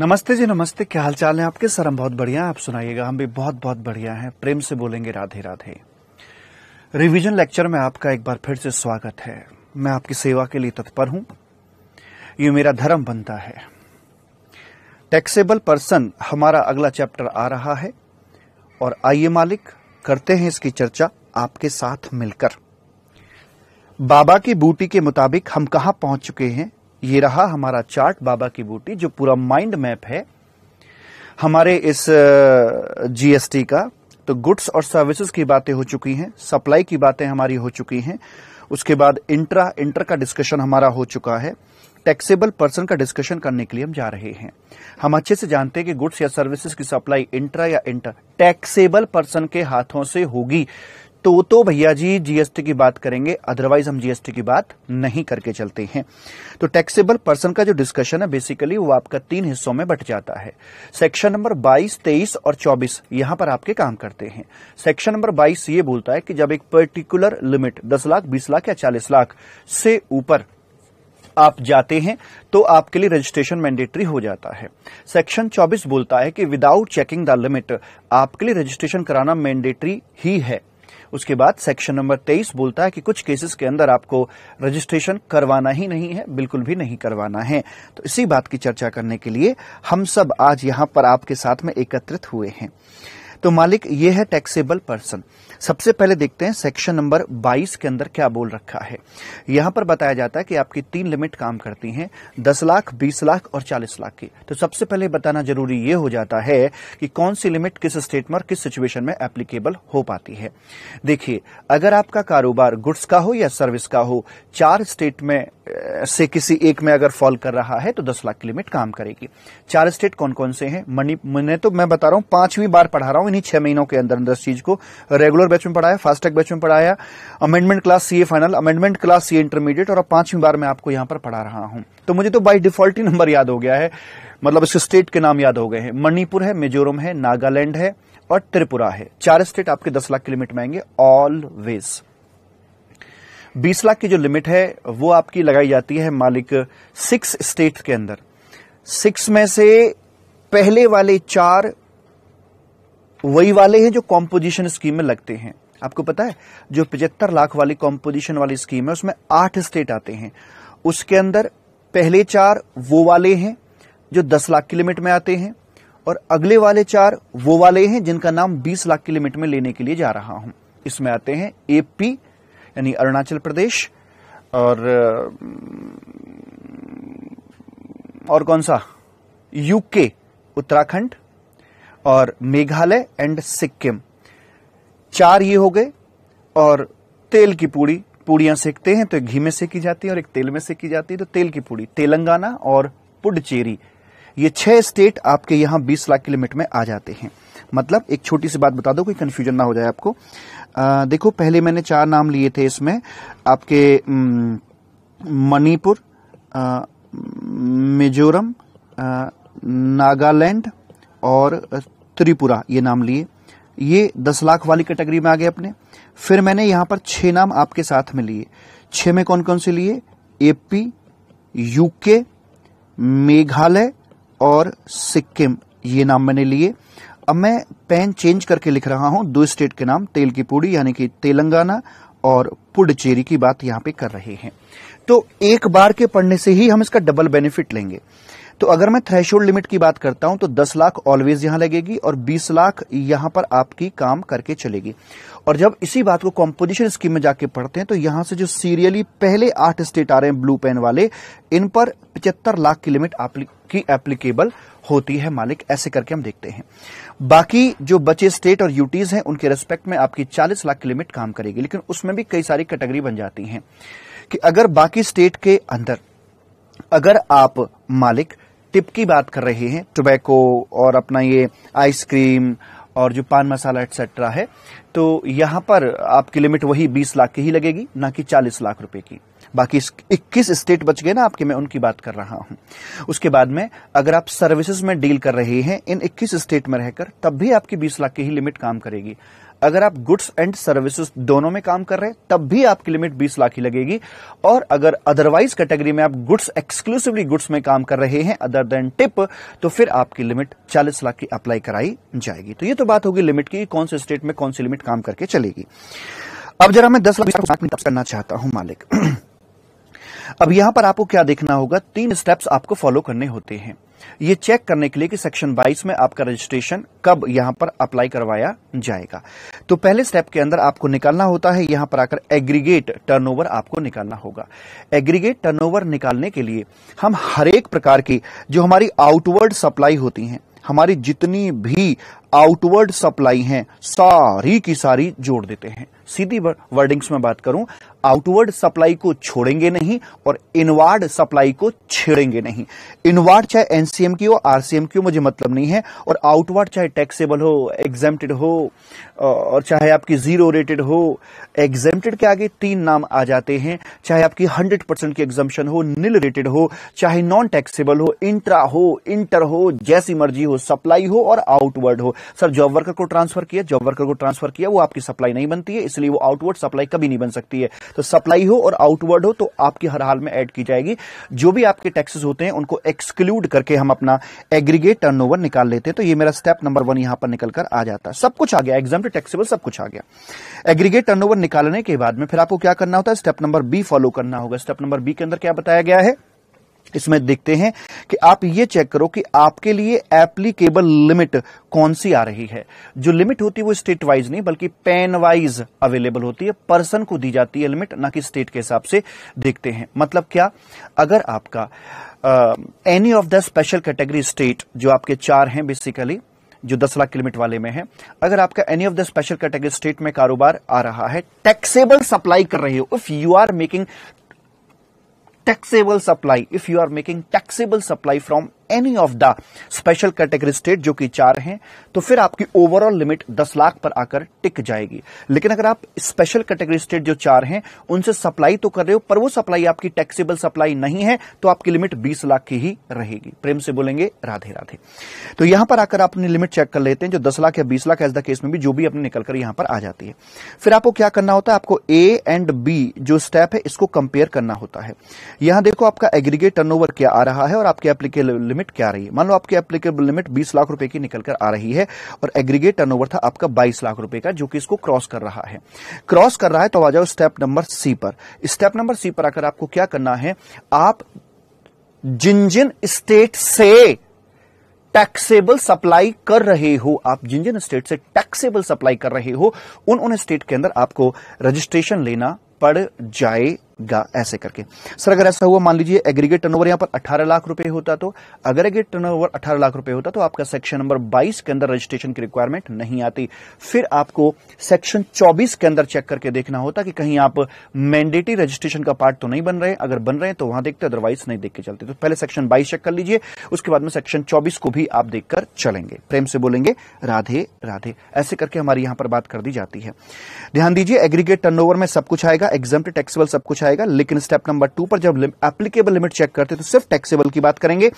नमस्ते जी, नमस्ते। क्या हालचाल है आपके सर? हम बहुत बढ़िया, आप सुनाइएगा। हम भी बहुत बहुत बढ़िया हैं, प्रेम से बोलेंगे राधे राधे। रिवीजन लेक्चर में आपका एक बार फिर से स्वागत है। मैं आपकी सेवा के लिए तत्पर हूं, ये मेरा धर्म बनता है। टैक्सेबल पर्सन हमारा अगला चैप्टर आ रहा है और आइए मालिक करते हैं इसकी चर्चा आपके साथ मिलकर। बाबा की बूटी के मुताबिक हम कहां पहुंच चुके हैं, ये रहा हमारा चार्ट। बाबा की बूटी जो पूरा माइंड मैप है हमारे इस जीएसटी का, तो गुड्स और सर्विसेज की बातें हो चुकी हैं, सप्लाई की बातें हमारी हो चुकी हैं, उसके बाद इंटर का डिस्कशन हमारा हो चुका है। टैक्सेबल पर्सन का डिस्कशन करने के लिए हम जा रहे हैं। हम अच्छे से जानते हैं कि गुड्स या सर्विसेज की सप्लाई इंटर टैक्सेबल पर्सन के हाथों से होगी, तो भैया जी जीएसटी की बात करेंगे, अदरवाइज हम जीएसटी की बात नहीं करके चलते हैं। तो टैक्सेबल पर्सन का जो डिस्कशन है बेसिकली वो आपका 3 हिस्सों में बट जाता है। सेक्शन नंबर 22, 23 और 24 यहां पर आपके काम करते हैं। सेक्शन नंबर 22 ये बोलता है कि जब एक पर्टिकुलर लिमिट 10 लाख, 20 लाख या 40 लाख से ऊपर आप जाते हैं तो आपके लिए रजिस्ट्रेशन मैंडेटरी हो जाता है। सेक्शन 24 बोलता है कि विदाउट चेकिंग द लिमिट आपके लिए रजिस्ट्रेशन कराना मैंडेटरी ही है। उसके बाद सेक्शन नंबर 23 बोलता है कि कुछ केसेस के अंदर आपको रजिस्ट्रेशन करवाना ही नहीं है, बिल्कुल भी नहीं करवाना है। तो इसी बात की चर्चा करने के लिए हम सब आज यहां पर आपके साथ में एकत्रित हुए हैं। तो मालिक ये है टैक्सेबल पर्सन। सबसे पहले देखते हैं सेक्शन नंबर 22 के अंदर क्या बोल रखा है। यहां पर बताया जाता है कि आपकी 3 लिमिट काम करती हैं, 10 लाख, 20 लाख और 40 लाख की। तो सबसे पहले बताना जरूरी ये हो जाता है कि कौन सी लिमिट किस स्टेट में और किस सिचुएशन में एप्लीकेबल हो पाती है। देखिए, अगर आपका कारोबार गुड्स का हो या सर्विस का हो, 4 स्टेट में से किसी एक में अगर फॉल कर रहा है तो 10 लाख की लिमिट काम करेगी। 4 स्टेट कौन कौन से हैं? मैंने तो मैं बता रहा हूं 5वीं बार पढ़ा रहा हूं, इन्हीं 6 महीनों के अंदर अंदर चीज को। रेगुलर बैच में पढ़ाया, फास्ट ट्रैक बैच में पढ़ाया, amendment class CA final, amendment class CA intermediate और अब 5वीं बार मैं आपको यहां पर पढ़ा रहा हूं। तो मुझे तो बाय डिफॉल्ट ही नंबर याद हो गया है, मतलब इसके स्टेट के नाम याद हो गए हैं। मणिपुर है, मिजोरम है, नागालैंड है और त्रिपुरा है। 4 स्टेट आपके 10 लाख की लिमिट में आएंगे ऑलवेज। 20 लाख की जो लिमिट है वो आपकी लगाई जाती है मालिक 6 स्टेट के अंदर। 6 में से पहले वाले 4 वही वाले हैं जो कॉम्पोजिशन स्कीम में लगते हैं। आपको पता है जो 75 लाख वाली कॉम्पोजिशन वाली स्कीम है उसमें 8 स्टेट आते हैं, उसके अंदर पहले 4 वो वाले हैं जो 10 लाख की लिमिट में आते हैं और अगले वाले 4 वो वाले हैं जिनका नाम 20 लाख की लिमिट में लेने के लिए जा रहा हूं। इसमें आते हैं एपी यानी अरुणाचल प्रदेश और कौन सा, यूके, उत्तराखंड और मेघालय एंड सिक्किम। 4 ये हो गए। और तेल की पूड़ियां सेकते हैं तो एक घी में सेकी जाती है और एक तेल में सेकी जाती है, तो तेल की पूड़ी। तेलंगाना और पुडुचेरी, ये 6 स्टेट आपके यहां 20 लाख की लिमिट में आ जाते हैं। मतलब एक छोटी सी बात बता दो, कोई कंफ्यूजन ना हो जाए आपको। देखो, पहले मैंने 4 नाम लिए थे इसमें आपके मणिपुर, मिजोरम, नागालैंड और त्रिपुरा, ये नाम लिए। ये 10 लाख वाली कैटेगरी में आ गए अपने। फिर मैंने यहां पर 6 नाम आपके साथ में लिए। 6 में कौन कौन से लिए? एपी, यूके, मेघालय और सिक्किम, ये नाम मैंने लिए। अब मैं पेन चेंज करके लिख रहा हूं 2 स्टेट के नाम, तेल की पूड़ी यानी कि तेलंगाना और पुडुचेरी की बात यहां पे कर रहे हैं। तो एक बार के पढ़ने से ही हम इसका डबल बेनिफिट लेंगे। तो अगर मैं थ्रेशोल्ड लिमिट की बात करता हूं तो 10 लाख ऑलवेज यहां लगेगी और 20 लाख यहां पर आपकी काम करके चलेगी। और जब इसी बात को कॉम्पोजिशन स्कीम में जाके पढ़ते हैं तो यहां से जो सीरियली पहले 8 स्टेट आ रहे हैं ब्लू पेन वाले, इन पर 75 लाख की लिमिट की एप्लीकेबल होती है मालिक। ऐसे करके हम देखते हैं बाकी जो बचे स्टेट और यूटीज हैं उनके रेस्पेक्ट में आपकी 40 लाख की लिमिट काम करेगी। लेकिन उसमें भी कई सारी कैटेगरी बन जाती है कि अगर बाकी स्टेट के अंदर अगर आप मालिक टिप की बात कर रहे हैं, टोबैको और अपना ये आइसक्रीम और जो पान मसाला एटसेट्रा है, तो यहां पर आपकी लिमिट वही 20 लाख की ही लगेगी, ना कि 40 लाख रुपए की। बाकी 21 स्टेट बच गए ना आपके, मैं उनकी बात कर रहा हूं। उसके बाद में अगर आप सर्विसेज में डील कर रहे हैं इन 21 स्टेट में रहकर, तब भी आपकी 20 लाख की ही लिमिट काम करेगी। अगर आप गुड्स एंड सर्विसेज दोनों में काम कर रहे हैं तब भी आपकी लिमिट 20 लाख ही लगेगी। और अगर अदरवाइज कैटेगरी में आप गुड्स एक्सक्लूसिवली गुड्स में काम कर रहे हैं अदर देन टिप, तो फिर आपकी लिमिट 40 लाख की अप्लाई कराई जाएगी। तो ये तो बात होगी लिमिट की, कौन से स्टेट में कौन सी लिमिट काम करके चलेगी। अब जरा मैं 10 लाख करना चाहता हूं मालिक। अब यहां पर आपको क्या देखना होगा, 3 स्टेप्स आपको फॉलो करने होते हैं ये चेक करने के लिए कि सेक्शन 22 में आपका रजिस्ट्रेशन कब यहां पर अप्लाई करवाया जाएगा। तो पहले स्टेप के अंदर आपको निकालना होता है, यहां पर आकर एग्रीगेट टर्नओवर आपको निकालना होगा। एग्रीगेट टर्नओवर निकालने के लिए हम हर एक प्रकार की जो हमारी आउटवर्ड सप्लाई होती हैं, हमारी जितनी भी आउटवर्ड सप्लाई हैं सारी की सारी जोड़ देते हैं। सीधी वर्डिंग्स में बात करूं, आउटवर्ड सप्लाई को छोड़ेंगे नहीं और इनवर्ड सप्लाई को छेड़ेंगे नहीं। इनवर्ड चाहे एनसीएम की हो आरसीएम की हो, मुझे मतलब नहीं है, और आउटवर्ड चाहे टैक्सेबल हो, एग्जेम्प्टेड हो, और चाहे आपकी जीरो रेटेड हो। एग्जेम्प्टेड के आगे 3 नाम आ जाते हैं, चाहे आपकी 100% की एग्जम्पशन हो, निल रेटेड हो, चाहे नॉन टैक्सेबल हो, इंट्रा हो, इंटर हो, जैसी मर्जी हो, सप्लाई हो और आउटवर्ड हो। सर जॉब वर्कर को ट्रांसफर किया, जॉब वर्कर को ट्रांसफर किया, वो आपकी सप्लाई नहीं बनती है, इसलिए वो आउटवर्ड सप्लाई कभी नहीं बन सकती है। तो सप्लाई हो और आउटवर्ड हो तो आपकी हर हाल में ऐड की जाएगी। जो भी आपके टैक्सेस होते हैं उनको एक्सक्लूड करके हम अपना एग्रीगेट टर्नओवर निकाल लेते हैं। तो ये मेरा स्टेप नंबर 1 यहां पर निकलकर आ जाता है। सब कुछ आ गया, एग्जम्प्ट टैक्सेबल सब कुछ आ गया। एग्रीगेट टर्नओवर निकालने के बाद में फिर आपको क्या करना होता है, स्टेप नंबर B फॉलो करना होगा। स्टेप नंबर B के अंदर क्या बताया गया है, इसमें देखते हैं कि आप ये चेक करो कि आपके लिए एप्लीकेबल लिमिट कौन सी आ रही है। जो लिमिट होती है वो स्टेट वाइज नहीं बल्कि पैन वाइज अवेलेबल होती है, पर्सन को दी जाती है लिमिट, ना कि स्टेट के हिसाब से देखते हैं। मतलब क्या, अगर आपका any of the special category state, जो आपके 4 हैं बेसिकली जो 10 लाख की लिमिट वाले में है, अगर आपका any of the special category state में कारोबार आ रहा है, टैक्सेबल सप्लाई कर रहे हो, if you are making taxable supply, if you are making taxable supply from any of the special category state जो कि 4 हैं, तो फिर आपकी ओवरऑल लिमिट 10 लाख पर आकर टिक जाएगी। लेकिन अगर आप स्पेशल कैटेगरी स्टेट जो 4 हैं उनसे सप्लाई तो कर रहे हो पर वो सप्लाई आपकी टैक्सेबल सप्लाई नहीं है, तो आपकी लिमिट 20 लाख की ही रहेगी। प्रेम से बोलेंगे राधे राधे। तो यहां पर आकर आप अपनी लिमिट चेक कर लेते हैं जो 10 लाख या 20 लाख एज द केस में भी जो भी अपने निकलकर यहां पर आ जाती है। फिर आपको क्या करना होता है, आपको ए एंड बी जो स्टेप है इसको कंपेयर करना होता है। यहां देखो आपका एग्रीगेट टर्नओवर क्या आ रहा है और आपके एप्लीकेबल लिमिट क्या रही है। मान लो आपकी एप्लीकेबल लिमिट 20 लाख रुपए की निकलकर आ रही है और एग्रीगेट टर्नओवर था आपका 22 लाख रुपए का, जो कि इसको क्रॉस कर रहा है। तो आ जाओ स्टेप नंबर C पर। स्टेप नंबर C पर आकर आपको क्या करना है, आप जिन स्टेट से टैक्सेबल सप्लाई कर रहे हो, आप जिन स्टेट से टैक्सेबल सप्लाई कर रहे हो उन स्टेट के अंदर आपको रजिस्ट्रेशन लेना पड़ जाएगा ऐसे करके। सर अगर ऐसा हुआ, मान लीजिए एग्रीगेट टर्नओवर यहां पर 18 लाख रुपए होता, तो अगर एग्रीगेट टर्नओवर 18 लाख रुपए होता तो आपका सेक्शन नंबर 22 के अंदर रजिस्ट्रेशन की रिक्वायरमेंट नहीं आती। फिर आपको सेक्शन 24 के अंदर चेक करके देखना होता कि कहीं आप मैंडेटरी रजिस्ट्रेशन का पार्ट तो नहीं बन रहे, अगर बन रहे हैं तो वहां देखते, अदरवाइज नहीं देख के चलते। तो पहले सेक्शन 22 चेक कर लीजिए, उसके बाद में सेक्शन 24 को भी आप देखकर चलेंगे। प्रेम से बोलेंगे राधे राधे। ऐसे करके हमारी यहां पर बात कर दी जाती है। ध्यान दीजिए एग्रीगेट टर्नओवर में सब कुछ आएगा, एग्जम्प्ट टैक्सेबल सब कुछ आएगा, लेकिन स्टेप नंबर 2 पर जब एप्लीकेबल लिमिट चेक करते तो सिर्फ टैक्सेबल की बात करेंगे।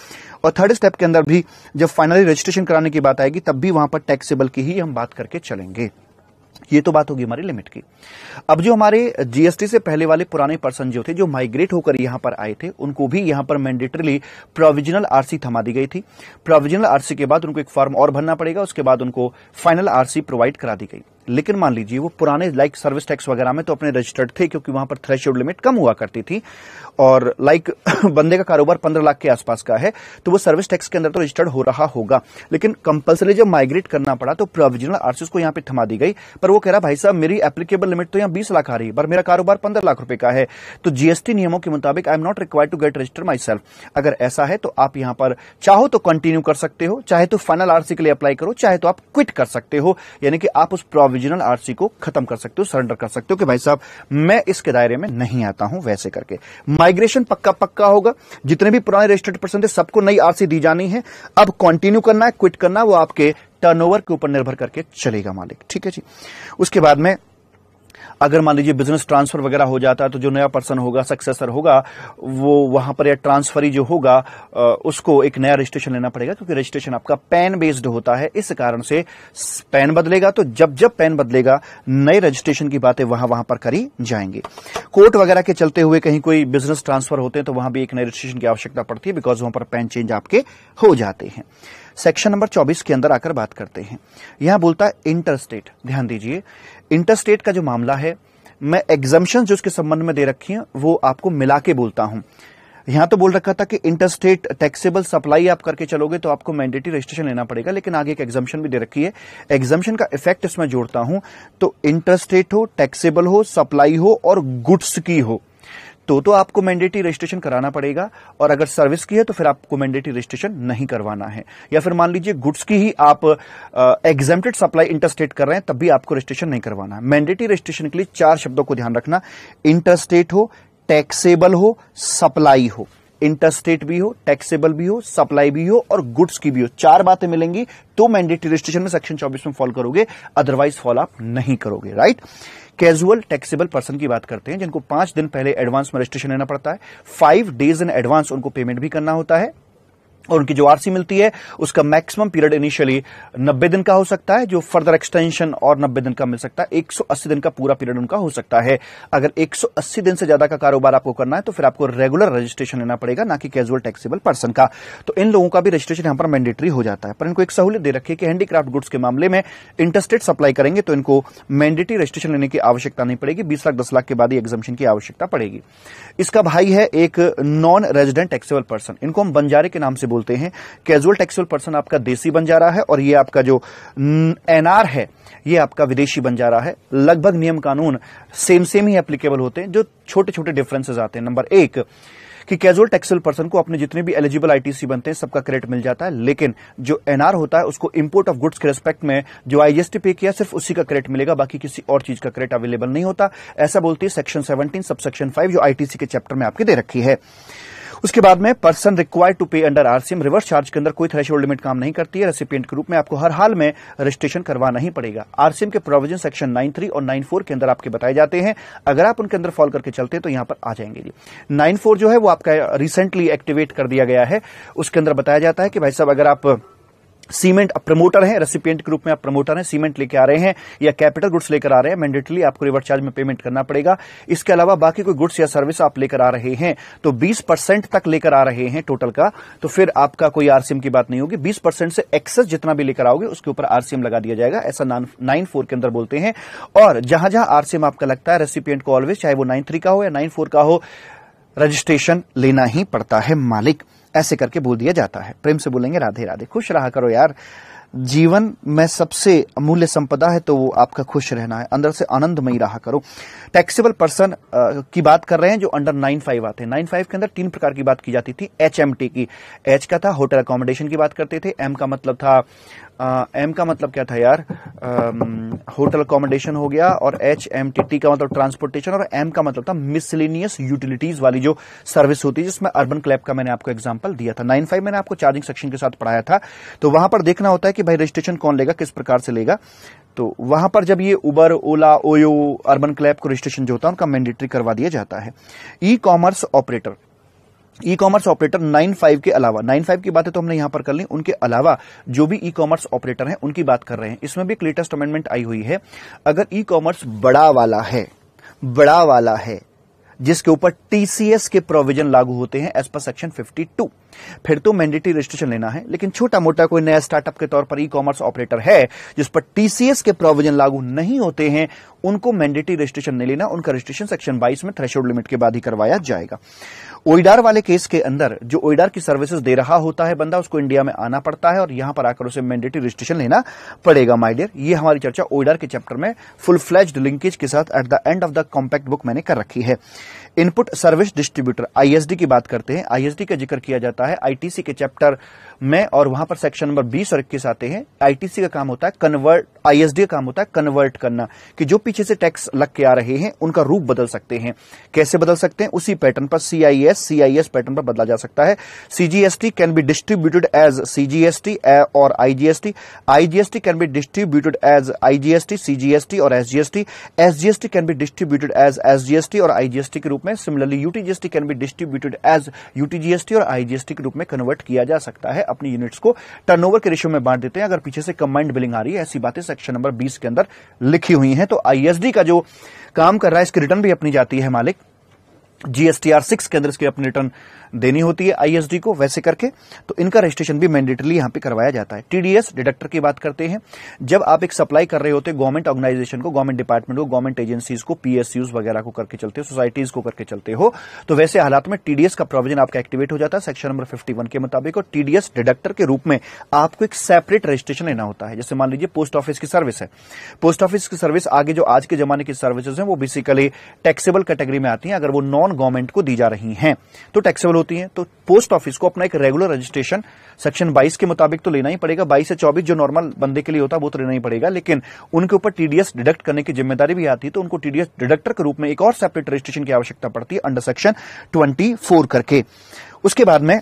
और थर्ड स्टेप के अंदर भी जब फाइनली रजिस्ट्रेशन कराने की बात आएगी तब भी वहां पर टैक्सेबल की ही हम बात करके चलेंगे। ये तो बात होगी हमारी लिमिट की। अब जो हमारे जीएसटी से पहले वाले पुराने पर्सन जो थे, जो माइग्रेट होकर यहां पर आए थे, उनको भी यहां पर मैंडेटरीली प्रोविजनल आरसी थमा दी गई थी। प्रोविजनल आरसी के बाद उनको एक फॉर्म और भरना पड़ेगा, उसके बाद उनको फाइनल आरसी प्रोवाइड करा दी गई। लेकिन मान लीजिए वो पुराने लाइक सर्विस टैक्स वगैरह में तो अपने रजिस्टर्ड थे, क्योंकि वहां पर थ्रेशोल्ड लिमिट कम हुआ करती थी, और लाइक बंदे का कारोबार 15 लाख के आसपास का है तो वो सर्विस टैक्स के अंदर तो रजिस्टर्ड हो रहा होगा, लेकिन कंपल्सरी जब माइग्रेट करना पड़ा तो प्रोविजनल आरसीस को यहां पे थमा दी गई। पर वो कह रहा भाई साहब मेरी एप्लीकेबल लिमिट तो यहां 20 लाख आ रही है पर मेरा कारोबार 15 लाख रुपए का है, तो जीएसटी नियमों के मुताबिक I am not required to get register myself. अगर ऐसा है तो आप यहां पर चाहो तो कंटिन्यू कर सकते हो, चाहे तो फाइनल आरसी के लिए अप्लाई करो, चाहे तो आप क्विट कर सकते हो, यानी कि आप उस ओरिजिनल आरसी को खत्म कर सकते हो, सरेंडर कर सकते हो कि भाई साहब मैं इसके दायरे में नहीं आता हूं। वैसे करके माइग्रेशन पक्का होगा, जितने भी पुराने रजिस्टर्ड पर्सन थे सबको नई आरसी दी जानी है। अब कंटिन्यू करना है, क्विट करना, वो आपके टर्नओवर के ऊपर निर्भर करके चलेगा मालिक। ठीक है जी। उसके बाद में अगर मान लीजिए बिजनेस ट्रांसफर वगैरह हो जाता है तो जो नया पर्सन होगा, सक्सेसर होगा, वो वहां पर या ट्रांसफरी जो होगा उसको एक नया रजिस्ट्रेशन लेना पड़ेगा, क्योंकि रजिस्ट्रेशन आपका पैन बेस्ड होता है। इस कारण से पैन बदलेगा, तो जब जब पैन बदलेगा नए रजिस्ट्रेशन की बातें वहां पर करी जाएंगी। कोर्ट वगैरह के चलते हुए कहीं कोई बिजनेस ट्रांसफर होते हैं तो वहां भी एक नए रजिस्ट्रेशन की आवश्यकता पड़ती है, बिकॉज वहां पर पैन चेंज आपके हो जाते हैं। सेक्शन नंबर 24 के अंदर आकर बात करते हैं, यहां बोलता है इंटरस्टेट। ध्यान दीजिए, इंटरस्टेट का जो मामला है, मैं एग्जम्पशन जो उसके संबंध में दे रखी हैं वो आपको मिला के बोलता हूं। यहां तो बोल रखा था कि इंटरस्टेट टैक्सेबल सप्लाई आप करके चलोगे तो आपको मैंडेटरी रजिस्ट्रेशन लेना पड़ेगा, लेकिन आगे एक एग्जम्पशन भी दे रखी है। एग्जम्पशन का इफेक्ट इसमें जोड़ता हूं तो इंटरस्टेट हो, टैक्सेबल हो, सप्लाई हो और गुड्स की हो तो आपको मैंडेटरी रजिस्ट्रेशन कराना पड़ेगा, और अगर सर्विस की है तो फिर आपको मैंडेटरी रजिस्ट्रेशन नहीं करवाना है। या फिर मान लीजिए गुड्स की ही आप एग्जेम्प्टेड सप्लाई इंटरस्टेट कर रहे हैं, तब भी आपको रजिस्ट्रेशन नहीं करवाना है। मैंडेटरी रजिस्ट्रेशन के लिए चार शब्दों को ध्यान रखना, इंटरस्टेट हो, टैक्सेबल हो, सप्लाई हो। इंटरस्टेट भी हो, टैक्सेबल भी हो, सप्लाई भी हो और गुड्स की भी हो, चार बातें मिलेंगी तो मैंडेटरी रजिस्ट्रेशन में सेक्शन 24 में फॉलो करोगे, अदरवाइज फॉलो आप नहीं करोगे। राइट, कैजुअल टैक्सेबल पर्सन की बात करते हैं जिनको 5 दिन पहले एडवांस में रजिस्ट्रेशन लेना पड़ता है। 5 days इन एडवांस उनको पेमेंट भी करना होता है, और उनकी जो आरसी मिलती है उसका मैक्सिमम पीरियड इनिशियली 90 दिन का हो सकता है, जो फर्दर एक्सटेंशन और 90 दिन का मिल सकता है। 180 दिन का पूरा पीरियड उनका हो सकता है। अगर 180 दिन से ज्यादा का कारोबार आपको करना है तो फिर आपको रेगुलर रजिस्ट्रेशन लेना पड़ेगा, ना कि कैजुअल टैक्सेबल पर्सन का। तो इन लोगों का भी रजिस्ट्रेशन यहां पर मैंडेटरी हो जाता है, पर इनको एक सहूलियत दे रखी है कि हैंडीक्राफ्ट गुड्स के मामले में इंटरस्टेट सप्लाई करेंगे तो इनको मैंडेटरी रजिस्ट्रेशन लेने की आवश्यकता नहीं पड़ेगी। 20 लाख 10 लाख के बाद ही एग्जम्पशन की आवश्यकता पड़ेगी। इसका भाई है एक नॉन रेजिडेंट टैक्सेबल पर्सन, इनको हम बंजारे के नाम से बोलते हैं। कैजुअल टैक्सेबल पर्सन आपका देसी बंजारा है, और ये आपका जो एनआर है ये आपका विदेशी बंजारा है। लगभग नियम कानून सेम ही एप्लीकेबल होते हैं, जो छोटे छोटे डिफरेंसेस आते हैं। नंबर 1 कि कैजुअल टैक्सेबल पर्सन को अपने जितने भी एलिजिबल आईटीसी बनते हैं सबका क्रेडिट मिल जाता है, लेकिन जो एनआर होता है उसको इंपोर्ट ऑफ गुड्स के रिस्पेक्ट में जो आईजीएसटी पे किया सिर्फ उसी का क्रेडिट मिलेगा, बाकी किसी और चीज का क्रेडिट अवेलेबल नहीं होता। ऐसा बोलती है सेक्शन 17 सबसेक्शन 5 जो आईटीसी के चैप्टर में आपके दे रखी है। उसके बाद में person required to pay under RCM, reverse charge के अंदर कोई थ्रेशोल्ड लिमिट काम नहीं करती है। रेसिपिएंट के रूप में आपको हर हाल में रजिस्ट्रेशन करवाना ही पड़ेगा। आरसीएम के प्रोविजन सेक्शन 93 और 94 के अंदर आपके बताए जाते हैं, अगर आप उनके अंदर फॉलो करके चलते हैं तो यहां पर आ जाएंगे। 94 जो है वो आपका रिसेंटली एक्टिवेट कर दिया गया है, उसके अंदर बताया जाता है कि भाई साहब अगर आप सीमेंट प्रमोटर हैं, रेसिपिएंट के रूप में आप प्रमोटर हैं, सीमेंट लेके आ रहे हैं या कैपिटल गुड्स लेकर आ रहे हैं, मैंडेटली आपको रिवर्स चार्ज में पेमेंट करना पड़ेगा। इसके अलावा बाकी कोई गुड्स या सर्विस आप लेकर आ रहे हैं तो 20% तक लेकर आ रहे हैं टोटल का, तो फिर आपका कोई आरसीएम की बात नहीं होगी। 20% से एक्सेस जितना भी लेकर आओगे उसके ऊपर आरसीएम लगा दिया जाएगा, ऐसा 94 के अंदर बोलते हैं। और जहां जहां आरसीएम आपका लगता है रेसिपिएंट को ऑलवेज, चाहे वो 93 का हो या 94 का हो, रजिस्ट्रेशन लेना ही पड़ता है मालिक, ऐसे करके बोल दिया जाता है। प्रेम से बोलेंगे राधे राधे। खुश रहा करो यार, जीवन में सबसे अमूल्य संपदा है तो वो आपका खुश रहना है, अंदर से आनंदमयी रहा करो। टैक्सेबल पर्सन की बात कर रहे हैं जो अंडर 95 आते हैं। 95 के अंदर 3 प्रकार की बात की जाती थी। HMT की, H का था होटल अकोमोडेशन की बात करते थे, M का मतलब था M का मतलब क्या था यार, होटल अकोमोडेशन हो गया, और HMTT का मतलब ट्रांसपोर्टेशन, और M का मतलब था मिसलेनियस यूटिलिटीज वाली जो सर्विस होती है, जिसमें अर्बन क्लैप का मैंने आपको एग्जांपल दिया था। 95 मैंने आपको चार्जिंग सेक्शन के साथ पढ़ाया था, तो वहां पर देखना होता है कि भाई रजिस्ट्रेशन कौन लेगा, किस प्रकार से लेगा। तो वहां पर जब ये Uber, Ola, OYO, Urban Clap को रजिस्ट्रेशन जो होता है उनका मैंडेटरी करवा दिया जाता है। E commerce operator, e commerce operator 95 के अलावा, 95 की बातें तो हमने यहां पर कर ली, उनके अलावा जो भी ई कॉमर्स ऑपरेटर हैं उनकी बात कर रहे हैं। इसमें भी एक लेटेस्ट अमेंडमेंट आई हुई है। अगर ई कॉमर्स बड़ा वाला है जिसके ऊपर टीसीएस के प्रोविजन लागू होते हैं एज पर सेक्शन 52, फिर तो मैंडेटरी रजिस्ट्रेशन लेना है। लेकिन छोटा मोटा कोई नया स्टार्टअप के तौर पर ई कॉमर्स ऑपरेटर है जिस पर टीसीएस के प्रोविजन लागू नहीं होते हैं, उनको मैंडेटरी रजिस्ट्रेशन नहीं लेना, उनका रजिस्ट्रेशन सेक्शन 22 में थ्रेशोल्ड लिमिट के बाद ही करवाया जाएगा। ओईडार वाले केस के अंदर जो ओईडार की सर्विसेज दे रहा होता है बंदा, उसको इंडिया में आना पड़ता है और यहां पर आकर उसे मैंडेटरी रजिस्ट्रेशन लेना पड़ेगा। माय डियर, ये हमारी चर्चा ओईडार के चैप्टर में फुल फ्लेज्ड लिंकेज के साथ at the end of the compact book मैंने कर रखी है। इनपुट सर्विस डिस्ट्रीब्यूटर, आईएसडी की बात करते हैं। आईएसडी का जिक्र किया जाता है आईटीसी के चैप्टर में, और वहां पर सेक्शन नंबर 20 और 21 आते हैं। आईटीसी का काम होता है कन्वर्ट, आईएसडी का काम होता है कन्वर्ट करना, कि जो पीछे से टैक्स लग के आ रहे हैं उनका रूप बदल सकते हैं। कैसे बदल सकते हैं? उसी पैटर्न पर सीआईएस पैटर्न पर बदला जा सकता है। CGST can be distributed as CGST और IGST, IGST can be distributed as IGST, CGST और SGST, SGST can be distributed as SGST और आईजीएसटी के रूप में। Similarly UTGST can be distributed as UTGST और आईजीएसटी के रूप में कन्वर्ट किया जा सकता है। अपनी यूनिट्स को टर्नओवर के रेशियो में बांट देते हैं अगर पीछे से कंबाइंड बिलिंग आ रही है। ऐसी बातें सेक्शन नंबर 20 के अंदर लिखी हुई हैं। तो आईएसडी का जो काम कर रहा है इसकी रिटर्न भी अपनी जाती है मालिक। जीएसटीआर 6 के अंदर इसकी अपनी रिटर्न देनी होती है आईएसडी को, वैसे करके। तो इनका रजिस्ट्रेशन भी मैंडेटली यहां पे करवाया जाता है। टीडीएस डिडक्टर की बात करते हैं। जब आप एक सप्लाई कर रहे होते हैं गवर्नमेंट ऑर्गेनाइजेशन को, गवर्नमेंट डिपार्टमेंट को, गवर्नमेंट एजेंसीज को, पीएसयूज वगैरह को करके चलते हो, सोसाइटीज को करके चलते हो, तो वैसे हालात में टीडीएस का प्रोविजन आपका एक्टिवेट हो जाता है सेक्शन नंबर 51 के मुताबिक। और टीडीएस डिडक्टर के रूप में आपको एक सेपरेट रजिस्ट्रेशन लेना होता है। जैसे मान लीजिए पोस्ट ऑफिस की सर्विस है, पोस्ट ऑफिस की सर्विस आगे जो आज के जमाने की सर्विसेज है वो बेसिकली टैक्सेबल कैटेगरी में आती है। अगर वो नॉन गवर्नमेंट को दी जा रही हैं तो टैक्सेबल होती हैं। तो पोस्ट ऑफिस को अपना एक रेगुलर रजिस्ट्रेशन सेक्शन 22 के मुताबिक तो लेना ही पड़ेगा। 22 से 24 जो नॉर्मल बंदे के लिए होता है वो तो लेना ही पड़ेगा, लेकिन उनके ऊपर टीडीएस डिडक्ट करने की जिम्मेदारी भी आती है। तो उनको टीडीएस डिडक्टर के रूप में एक और सेपरेट रजिस्ट्रेशन की आवश्यकता पड़ती है अंडर सेक्शन 24 करके। उसके बाद में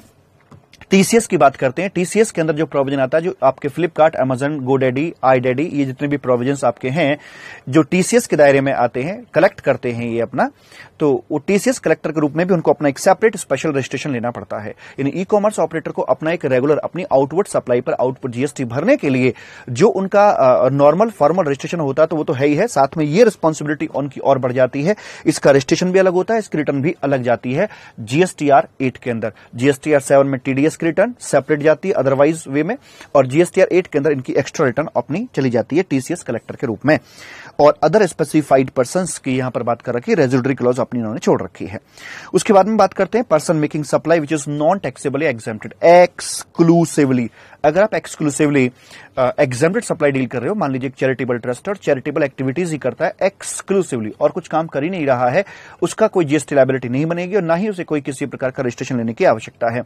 टीसीएस की बात करते हैं। टीसीएस के अंदर जो प्रोविजन आता है, जो आपके फ्लिपकार्ट, अमेजन, गोडेडी, आईडेडी, ये जितने भी प्रोविजन आपके हैं जो टीसीएस के दायरे में आते हैं, कलेक्ट करते हैं ये अपना, तो वो टीसीएस कलेक्टर के रूप में भी उनको अपना एक सेपरेट स्पेशल रजिस्ट्रेशन लेना पड़ता है। यानी ई कॉमर्स ऑपरेटर को अपना एक रेगुलर अपनी आउटवर्ड सप्लाई पर आउटपुट जीएसटी भरने के लिए जो उनका नॉर्मल फॉर्मल रजिस्ट्रेशन होता है तो वो तो है ही है, साथ में ये रिस्पॉन्सिबिलिटी उनकी और बढ़ जाती है। इसका रजिस्ट्रेशन भी अलग होता है, इसकी रिटर्न भी अलग जाती है जीएसटीआर 8 के अंदर। जीएसटीआर 7 में टीडीएस रिटर्न सेपरेट जाती है अदरवाइज वे में, और जीएसटीआर 8 के अंदर इनकी एक्स्ट्रा रिटर्न अपनी चली जाती है टीसीएस कलेक्टर के रूप में। और अदर स्पेसिफाइड पर्संस की यहां पर बात कर रखी है, रेजिडरी क्लॉज अपनी इन्होंने छोड़ रखी है। उसके बाद में बात करते हैं person making supply which is non taxably exempted exclusively. अगर आप एक्सक्लूसिवली एग्जेम्प्टेड सप्लाई डील कर रहे हो, मान लीजिए चैरिटेबल ट्रस्ट और चैरिटेबल एक्टिविटीज ही करता है एक्सक्लूसिवली और कुछ काम कर ही नहीं रहा है, उसका कोई जीएसटी लायबिलिटी नहीं बनेगी और ना ही उसे कोई किसी प्रकार का रजिस्ट्रेशन लेने की आवश्यकता है।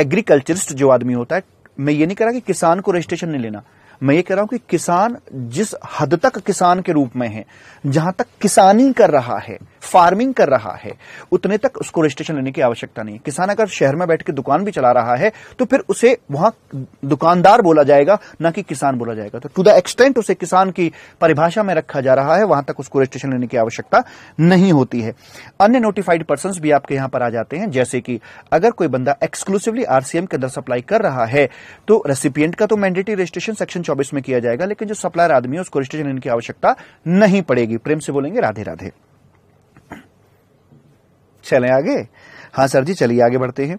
एग्रीकल्चरिस्ट जो आदमी होता है, मैं ये नहीं कह रहा कि किसान को रजिस्ट्रेशन नहीं लेना, मैं ये कह रहा हूं कि किसान जिस हद तक किसान के रूप में है, जहां तक किसानी कर रहा है, फार्मिंग कर रहा है, उतने तक उसको रजिस्ट्रेशन लेने की आवश्यकता नहीं है। किसान अगर शहर में बैठ के दुकान भी चला रहा है तो फिर उसे वहां दुकानदार बोला जाएगा, ना कि किसान बोला जाएगा। तो टू द एक्सटेंट उसे किसान की परिभाषा में रखा जा रहा है, वहां तक उसको रजिस्ट्रेशन लेने की आवश्यकता नहीं होती है। अन्य नोटिफाइड पर्संस भी आपके यहां पर आ जाते हैं, जैसे कि अगर कोई बंदा एक्सक्लूसिवली आरसीएम के अंदर सप्लाई कर रहा है तो रेसिपिएंट का तो मैंडेटरी रजिस्ट्रेशन सेक्शन 24 में किया जाएगा, लेकिन जो सप्लायर आदमी है उसको रजिस्ट्रेशन लेने की आवश्यकता नहीं पड़ेगी। प्रेम से बोलेंगे राधे राधे। चलें आगे? हाँ सर जी, चलिए आगे बढ़ते हैं।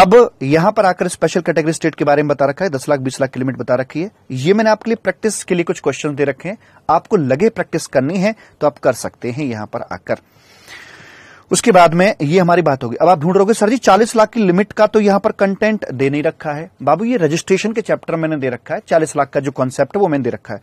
अब यहां पर आकर स्पेशल कैटेगरी स्टेट के बारे में बता रखा है, 10 लाख 20 लाख की लिमिट बता रखी है। ये मैंने आपके लिए प्रैक्टिस के लिए कुछ क्वेश्चन दे रखे हैं, आपको लगे प्रैक्टिस करनी है तो आप कर सकते हैं यहां पर आकर। उसके बाद में ये हमारी बात होगी। अब आप ढूंढ रहोगे सर जी 40 लाख की लिमिट का तो यहां पर कंटेंट दे नहीं रखा है। बाबू ये रजिस्ट्रेशन के चैप्टर मैंने दे रखा है, 40 लाख का जो कॉन्सेप्ट है वो मैंने दे रखा है।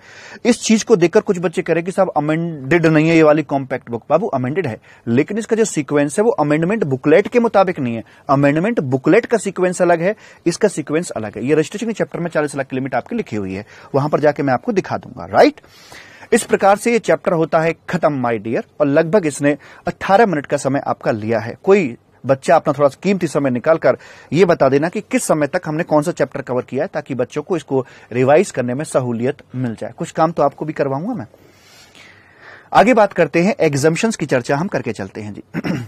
इस चीज को देखकर कुछ बच्चे कह रहे कि साहब अमेंडेड नहीं है ये वाली कॉम्पैक्ट बुक। बाबू अमेंडेड है, लेकिन इसका जो सीक्वेंस है वो अमेंडमेंट बुकलेट के मुताबिक नहीं है। अमेंडमेंट बुकलेट का सीक्वेंस अलग है, इसका सीक्वेंस अलग है। ये रजिस्ट्रेशन के चैप्टर में 40 लाख की लिमिट आपकी लिखी हुई है, वहां पर जाके मैं आपको दिखा दूंगा। राइट, इस प्रकार से ये चैप्टर होता है खत्म माय डियर, और लगभग इसने 18 मिनट का समय आपका लिया है। कोई बच्चा अपना थोड़ा कीमती समय निकालकर ये बता देना कि किस समय तक हमने कौन सा चैप्टर कवर किया है, ताकि बच्चों को इसको रिवाइज करने में सहूलियत मिल जाए। कुछ काम तो आपको भी करवाऊंगा मैं। आगे बात करते हैं एग्जम्पशंस की, चर्चा हम करके चलते हैं जी।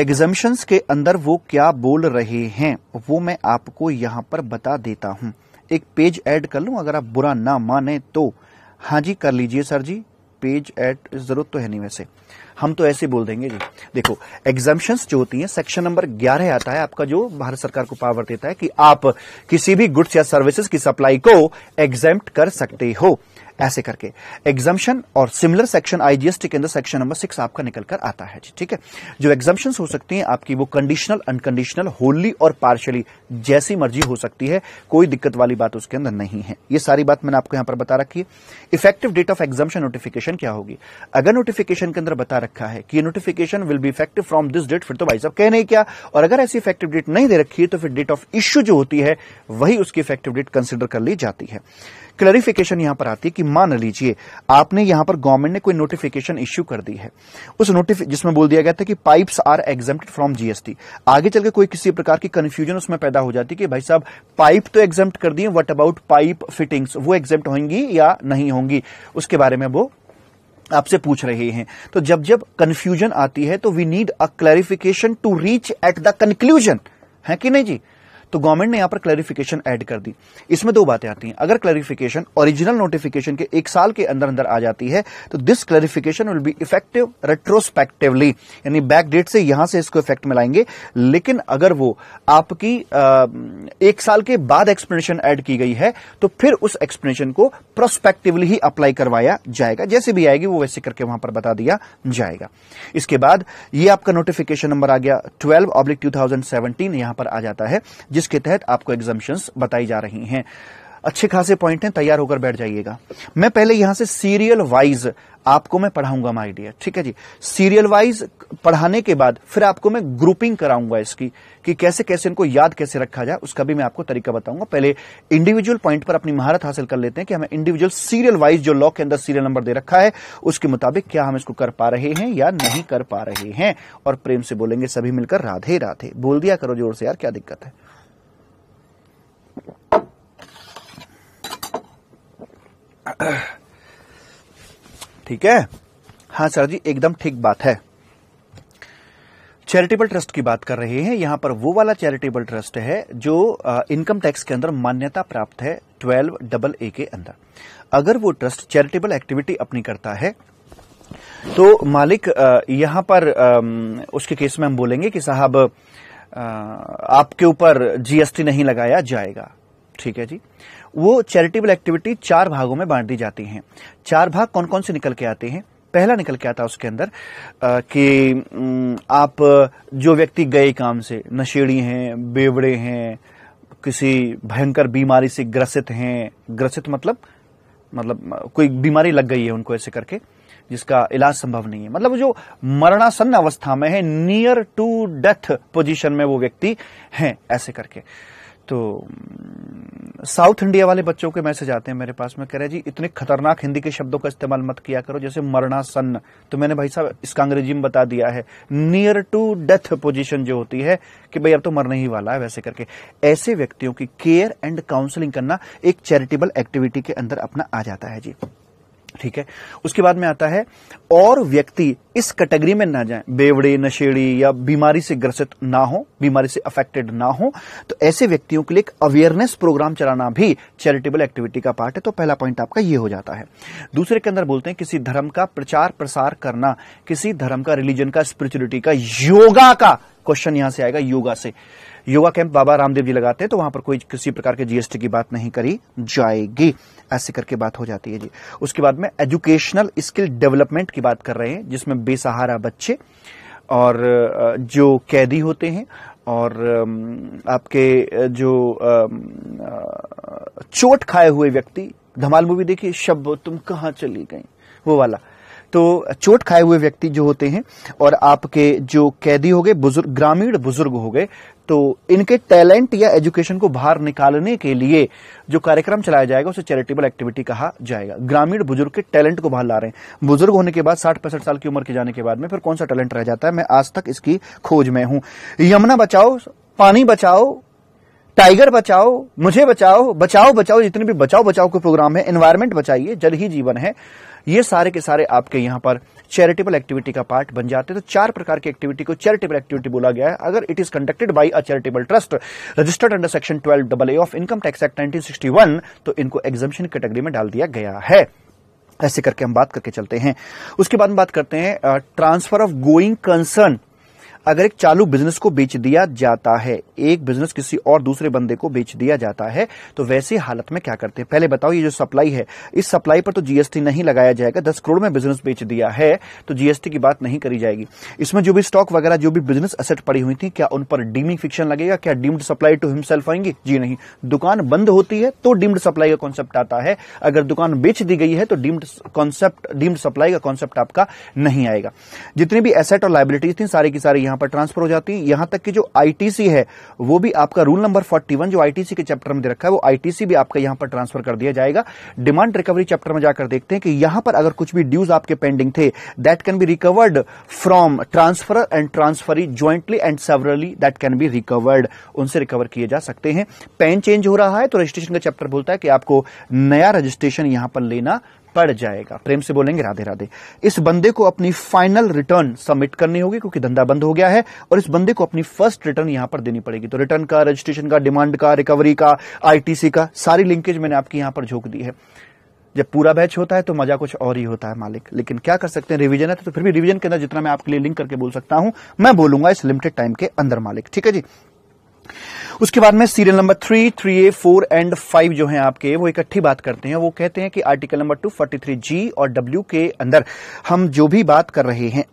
एग्जम्पशंस के अंदर वो क्या बोल रहे हैं वो मैं आपको यहां पर बता देता हूं। एक पेज एड कर लूं अगर आप बुरा ना माने तो? हाँ जी कर लीजिए सर जी, पेज एड जरूरत तो है नहीं, वैसे हम तो ऐसे बोल देंगे जी। देखो एग्जम्पशंस जो होती हैं, सेक्शन नंबर 11 आता है आपका, जो भारत सरकार को पावर देता है कि आप किसी भी गुड्स या सर्विसेज की सप्लाई को एग्जेम्प्ट कर सकते हो, ऐसे करके एग्जम्पशन। और सिमिलर सेक्शन आईजीएसटी के अंदर सेक्शन नंबर 6 आपका निकलकर आता है जी। ठीक है, जो एग्जम्पशंस हो सकती हैं आपकी वो कंडीशनल, अनकंडीशनल, होली और पार्शियली, जैसी मर्जी हो सकती है, कोई दिक्कत वाली बात उसके अंदर नहीं है। ये सारी बात मैंने आपको यहां पर बता रखी है। Effective date of exemption notification क्या होगी? अगर नोटिफिकेशन के अंदर बता रखा है कि notification will be effective from this date, फिर तो भाई साहब कह नहीं क्या। और अगर ऐसी इफेक्टिव डेट नहीं दे रखी है तो फिर डेट ऑफ इश्यू जो होती है वही उसकी इफेक्टिव डेट कंसिडर कर ली जाती है। क्लैरिफिकेशन यहां पर आती है कि मान लीजिए आपने यहां पर गवर्नमेंट ने कोई नोटिफिकेशन इश्यू कर दी है, उस नोटिफिकेशन जिसमें बोल दिया गया था कि pipes are exempted from GST. आगे चलकर कोई किसी प्रकार की कंफ्यूजन उसमें पैदा हो जाती है कि भाई साहब पाइप तो एग्जेम्प्ट कर दिए, व्हाट अबाउट पाइप फिटिंग्स, वो एग्जेम्प्ट होंगी या नहीं होंगी, उसके बारे में वो आपसे पूछ रहे हैं। तो जब जब कंफ्यूजन आती है तो we need a clarification to reach at the conclusion, है कि नहीं जी। तो गवर्नमेंट ने यहां पर क्लैरिफिकेशन ऐड कर दी। इसमें दो बातें आती हैं, अगर क्लैरिफिकेशन ओरिजिनल नोटिफिकेशन के एक साल के अंदर अंदर आ जाती है तो this clarification will be effective retrospectively, यानी बैक डेट से यहां से इसको इफेक्ट में लाएंगे। लेकिन अगर वो आपकी एक साल के बाद एक्सप्लेनेशन ऐड की गई है तो फिर उस एक्सप्लेनेशन को प्रोस्पेक्टिवली ही अप्लाई करवाया जाएगा, जैसे भी आएगी वो वैसे करके वहां पर बता दिया जाएगा। इसके बाद ये आपका नोटिफिकेशन नंबर आ गया 12/2017 यहां पर आ जाता है, जिसके तहत आपको एग्जम्पशंस बताई जा रही हैं। अच्छे खासे पॉइंट हैं, तैयार होकर बैठ जाइएगा। मैं पहले यहां से सीरियल वाइज आपको मैं पढ़ाऊंगा माय डियर, ठीक है जी। सीरियल वाइज पढ़ाने के बाद फिर आपको मैं ग्रुपिंग कराऊंगा इसकी, कि कैसे कैसे इनको याद कैसे रखा जाए, उसका भी मैं आपको तरीका बताऊंगा। पहले इंडिविजुअल पॉइंट पर अपनी महारत हासिल कर लेते हैं कि हमें इंडिविजुअल सीरियल वाइज जो लॉ के अंदर सीरियल नंबर दे रखा है उसके मुताबिक क्या हम इसको कर पा रहे हैं या नहीं कर पा रहे हैं। और प्रेम से बोलेंगे सभी मिलकर, राधे राधे बोल दिया करो जोर से यार, क्या दिक्कत है। ठीक है, हाँ सर जी एकदम ठीक बात है। चैरिटेबल ट्रस्ट की बात कर रहे हैं, यहां पर वो वाला चैरिटेबल ट्रस्ट है जो इनकम टैक्स के अंदर मान्यता प्राप्त है 12AA के अंदर। अगर वो ट्रस्ट चैरिटेबल एक्टिविटी अपनी करता है तो मालिक यहां पर उसके केस में हम बोलेंगे कि साहब आपके ऊपर जीएसटी नहीं लगाया जाएगा, ठीक है जी। वो चैरिटेबल एक्टिविटी 4 भागों में बांट दी जाती हैं। 4 भाग कौन कौन से निकल के आते हैं। पहला निकल के आता है उसके अंदर कि आप जो व्यक्ति गए काम से, नशेड़ी हैं, बेवड़े हैं, किसी भयंकर बीमारी से ग्रसित हैं, ग्रसित मतलब कोई बीमारी लग गई है उनको ऐसे करके जिसका इलाज संभव नहीं है, मतलब जो मरणासन्न अवस्था में है, नियर टू डेथ पोजीशन में वो व्यक्ति हैं ऐसे करके। तो साउथ इंडिया वाले बच्चों के मैसेज आते हैं मेरे पास में, कह रहे जी इतने खतरनाक हिंदी के शब्दों का इस्तेमाल मत किया करो, जैसे मरणासन्न, तो मैंने भाई साहब इसका अंग्रेजी में बता दिया है, नियर टू डेथ पोजीशन जो होती है कि भाई अब तो मरने ही वाला है वैसे करके। ऐसे व्यक्तियों की केयर एंड काउंसलिंग करना एक चैरिटेबल एक्टिविटी के अंदर अपना आ जाता है जी, ठीक है। उसके बाद में आता है और व्यक्ति इस कैटेगरी में ना जाए, बेवड़े, नशेड़ी या बीमारी से ग्रसित ना हो, बीमारी से अफेक्टेड ना हो, तो ऐसे व्यक्तियों के लिए एक अवेयरनेस प्रोग्राम चलाना भी चैरिटेबल एक्टिविटी का पार्ट है। तो पहला पॉइंट आपका ये हो जाता है। दूसरे के अंदर बोलते हैं किसी धर्म का प्रचार प्रसार करना, किसी धर्म का, रिलीजन का, स्पिरिचुअलिटी का, योगा का। क्वेश्चन यहां से आएगा योगा से, योगा कैंप बाबा रामदेव जी लगाते हैं तो वहां पर कोई किसी प्रकार के जीएसटी की बात नहीं करी जाएगी, ऐसे करके बात हो जाती है जी। उसके बाद में एजुकेशनल स्किल डेवलपमेंट की बात कर रहे हैं, जिसमें बेसहारा बच्चे और जो कैदी होते हैं और आपके जो चोट खाए हुए व्यक्ति, धमाल मूवी देखिए, शब्बो तुम कहां चली गई वो वाला, तो चोट खाए हुए व्यक्ति जो होते हैं और आपके जो कैदी हो गए, बुजुर्ग, ग्रामीण बुजुर्ग हो गए, तो इनके टैलेंट या एजुकेशन को बाहर निकालने के लिए जो कार्यक्रम चलाया जाएगा उसे चैरिटेबल एक्टिविटी कहा जाएगा। ग्रामीण बुजुर्ग के टैलेंट को बाहर ला रहे हैं, बुजुर्ग होने के बाद 60-65 साल की उम्र के जाने के बाद में फिर कौन सा टैलेंट रह जाता है, मैं आज तक इसकी खोज में हूं। यमुना बचाओ, पानी बचाओ, टाइगर बचाओ, मुझे बचाओ, बचाओ बचाओ, जितने भी बचाओ बचाओ के प्रोग्राम है, एनवायरमेंट बचाइए, जल ही जीवन है, ये सारे के सारे आपके यहां पर चैरिटेबल एक्टिविटी का पार्ट बन जाते हैं। तो 4 प्रकार की एक्टिविटी को चैरिटेबल एक्टिविटी बोला गया है। अगर it is conducted by a charitable trust registered under section 12AA of income tax act 1961, तो इनको एग्जम्पशन कैटेगरी में डाल दिया गया है, ऐसे करके हम बात करके चलते हैं। उसके बाद में बात करते हैं ट्रांसफर ऑफ गोइंग कंसर्न। अगर एक चालू बिजनेस को बेच दिया जाता है, एक बिजनेस किसी और दूसरे बंदे को बेच दिया जाता है, तो वैसी हालत में क्या करते हैं पहले बताओ। ये जो सप्लाई है, इस सप्लाई पर तो जीएसटी नहीं लगाया जाएगा। 10 करोड़ में बिजनेस बेच दिया है तो जीएसटी की बात नहीं करी जाएगी। इसमें जो भी स्टॉक वगैरह, जो भी बिजनेस असेट पड़ी हुई थी, क्या उन पर डीमिंग फिक्शन लगेगा? क्या डीम्ड सप्लाई टू हिमसेल्फ आएंगी? जी नहीं। दुकान बंद होती है तो डीम्ड सप्लाई का कॉन्सेप्ट आता है। अगर दुकान बेच दी गई है तो डीम्ड सप्लाई का कॉन्सेप्ट आपका नहीं आएगा। जितनी भी एसेट और लाइबिलिटीज थी सारी की सारी यहां पर ट्रांसफर हो जाती है। यहां तक कि जो आईटीसी है वो भी आपका रूल नंबर 41 जो आईटीसी के चैप्टर में दे रखा है, वो आईटीसी भी आपका यहां पर ट्रांसफर कर दिया जाएगा। डिमांड रिकवरी चैप्टर में जाकर देखते हैं कि यहां पर अगर कुछ भी ड्यूज आपके पेंडिंग थे, that can be recovered from transferor and transferee jointly and severally, that can be recovered, उनसे रिकवर किए जा सकते हैं। पैन चेंज हो रहा है तो रजिस्ट्रेशन का चैप्टर बोलता है कि आपको नया रजिस्ट्रेशन यहां पर लेना पड़ जाएगा। प्रेम से बोलेंगे राधे राधे। इस बंदे को अपनी फाइनल रिटर्न सबमिट करनी होगी क्योंकि धंधा बंद हो गया है, और इस बंदे को अपनी फर्स्ट रिटर्न यहां पर देनी पड़ेगी। तो रिटर्न का, रजिस्ट्रेशन का, डिमांड का, रिकवरी का, आईटीसी का, सारी लिंकेज मैंने आपकी यहां पर झोंक दी है। जब पूरा बैच होता है तो मजा कुछ और ही होता है मालिक, लेकिन क्या कर सकते हैं, रिवीजन है तो फिर भी रिवीजन के अंदर जितना मैं आपके लिए लिंक करके बोल सकता हूं मैं बोलूंगा इस लिमिटेड टाइम के अंदर मालिक। ठीक है जी। उसके बाद में सीरियल नंबर 3, 3A, 4 and 5 जो हैं आपके, वो इकट्ठी बात करते हैं। वो कहते हैं कि आर्टिकल नंबर 243G और W के अंदर हम जो भी बात कर रहे हैं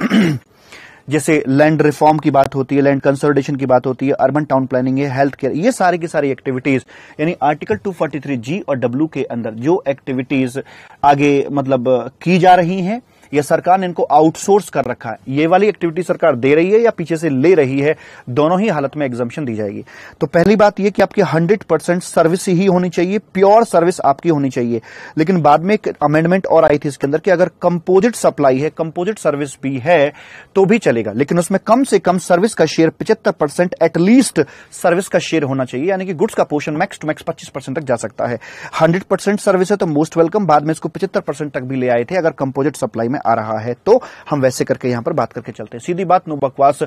जैसे लैंड रिफॉर्म की बात होती है, लैंड कंसोलिडेशन की बात होती है, अर्बन टाउन प्लानिंग है, हेल्थ केयर, ये सारी की सारी एक्टिविटीज यानी आर्टिकल 243G और W के अंदर जो एक्टिविटीज आगे मतलब की जा रही हैं, यह सरकार ने इनको आउटसोर्स कर रखा है। ये वाली एक्टिविटी सरकार दे रही है या पीछे से ले रही है, दोनों ही हालत में एग्जम्पशन दी जाएगी। तो पहली बात यह कि आपकी 100% सर्विस ही होनी चाहिए, प्योर सर्विस आपकी होनी चाहिए। लेकिन बाद में एक अमेंडमेंट और आई थी इसके अंदर कि अगर कंपोजिट सप्लाई है, कंपोजिट सर्विस भी है तो भी चलेगा, लेकिन उसमें कम से कम सर्विस का शेयर 75% एटलीस्ट सर्विस का शेयर होना चाहिए, यानी कि गुड्स का पोर्शन मैक्स टू मैक्स 25% तक जा सकता है। 100% सर्विस है तो मोस्ट वेलकम, बाद में इसको 75% तक भी ले आए थे अगर कंपोजिट सप्लाई में आ रहा है तो। हम वैसे करके यहां पर बात करके चलते हैं। सीधी बात, नो बकवास।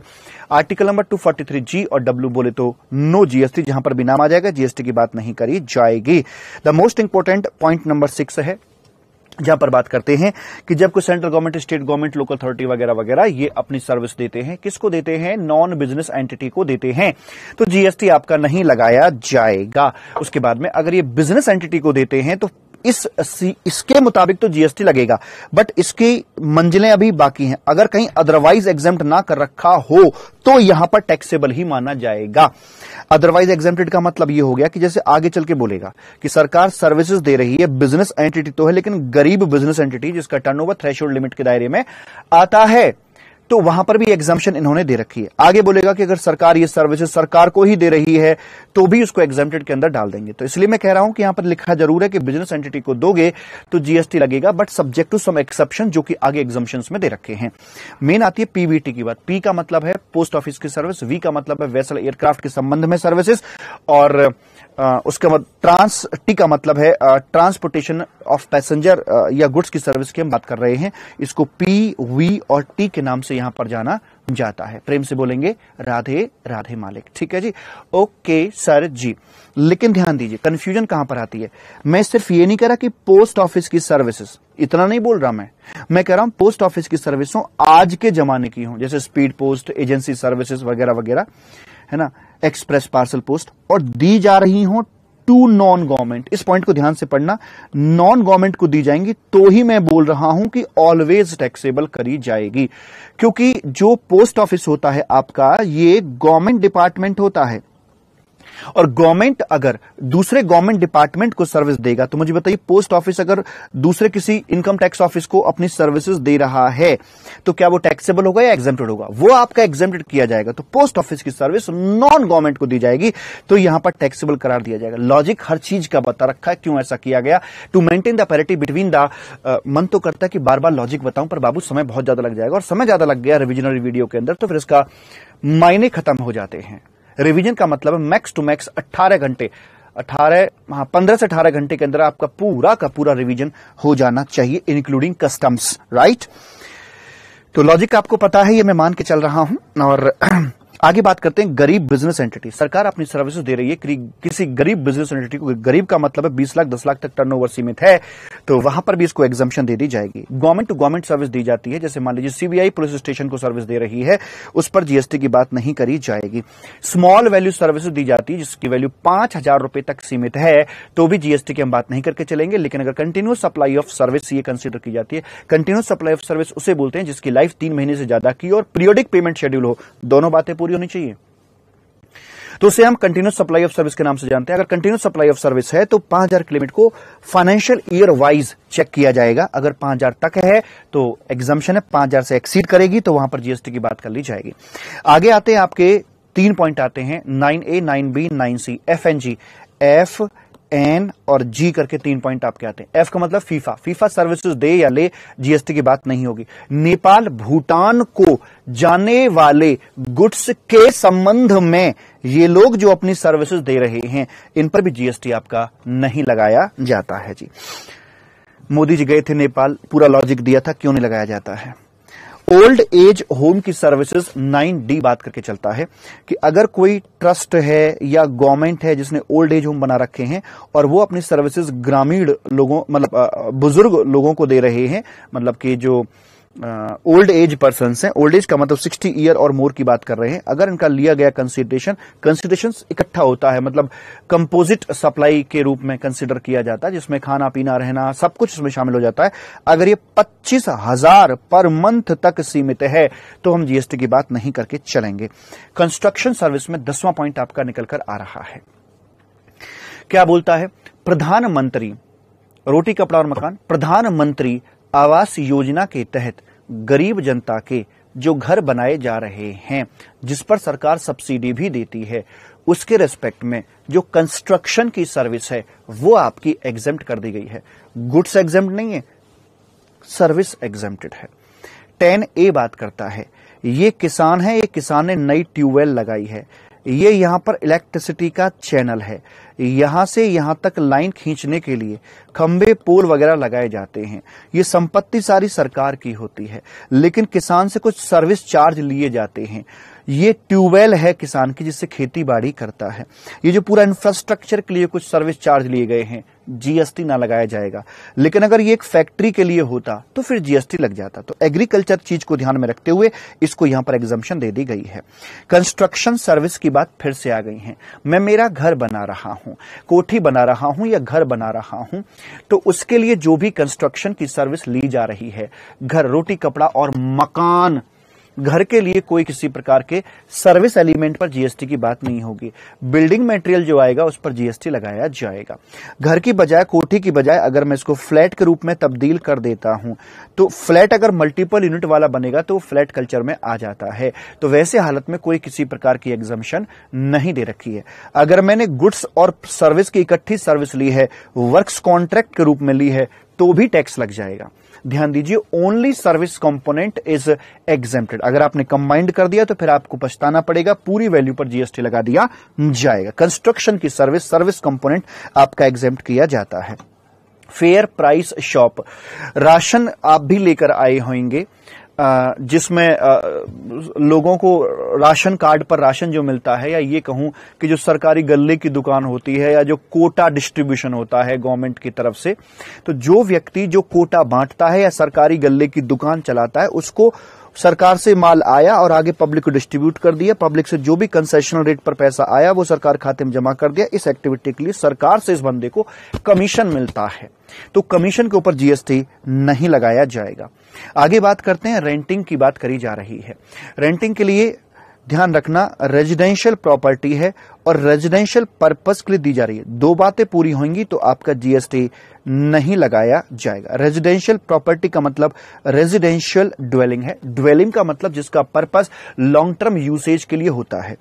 आर्टिकल नंबर 243G और W बोले तो नो जीएसटी, जहां पर भी नाम आ जाएगा जीएसटी की बात नहीं करी जाएगी। The most important point number 6 है जहां पर बात करते हैं कि जब कोई central government, state government, local authority वगैरह वगैरह ये अपनी सर्विस देते हैं, किसको देते हैं? नॉन बिजनेस एंटिटी को देते हैं, तो जीएसटी आपका नहीं लगाया जाएगा। उसके बाद में अगर ये बिजनेस एंटिटी को देते हैं तो इसके मुताबिक तो जीएसटी लगेगा, बट इसकी मंजिलें अभी बाकी हैं। अगर कहीं अदरवाइज एग्जेम्प्ट ना कर रखा हो तो यहां पर टैक्सेबल ही माना जाएगा। अदरवाइज एग्जेम्प्टेड का मतलब यह हो गया कि जैसे आगे चल के बोलेगा कि सरकार सर्विसेज दे रही है, बिजनेस एंटिटी तो है लेकिन गरीब बिजनेस एंटिटी जिसका टर्नओवर थ्रेशोल्ड लिमिट के दायरे में आता है, तो वहां पर भी एग्जम्पशन इन्होंने दे रखी है। आगे बोलेगा कि अगर सरकार ये सर्विसेज सरकार को ही दे रही है तो भी उसको एग्जम्पटेड के अंदर डाल देंगे। तो इसलिए मैं कह रहा हूं कि यहां पर लिखा जरूर है कि बिजनेस एंटिटी को दोगे तो जीएसटी लगेगा, but subject to some exception जो कि आगे एग्जम्पशंस में दे रखे हैं। मेन आती है पीवीटी की बात। पी का मतलब है पोस्ट ऑफिस की सर्विस, वी का मतलब है वेसल एयरक्राफ्ट के संबंध में सर्विसेज, और उसके बाद टी का मतलब है ट्रांसपोर्टेशन ऑफ पैसेंजर या गुड्स की सर्विस की हम बात कर रहे हैं। इसको पी, वी और टी के नाम से यहां पर जाना जाता है। प्रेम से बोलेंगे राधे राधे मालिक। ठीक है जी, ओके सर जी। लेकिन ध्यान दीजिए कंफ्यूजन कहां पर आती है। मैं सिर्फ ये नहीं कह रहा कि पोस्ट ऑफिस की सर्विसेज, इतना नहीं बोल रहा मैं कह रहा हूं पोस्ट ऑफिस की सर्विसों आज के जमाने की हों, जैसे स्पीड पोस्ट, एजेंसी सर्विसेज वगैरह वगैरह है ना, एक्सप्रेस पार्सल पोस्ट, और दी जा रही हों टू नॉन गवर्नमेंट। इस पॉइंट को ध्यान से पढ़ना, नॉन गवर्नमेंट को दी जाएंगी तो ही मैं बोल रहा हूं कि ऑलवेज टैक्सेबल करी जाएगी, क्योंकि जो पोस्ट ऑफिस होता है आपका ये गवर्नमेंट डिपार्टमेंट होता है, और गवर्नमेंट अगर दूसरे गवर्नमेंट डिपार्टमेंट को सर्विस देगा तो मुझे बताइए पोस्ट ऑफिस अगर दूसरे किसी इनकम टैक्स ऑफिस को अपनी सर्विसेज दे रहा है तो क्या वो टैक्सेबल होगा या एग्जेम्प्टेड होगा? वो आपका एग्जेम्प्टेड किया जाएगा। तो पोस्ट ऑफिस की सर्विस नॉन गवर्नमेंट को दी जाएगी तो यहां पर टैक्सेबल करार दिया जाएगा। लॉजिक हर चीज का बता रखा है, क्यों ऐसा किया गया, to maintain the parity between the, मन तो करता है कि बार बार लॉजिक बताऊं पर बाबू समय बहुत ज्यादा लग जाएगा, और समय ज्यादा लग गया रिविजनरी वीडियो के अंदर तो फिर इसका मायने खत्म हो जाते हैं। रिवीजन का मतलब है मैक्स टू मैक्स 15 से 18 घंटे के अंदर आपका पूरा का पूरा रिवीजन हो जाना चाहिए, इंक्लूडिंग कस्टम्स, राइट। तो लॉजिक आपको पता है, ये मैं मान के चल रहा हूं, और आगे बात करते हैं गरीब बिजनेस एंटिटी। सरकार अपनी सर्विसेज दे रही है किसी गरीब बिजनेस एंटिटी को। गरीब का मतलब है 20 लाख 10 लाख तक टर्नओवर सीमित है तो वहां पर भी इसको एग्जम्पशन दे दी जाएगी। गवर्नमेंट टू गवर्नमेंट सर्विस दी जाती है, जैसे मान लीजिए सीबीआई पुलिस स्टेशन को सर्विस दे रही है, उस पर जीएसटी की बात नहीं करी जाएगी। स्मॉल वैल्यू सर्विसेज दी जाती है जिसकी वैल्यू 5,000 रुपए तक सीमित है तो भी जीएसटी की हम बात नहीं करके चलेंगे। लेकिन अगर कंटिन्यूस सप्लाई ऑफ सर्विस ये कंसिडर की जाती है, कंटिन्यूस सप्लाई ऑफ सर्विस उसे बोलते हैं जिसकी लाइफ 3 महीने से ज्यादा की और पीरियोडिक पेमेंट शेड्यूल हो, दोनों बातें पूरी होनी चाहिए, तो उसे हम कंटिन्यूस सप्लाई ऑफ सर्विस के नाम से जानते हैं। अगर कंटिन्यूस सप्लाई ऑफ सर्विस है तो 5,000 के लिमिट को फाइनेंशियल ईयर वाइज चेक किया जाएगा। अगर 5,000 तक है तो एग्जम्पशन है, 5,000 से एक्सीड करेगी तो वहां पर जीएसटी की बात कर ली जाएगी। आगे आते हैं, आपके 3 पॉइंट आते हैं 9A 9B 9C। F, N और G करके 3 पॉइंट आपके आते हैं। F का मतलब फीफा, फीफा सर्विसेज दे या ले जीएसटी की बात नहीं होगी। नेपाल भूटान को जाने वाले गुड्स के संबंध में ये लोग जो अपनी सर्विसेज दे रहे हैं इन पर भी जीएसटी आपका नहीं लगाया जाता है जी। मोदी जी गए थे नेपाल, पूरा लॉजिक दिया था क्यों नहीं लगाया जाता है। ओल्ड एज होम की सर्विसेज 9D बात करके चलता है कि अगर कोई ट्रस्ट है या गवर्नमेंट है जिसने ओल्ड एज होम बना रखे हैं और वो अपनी सर्विसेज ग्रामीण लोगों मतलब बुजुर्ग लोगों को दे रहे हैं, मतलब कि जो ओल्ड एज पर्सन्स हैं, ओल्ड एज का मतलब 60 ईयर और मोर की बात कर रहे हैं, अगर इनका लिया गया कंसिडरेशन इकट्ठा होता है, मतलब कंपोजिट सप्लाई के रूप में कंसिडर किया जाता है जिसमें खाना पीना रहना सब कुछ इसमें शामिल हो जाता है। अगर ये 25,000 पर मंथ तक सीमित है तो हम जीएसटी की बात नहीं करके चलेंगे। कंस्ट्रक्शन सर्विस में 10वां पॉइंट आपका निकलकर आ रहा है, क्या बोलता है, प्रधानमंत्री रोटी कपड़ा और मकान, प्रधानमंत्री आवास योजना के तहत गरीब जनता के जो घर बनाए जा रहे हैं जिस पर सरकार सब्सिडी भी देती है उसके रेस्पेक्ट में जो कंस्ट्रक्शन की सर्विस है वो आपकी एग्जेम्प्ट कर दी गई है। गुड्स एग्जेम्प्ट नहीं है, सर्विस एग्जेम्प्टेड है। 10A बात करता है, ये किसान है, ये किसान ने नई ट्यूबवेल लगाई है, ये यहाँ पर इलेक्ट्रिसिटी का चैनल है, यहाँ से यहाँ तक लाइन खींचने के लिए खंबे पोल वगैरह लगाए जाते हैं, ये संपत्ति सारी सरकार की होती है लेकिन किसान से कुछ सर्विस चार्ज लिए जाते हैं। ये ट्यूबवेल है किसान की जिससे खेती बाड़ी करता है, ये जो पूरा इंफ्रास्ट्रक्चर के लिए कुछ सर्विस चार्ज लिए गए हैं जीएसटी ना लगाया जाएगा। लेकिन अगर ये एक फैक्ट्री के लिए होता तो फिर जीएसटी लग जाता। तो एग्रीकल्चर चीज को ध्यान में रखते हुए इसको यहां पर एग्जम्पशन दे दी गई है। कंस्ट्रक्शन सर्विस की बात फिर से आ गई है, मैं मेरा घर बना रहा हूं, कोठी बना रहा हूं या घर बना रहा हूं तो उसके लिए जो भी कंस्ट्रक्शन की सर्विस ली जा रही है, घर रोटी कपड़ा और मकान, घर के लिए कोई किसी प्रकार के सर्विस एलिमेंट पर जीएसटी की बात नहीं होगी। बिल्डिंग मटेरियल जो आएगा उस पर जीएसटी लगाया जाएगा। घर की बजाय, कोठी की बजाय अगर मैं इसको फ्लैट के रूप में तब्दील कर देता हूं तो फ्लैट अगर मल्टीपल यूनिट वाला बनेगा तो फ्लैट कल्चर में आ जाता है, तो वैसे हालत में कोई किसी प्रकार की एग्जम्पशन नहीं दे रखी है। अगर मैंने गुड्स और सर्विस की इकट्ठी सर्विस ली है, वर्क्स कॉन्ट्रैक्ट के रूप में ली है तो भी टैक्स लग जाएगा। ध्यान दीजिए, only service component is exempted. अगर आपने कंबाइंड कर दिया तो फिर आपको पछताना पड़ेगा, पूरी वैल्यू पर जीएसटी लगा दिया जाएगा। कंस्ट्रक्शन की सर्विस, सर्विस कंपोनेंट आपका एग्जेम्प्ट किया जाता है। फेयर प्राइस शॉप, राशन आप भी लेकर आए होंगे जिसमें लोगों को राशन कार्ड पर राशन जो मिलता है, या ये कहूं कि जो सरकारी गल्ले की दुकान होती है या जो कोटा डिस्ट्रीब्यूशन होता है गवर्नमेंट की तरफ से, तो जो व्यक्ति जो कोटा बांटता है या सरकारी गल्ले की दुकान चलाता है उसको सरकार से माल आया और आगे पब्लिक को डिस्ट्रीब्यूट कर दिया, पब्लिक से जो भी कंसेशनल रेट पर पैसा आया वो सरकार खाते में जमा कर दिया। इस एक्टिविटी के लिए सरकार से इस बंदे को कमीशन मिलता है तो कमीशन के ऊपर जीएसटी नहीं लगाया जाएगा। आगे बात करते हैं, रेंटिंग की बात करी जा रही है। रेंटिंग के लिए ध्यान रखना, रेजिडेंशियल प्रॉपर्टी है और रेजिडेंशियल पर्पस के लिए दी जा रही है, दो बातें पूरी होंगी तो आपका जीएसटी नहीं लगाया जाएगा। रेजिडेंशियल प्रॉपर्टी का मतलब रेजिडेंशियल ड्वेलिंग है, ड्वेलिंग का मतलब जिसका पर्पस लॉन्ग टर्म यूसेज के लिए होता है।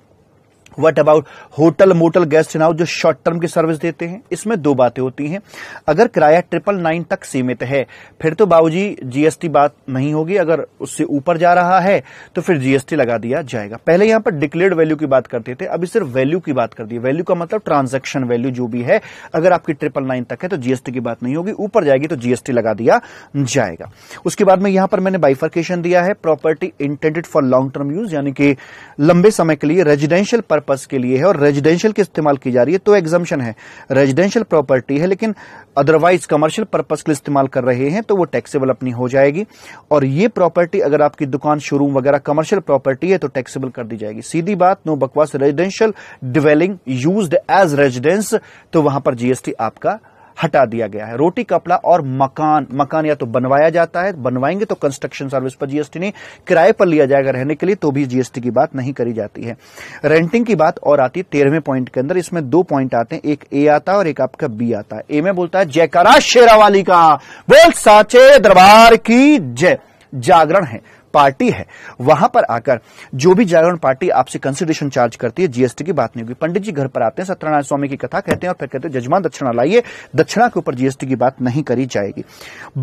What about hotel motel guest in house जो शॉर्ट टर्म की सर्विस देते हैं। इसमें दो बातें होती हैं, अगर किराया 999 तक सीमित है फिर तो बाबूजी जीएसटी बात नहीं होगी, अगर उससे ऊपर जा रहा है तो फिर जीएसटी लगा दिया जाएगा। पहले यहां पर डिक्लेयर्ड वैल्यू की बात करते थे, अभी सिर्फ वैल्यू की बात करती है। वैल्यू का मतलब ट्रांजैक्शन वैल्यू जो भी है, अगर आपकी 999 तक है तो जीएसटी की बात नहीं होगी, ऊपर जाएगी तो जीएसटी लगा दिया जाएगा। उसके बाद में यहां पर मैंने बाइफर्केशन दिया है, property intended for long term use यानी कि लंबे समय के लिए रेजिडेंशियल पर्पस के लिए है और रेजिडेंशियल के इस्तेमाल की जा रही है तो एग्जम्पशन है, रेजिडेंशियल प्रॉपर्टी है लेकिन अदरवाइज कमर्शियल पर्पस के लिए इस्तेमाल कर रहे हैं तो वो टैक्सेबल अपनी हो जाएगी। और ये प्रॉपर्टी अगर आपकी दुकान शोरूम वगैरह कमर्शियल प्रॉपर्टी है तो टैक्सेबल कर दी जाएगी। सीधी बात, नो बकवास। Residential dwelling used as residence तो वहां पर जीएसटी आपका हटा दिया गया है। रोटी कपड़ा और मकान, मकान या तो बनवाया जाता है, बनवाएंगे तो कंस्ट्रक्शन सर्विस पर जीएसटी नहीं, किराए पर लिया जाएगा रहने के लिए तो भी जीएसटी की बात नहीं करी जाती है। रेंटिंग की बात और आती है 13वें पॉइंट के अंदर, इसमें दो पॉइंट आते हैं, एक ए आता है और एक आपका बी आता है। ए में बोलता है जयकारा शेरावाली का, बोल साचे दरबार की जय। जागरण है, पार्टी है, वहां पर आकर जो भी जागरण पार्टी आपसे कंसीडरेशन चार्ज करती है जीएसटी की बात नहीं होगी। पंडित जी घर पर आते हैं, सत्यनारायण स्वामी की कथा कहते हैं और फिर कहते हैं जजमान दक्षिणा लाइए, दक्षिणा के ऊपर जीएसटी की बात नहीं करी जाएगी।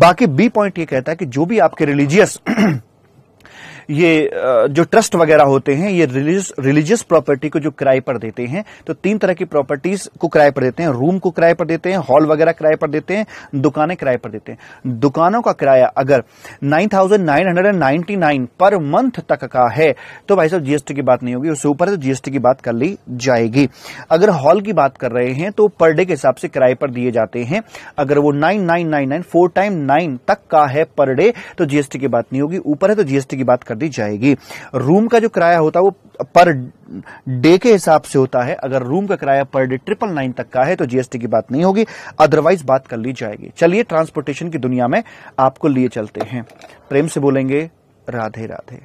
बाकी बी पॉइंट ये कहता है कि जो भी आपके रिलीजियस ये जो ट्रस्ट वगैरह होते हैं ये रिलीजियस प्रॉपर्टी को जो किराए पर देते हैं तो तीन तरह की प्रॉपर्टीज को किराए पर देते हैं, रूम को किराए पर देते हैं, हॉल वगैरह किराए पर देते हैं, दुकानें किराए पर देते हैं। दुकानों का किराया अगर 9,999 पर मंथ तक का है तो भाई साहब जीएसटी की बात नहीं होगी, उससे ऊपर है तो जीएसटी की बात कर ली जाएगी। अगर हॉल की बात कर रहे हैं तो पर डे के हिसाब से किराए पर दिए जाते हैं, अगर वो 9,999 4x9 तक का है पर डे तो जीएसटी की बात नहीं होगी, ऊपर है तो जीएसटी की बात दी जाएगी। रूम का जो किराया होता है वो पर डे के हिसाब से होता है, अगर रूम का किराया पर डे 999 तक का है तो जीएसटी की बात नहीं होगी, अदरवाइज बात कर ली जाएगी। चलिए ट्रांसपोर्टेशन की दुनिया में आपको लिए चलते हैं, प्रेम से बोलेंगे राधे राधे।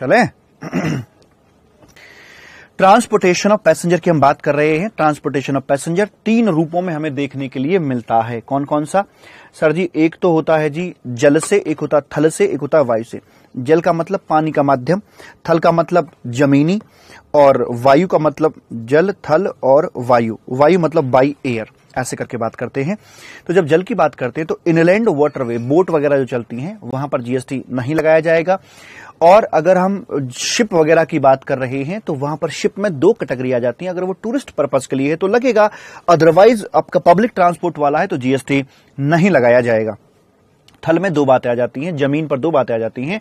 चले ट्रांसपोर्टेशन ऑफ पैसेंजर की हम बात कर रहे हैं। ट्रांसपोर्टेशन ऑफ पैसेंजर तीन रूपों में हमें देखने के लिए मिलता है, कौन कौन सा सर जी? एक तो होता है जी जल से, एक होता थल से, एक होता वायु से। जल का मतलब पानी का माध्यम, थल का मतलब जमीनी और वायु का मतलब जल, थल और वायु, वायु मतलब बाई एयर, ऐसे करके बात करते हैं। तो जब जल की बात करते हैं तो इनलैंड वाटरवे बोट वगैरह जो चलती हैं वहां पर जीएसटी नहीं लगाया जाएगा। और अगर हम शिप वगैरह की बात कर रहे हैं तो वहां पर शिप में दो कैटेगरी आ जाती है, अगर वो टूरिस्ट पर्पस के लिए है तो लगेगा, अदरवाइज आपका पब्लिक ट्रांसपोर्ट वाला है तो जीएसटी नहीं लगाया जाएगा। थल में दो बातें आ जाती हैं, जमीन पर दो बातें आ जाती हैं।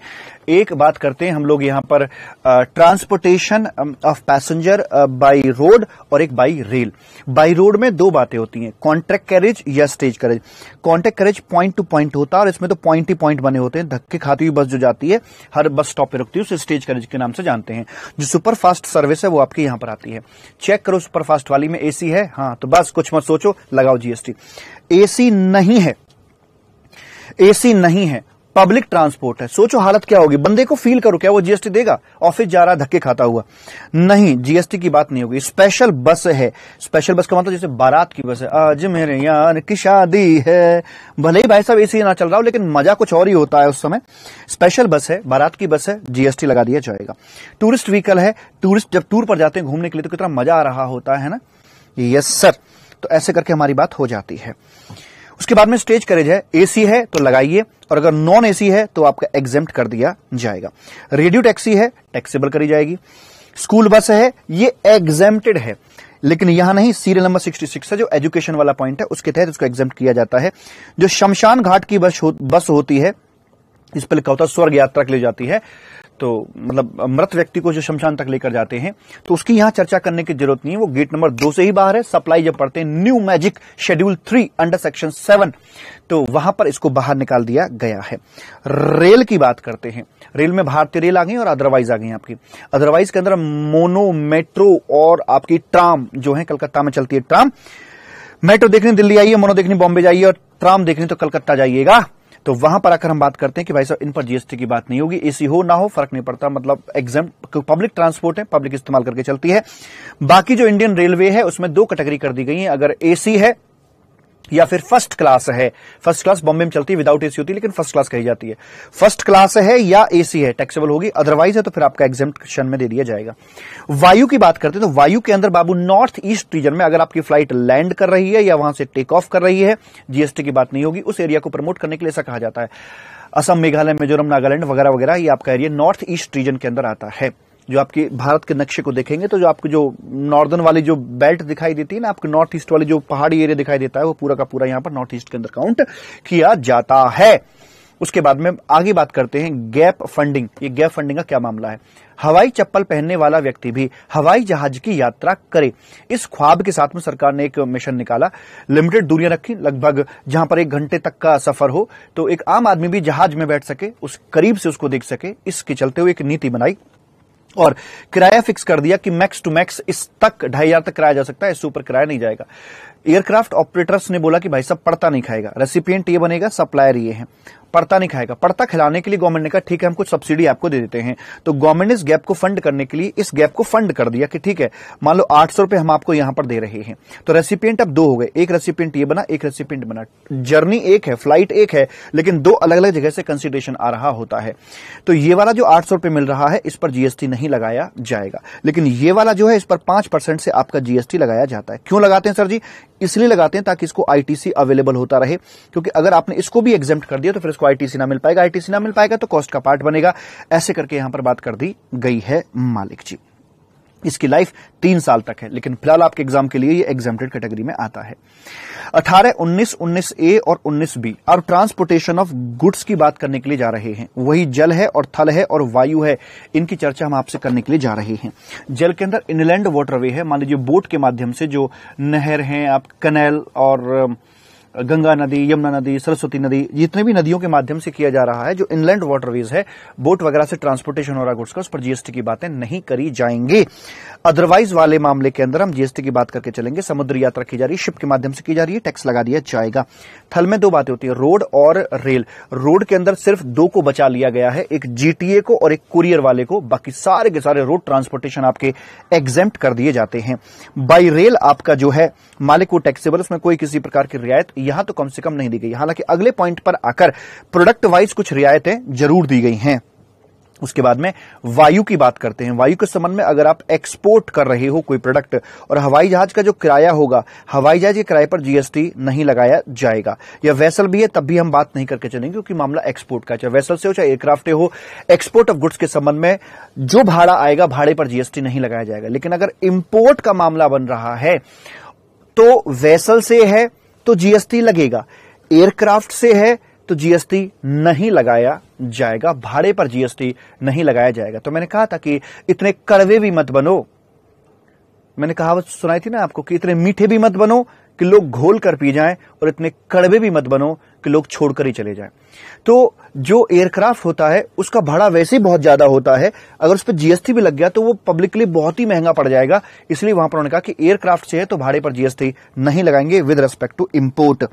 एक बात करते हैं हम लोग यहां पर transportation of passenger by road और एक बाय रेल। बाय रोड में दो बातें होती हैं, कॉन्ट्रैक्ट कैरेज या stage carriage. Contract carriage point to point होता है और इसमें तो पॉइंट ही पॉइंट बने होते हैं, धक्के खाती हुई बस जो जाती है हर बस स्टॉप पर रुकती है उसे स्टेज कैरेज के नाम से जानते हैं। जो सुपरफास्ट सर्विस है वो आपके यहां पर आती है, चेक करो सुपरफास्ट वाली में एसी है, हाँ तो बस कुछ मत सोचो लगाओ जीएसटी। एसी नहीं है, एसी नहीं है, पब्लिक ट्रांसपोर्ट है, सोचो हालत क्या होगी, बंदे को फील करो, क्या वो जीएसटी देगा? ऑफिस जा रहा धक्के खाता हुआ, नहीं जीएसटी की बात नहीं होगी। स्पेशल बस है, स्पेशल बस का मतलब जैसे बारात की बस है, आज मेरे यार की शादी है, भले ही भाई साहब एसी ना चल रहा हो लेकिन मजा कुछ और ही होता है उस समय। स्पेशल बस है, बारात की बस है, जीएसटी लगा दिया जाएगा। टूरिस्ट व्हीकल है, टूरिस्ट जब टूर पर जाते हैं घूमने के लिए तो कितना मजा आ रहा होता है ना, यस सर। तो ऐसे करके हमारी बात हो जाती है। उसके बाद में स्टेज कैरेज है, एसी है तो लगाइए और अगर नॉन एसी है तो आपका एग्जेम्प्ट कर दिया जाएगा। रेडियो टैक्सी है टैक्सेबल करी जाएगी। स्कूल बस है ये एग्जेम्प्टेड है लेकिन यहां नहीं, सीरियल नंबर 66 है जो एजुकेशन वाला पॉइंट है उसके तहत इसको एग्जेम्प्ट किया जाता है। जो शमशान घाट की बस होती है, इस पर लिखा होता है स्वर्ग यात्रा के लिए जाती है, तो मतलब मृत व्यक्ति को जो शमशान तक लेकर जाते हैं तो उसकी यहां चर्चा करने की जरूरत नहीं है, वो गेट नंबर 2 से ही बाहर है। सप्लाई जब पढ़ते हैं new magic schedule 3 under section 7 तो वहां पर इसको बाहर निकाल दिया गया है। रेल की बात करते हैं, रेल में भारतीय रेल आ गई और अदरवाइज आ गई आपकी। अदरवाइज के अंदर मोनो, मेट्रो और आपकी ट्राम जो है कलकत्ता में चलती है ट्राम। मेट्रो देखने दिल्ली आइए, मोनो देखने बॉम्बे जाइए और ट्राम देखने तो कलकत्ता जाइएगा। तो वहां पर आकर हम बात करते हैं कि भाई साहब इन पर जीएसटी की बात नहीं होगी, एसी हो ना हो फर्क नहीं पड़ता, मतलब एग्जेम्प्ट, पब्लिक ट्रांसपोर्ट है, पब्लिक इस्तेमाल करके चलती है। बाकी जो इंडियन रेलवे है उसमें दो कैटेगरी कर दी गई है, अगर एसी है या फिर फर्स्ट क्लास है, फर्स्ट क्लास बॉम्बे में चलती है, विदाउट एसी होती है लेकिन फर्स्ट क्लास कही जाती है। फर्स्ट क्लास है या एसी है टैक्सेबल होगी, अदरवाइज है तो फिर आपका एग्जम्पशन में दे दिया जाएगा। वायु की बात करते हैं तो वायु के अंदर बाबू नॉर्थ ईस्ट रीजन में अगर आपकी फ्लाइट लैंड कर रही है या वहां से टेक ऑफ कर रही है जीएसटी की बात नहीं होगी। उस एरिया को प्रमोट करने के लिए ऐसा कहा जाता है। असम, मेघालय, मिजोरम, नागालैंड वगैरह वगैरह ये आपका एरिया नॉर्थ ईस्ट रीजन के अंदर आता है। जो आपके भारत के नक्शे को देखेंगे तो जो आपको जो नॉर्दर्न वाली जो बेल्ट दिखाई देती है ना, आपके नॉर्थ ईस्ट वाले जो पहाड़ी एरिया दिखाई देता है वो पूरा का पूरा यहां पर नॉर्थ ईस्ट के अंदर काउंट किया जाता है। उसके बाद में आगे बात करते हैं गैप फंडिंग। ये गैप फंडिंग का क्या मामला है? हवाई चप्पल पहनने वाला व्यक्ति भी हवाई जहाज की यात्रा करे, इस ख्वाब के साथ में सरकार ने एक मिशन निकाला। लिमिटेड दूरियां रखी लगभग, जहां पर 1 घंटे तक का सफर हो तो एक आम आदमी भी जहाज में बैठ सके, उस करीब से उसको देख सके। इसके चलते हुए एक नीति बनाई और किराया फिक्स कर दिया कि मैक्स टू मैक्स इस तक 2,500 तक किराया जा सकता है, इससे ऊपर किराया नहीं जाएगा। एयरक्राफ्ट ऑपरेटर्स ने बोला कि भाई सब पड़ता नहीं खाएगा, रेसिपिएंट ये बनेगा, सप्लायर ये है, पड़ता नहीं खाएगा। पड़ता खिलाने के लिए गवर्नमेंट ने कहा ठीक है हम कुछ सब्सिडी आपको दे देते हैं। तो गवर्नमेंट इस गैप को फंड करने के लिए इस गैप को फंड कर दिया कि ठीक है मान लो 800 रुपए हम आपको यहां पर दे रहे हैं। तो रेसिपिएंट अब 2 हो गए, एक रेसिपिएंट ये बना, एक रेसिपिएंट बना। जर्नी एक है, फ्लाइट एक है, लेकिन 2 अलग अलग जगह से कंसिडरेशन आ रहा होता है। तो ये वाला जो 800 रुपए मिल रहा है इस पर जीएसटी नहीं लगाया जाएगा, लेकिन ये वाला जो है इस पर 5% से आपका जीएसटी लगाया जाता है। क्यों लगाते हैं सर जी? इसलिए लगाते हैं ताकि इसको आईटीसी अवेलेबल होता रहे, क्योंकि अगर आपने इसको भी एग्जेम्प्ट कर दिया तो फिर इसको आईटीसी ना मिल पाएगा, आईटीसी ना मिल पाएगा तो कॉस्ट का पार्ट बनेगा। ऐसे करके यहां पर बात कर दी गई है मालिक जी। इसकी लाइफ 3 साल तक है, लेकिन फिलहाल आपके एग्जाम के लिए ये एग्जेम्प्टेड कैटेगरी में आता है। 18, 19, 19A और 19B और ट्रांसपोर्टेशन ऑफ गुड्स की बात करने के लिए जा रहे हैं। वही जल है और थल है और वायु है, इनकी चर्चा हम आपसे करने के लिए जा रहे हैं। जल के अंदर इनलैंड वाटरवे है, मान लीजिए बोट के माध्यम से जो नहर है, आप कैनाल और गंगा नदी, यमुना नदी, सरस्वती नदी, जितने भी नदियों के माध्यम से किया जा रहा है जो इनलैंड वाटरवेज है, बोट वगैरह से ट्रांसपोर्टेशन हो रहा गुड्स का, उस पर जीएसटी की बातें नहीं करी जाएंगी। अदरवाइज वाले मामले के अंदर हम जीएसटी की बात करके चलेंगे। समुद्री यात्रा की जा रही है, शिप के माध्यम से की जा रही है, टैक्स लगा दिया जाएगा। थल में 2 बातें होती है, रोड और रेल। रोड के अंदर सिर्फ 2 को बचा लिया गया है, एक जीटीए को और एक कुरियर वाले को, बाकी सारे के सारे रोड ट्रांसपोर्टेशन आपके एग्जेम्प्ट कर दिए जाते हैं। बाई रेल आपका जो है मालिक को टैक्सेबल, उसमें कोई किसी प्रकार की रियायत यहां तो कम से कम नहीं दी गई। हालांकि अगले पॉइंट पर आकर प्रोडक्ट वाइज कुछ रियायतें जरूर दी गई हैं। उसके बाद में वायु की बात करते हैं। वायु के संबंध में अगर आप एक्सपोर्ट कर रहे हो कोई प्रोडक्ट, और हवाई जहाज का जो किराया होगा, हवाई जहाज के किराए पर जीएसटी नहीं लगाया जाएगा। या वेसल भी है तब भी हम बात नहीं करके चलेंगे, क्योंकि मामला एक्सपोर्ट का, चाहे वेसल से हो चाहे एयरक्राफ्ट हो। एक्सपोर्ट ऑफ गुड्स के संबंध में जो भाड़ा आएगा, भाड़े पर जीएसटी नहीं लगाया जाएगा। लेकिन अगर इंपोर्ट का मामला बन रहा है तो वेसल से है तो जीएसटी लगेगा, एयरक्राफ्ट से है तो जीएसटी नहीं लगाया जाएगा, भाड़े पर जीएसटी नहीं लगाया जाएगा। तो मैंने कहा था कि इतने कड़वे भी मत बनो, मैंने कहावत सुनाई थी ना आपको कि इतने मीठे भी मत बनो कि लोग घोल कर पी जाएं, और इतने कड़वे भी मत बनो कि लोग छोड़कर ही चले जाएं। तो जो एयरक्राफ्ट होता है उसका भाड़ा वैसे ही बहुत ज्यादा होता है, अगर उस पर जीएसटी भी लग गया तो वो पब्लिक के लिए बहुत ही महंगा पड़ जाएगा। इसलिए वहां पर उन्होंने कहा कि एयरक्राफ्ट से है तो भाड़े पर जीएसटी नहीं लगाएंगे विद रिस्पेक्ट टू इंपोर्ट।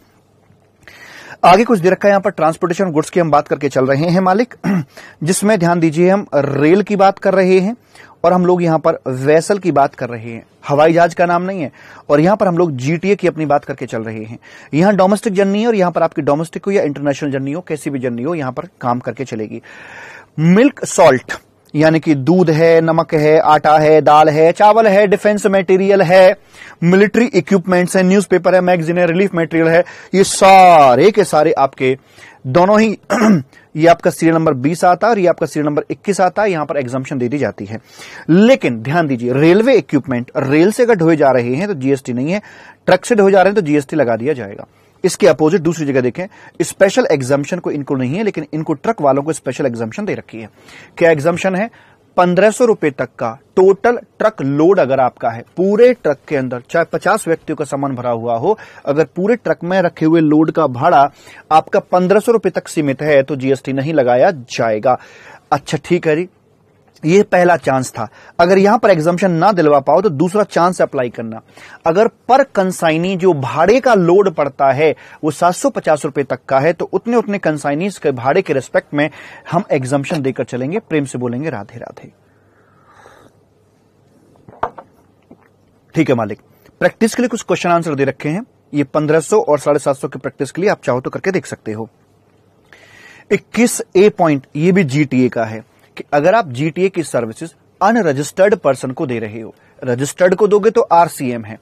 आगे कुछ दे रखा है यहां पर ट्रांसपोर्टेशन गुड्स की हम बात करके चल रहे हैं मालिक, जिसमें ध्यान दीजिए हम रेल की बात कर रहे हैं और हम लोग यहां पर वेसल की बात कर रहे हैं, हवाई जहाज का नाम नहीं है, और यहां पर हम लोग जीटीए की अपनी बात करके चल रहे हैं। यहां डोमेस्टिक जर्नी है और यहां पर आपकी डोमेस्टिक हो या इंटरनेशनल जर्नी हो, कैसी भी जर्नी हो यहां पर काम करके चलेगी। मिल्क सॉल्ट यानी कि दूध है, नमक है, आटा है, दाल है, चावल है, डिफेंस मटेरियल है, मिलिट्री इक्विपमेंट्स है, न्यूज़पेपर है, मैगजीन है, रिलीफ मटेरियल है, ये सारे के सारे आपके दोनों ही ये आपका सीरियल नंबर 20 आता है और ये आपका सीरियल नंबर 21 आता है, यहां पर एग्जाम्पशन दे दी जाती है। लेकिन ध्यान दीजिए रेलवे इक्विपमेंट, रेल से अगर ढोए जा रहे हैं तो जीएसटी नहीं है, ट्रक से ढोए जा रहे हैं तो जीएसटी लगा दिया जाएगा। इसके अपोजिट दूसरी जगह देखें, स्पेशल एग्जाम्पशन को इनको नहीं है, लेकिन इनको ट्रक वालों को स्पेशल एग्जाम्पशन दे रखी है। क्या एग्जाम्पशन है? 1500 रुपए तक का टोटल ट्रक लोड अगर आपका है, पूरे ट्रक के अंदर चाहे 50 व्यक्तियों का सामान भरा हुआ हो, अगर पूरे ट्रक में रखे हुए लोड का भाड़ा आपका 1500 रुपए तक सीमित है तो जीएसटी नहीं लगाया जाएगा। अच्छा ठीक है जी, ये पहला चांस था। अगर यहां पर एग्जाम्पशन ना दिलवा पाओ तो दूसरा चांस अप्लाई करना। अगर पर कंसाइनी जो भाड़े का लोड पड़ता है वो 750 रुपए तक का है तो उतने उतने कंसाइनीज के भाड़े के रिस्पेक्ट में हम एग्जाम्पशन देकर चलेंगे। प्रेम से बोलेंगे राधे राधे। ठीक है मालिक, प्रैक्टिस के लिए कुछ क्वेश्चन आंसर दे रखे हैं, ये 1500 और 750 की प्रैक्टिस के लिए आप चाहो तो करके देख सकते हो। 21A पॉइंट, ये भी जीटीए का है कि अगर आप जीटीए की सर्विसेज अनरजिस्टर्ड पर्सन को दे रहे हो, रजिस्टर्ड को दोगे तो आरसीएम है,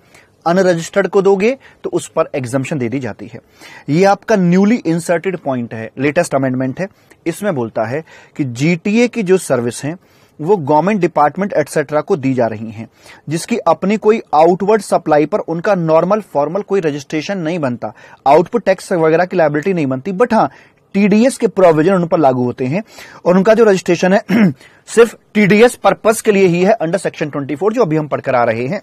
अनरजिस्टर्ड को दोगे तो उस पर एग्जम्पशन दे दी जाती है। ये आपका न्यूली इंसर्टेड पॉइंट है, लेटेस्ट अमेंडमेंट है। इसमें बोलता है कि जीटीए की जो सर्विस है वो गवर्नमेंट डिपार्टमेंट एटसेट्रा को दी जा रही हैं, जिसकी अपनी कोई आउटवर्ड सप्लाई पर उनका नॉर्मल फॉर्मल कोई रजिस्ट्रेशन नहीं बनता, आउटपुट टैक्स वगैरह की लायबिलिटी नहीं बनती, बट हाँ टीडीएस के प्रोविजन उन पर लागू होते हैं और उनका जो रजिस्ट्रेशन है सिर्फ टीडीएस पर्पस के लिए ही है अंडर सेक्शन 24 जो अभी हम पढ़कर आ रहे हैं।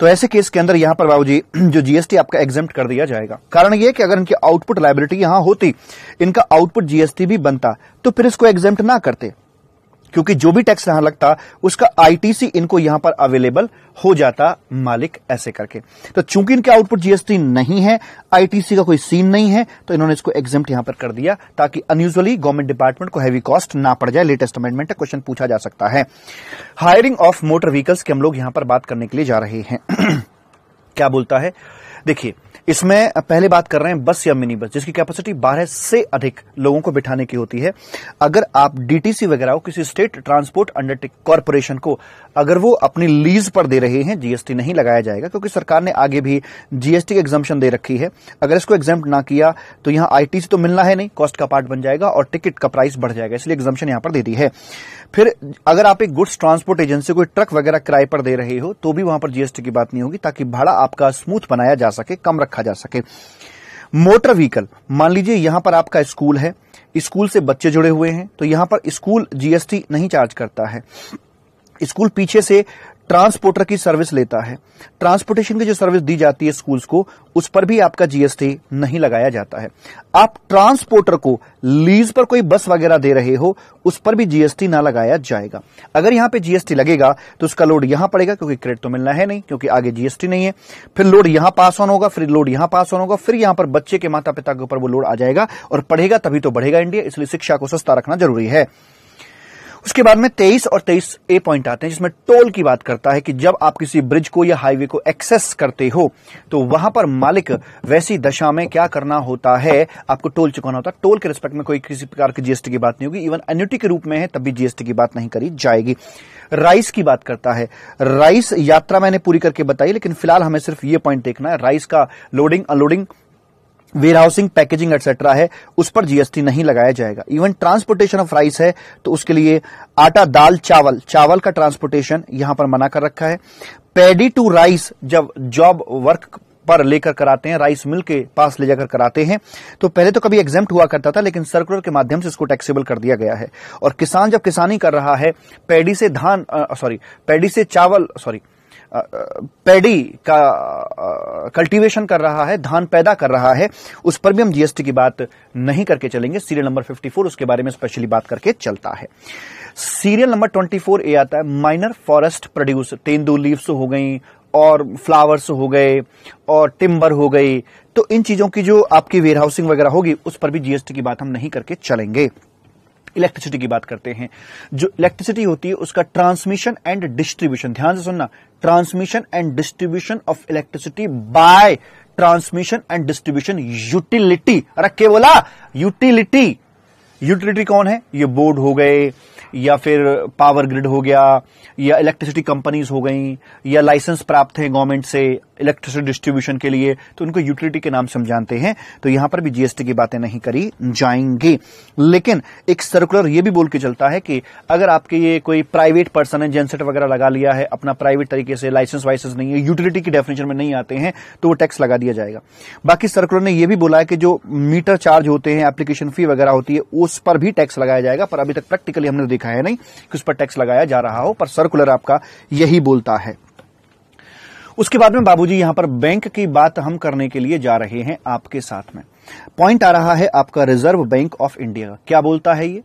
तो ऐसे केस के अंदर यहां पर बाबू जी जो जीएसटी आपका एग्जेम्प्ट कर दिया जाएगा। कारण यह कि अगर इनकी आउटपुट लायबिलिटी यहां होती, इनका आउटपुट जीएसटी भी बनता, तो फिर इसको एग्जेम्प्ट ना करते, क्योंकि जो भी टैक्स यहां लगता उसका आईटीसी इनको यहां पर अवेलेबल हो जाता मालिक, ऐसे करके। तो चूंकि इनके आउटपुट जीएसटी नहीं है, आईटीसी का कोई सीन नहीं है, तो इन्होंने इसको एग्जेम्प्ट यहां पर कर दिया ताकि अनयूजुअली गवर्नमेंट डिपार्टमेंट को हैवी कॉस्ट ना पड़ जाए। लेटेस्ट अमेंडमेंट का क्वेश्चन पूछा जा सकता है। हायरिंग ऑफ मोटर व्हीकल्स की हम लोग यहां पर बात करने के लिए जा रहे हैं। क्या बोलता है देखिए, इसमें पहले बात कर रहे हैं बस या मिनी बस जिसकी कैपेसिटी 12 से अधिक लोगों को बिठाने की होती है। अगर आप डीटीसी वगैरह को किसी स्टेट ट्रांसपोर्ट अंडरटेक कॉरपोरेशन को अगर वो अपनी लीज पर दे रहे हैं, जीएसटी नहीं लगाया जाएगा, क्योंकि सरकार ने आगे भी जीएसटी की एग्जम्पशन दे रखी है। अगर इसको एग्जम्प्ट ना किया तो यहाँ आईटीसी तो मिलना है नहीं, कॉस्ट का पार्ट बन जाएगा और टिकट का प्राइस बढ़ जाएगा, इसलिए एग्जम्पशन यहाँ पर दे दी है। फिर अगर आप एक गुड्स ट्रांसपोर्ट एजेंसी को ट्रक वगैरह किराए पर दे रहे हो तो भी वहां पर जीएसटी की बात नहीं होगी, ताकि भाड़ा आपका स्मूथ बनाया जा सके, कम रखा जा सके। मोटर व्हीकल, मान लीजिए यहां पर आपका स्कूल है, स्कूल से बच्चे जुड़े हुए हैं, तो यहां पर स्कूल जीएसटी नहीं चार्ज करता है। स्कूल पीछे से ट्रांसपोर्टर की सर्विस लेता है, ट्रांसपोर्टेशन की जो सर्विस दी जाती है स्कूल्स को उस पर भी आपका जीएसटी नहीं लगाया जाता है। आप ट्रांसपोर्टर को लीज पर कोई बस वगैरह दे रहे हो उस पर भी जीएसटी ना लगाया जाएगा। अगर यहां पे जीएसटी लगेगा तो उसका लोड यहां पड़ेगा, क्योंकि क्रेडिट तो मिलना है नहीं, क्योंकि आगे जीएसटी नहीं है। फिर लोड यहां पास ऑन होगा, फिर लोड यहां पास ऑन होगा, फिर यहां पर बच्चे के माता पिता के ऊपर वो लोड आ जाएगा और पढ़ेगा तभी तो बढ़ेगा इंडिया, इसलिए शिक्षा को सस्ता रखना जरूरी है। उसके बाद में 23 और 23A पॉइंट आते हैं जिसमें टोल की बात करता है कि जब आप किसी ब्रिज को या हाईवे को एक्सेस करते हो तो वहां पर मालिक वैसी दशा में क्या करना होता है, आपको टोल चुकाना होता है। टोल के रिस्पेक्ट में कोई किसी प्रकार की जीएसटी की बात नहीं होगी, इवन एन्युटी के रूप में है तब भी जीएसटी की बात नहीं करी जाएगी। राइस की बात करता है, राइस यात्रा मैंने पूरी करके बताई, लेकिन फिलहाल हमें सिर्फ ये पॉइंट देखना है। राइस का loading unloading, warehousing, packaging etcetera है, उस पर जीएसटी नहीं लगाया जाएगा। इवन ट्रांसपोर्टेशन ऑफ राइस है तो उसके लिए आटा दाल चावल, चावल का ट्रांसपोर्टेशन यहां पर मना कर रखा है। पैडी टू राइस, जब जॉब वर्क पर लेकर कराते हैं, राइस मिल के पास ले जाकर कराते हैं, तो पहले तो कभी एग्जेम्प्ट हुआ करता था लेकिन सर्कुलर के माध्यम से इसको टैक्सेबल कर दिया गया है। और किसान जब किसानी कर रहा है, पैडी का कल्टीवेशन कर रहा है, धान पैदा कर रहा है, उस पर भी हम जीएसटी की बात नहीं करके चलेंगे। सीरियल नंबर 54 उसके बारे में स्पेशली बात करके चलता है। सीरियल नंबर 24A आता है minor forest produce, tendu leaves हो गई और फ्लावर्स हो गए और टिम्बर हो गई, तो इन चीजों की जो आपकी वेयरहाउसिंग वगैरह होगी उस पर भी जीएसटी की बात हम नहीं करके चलेंगे। इलेक्ट्रिसिटी की बात करते हैं, जो इलेक्ट्रिसिटी होती है उसका ट्रांसमिशन एंड डिस्ट्रीब्यूशन, ध्यान से सुनना, transmission and distribution of electricity by transmission and distribution utility, रख के बोला यूटिलिटी। यूटिलिटी कौन है, ये बोर्ड हो गए या फिर पावर ग्रिड हो गया या इलेक्ट्रिसिटी कंपनीज हो गई या लाइसेंस प्राप्त है गवर्नमेंट से इलेक्ट्रिसिटी डिस्ट्रीब्यूशन के लिए, तो उनको यूटिलिटी के नाम से हम जानते हैं। तो यहां पर भी जीएसटी की बातें नहीं करी जाएंगी। लेकिन एक सर्कुलर ये भी बोल के चलता है कि अगर आपके ये कोई प्राइवेट पर्सन है, जेनसेट वगैरह लगा लिया है अपना प्राइवेट तरीके से, लाइसेंस वाइसेंस नहीं है, यूटिलिटी की डेफिनेशन में नहीं आते हैं, तो वो टैक्स लगा दिया जाएगा। बाकी सर्कुलर ने यह भी बोला है कि जो मीटर चार्ज होते हैं, एप्लीकेशन फी वगैरह होती है, उस पर भी टैक्स लगाया जाएगा, पर अभी तक प्रैक्टिकली हमने देखा है नहीं कि उस पर टैक्स लगाया जा रहा हो, पर सर्कुलर आपका यही बोलता है। उसके बाद में बाबूजी यहां पर बैंक की बात हम करने के लिए जा रहे हैं आपके साथ में। पॉइंट आ रहा है आपका रिजर्व बैंक ऑफ इंडिया, क्या बोलता है ये,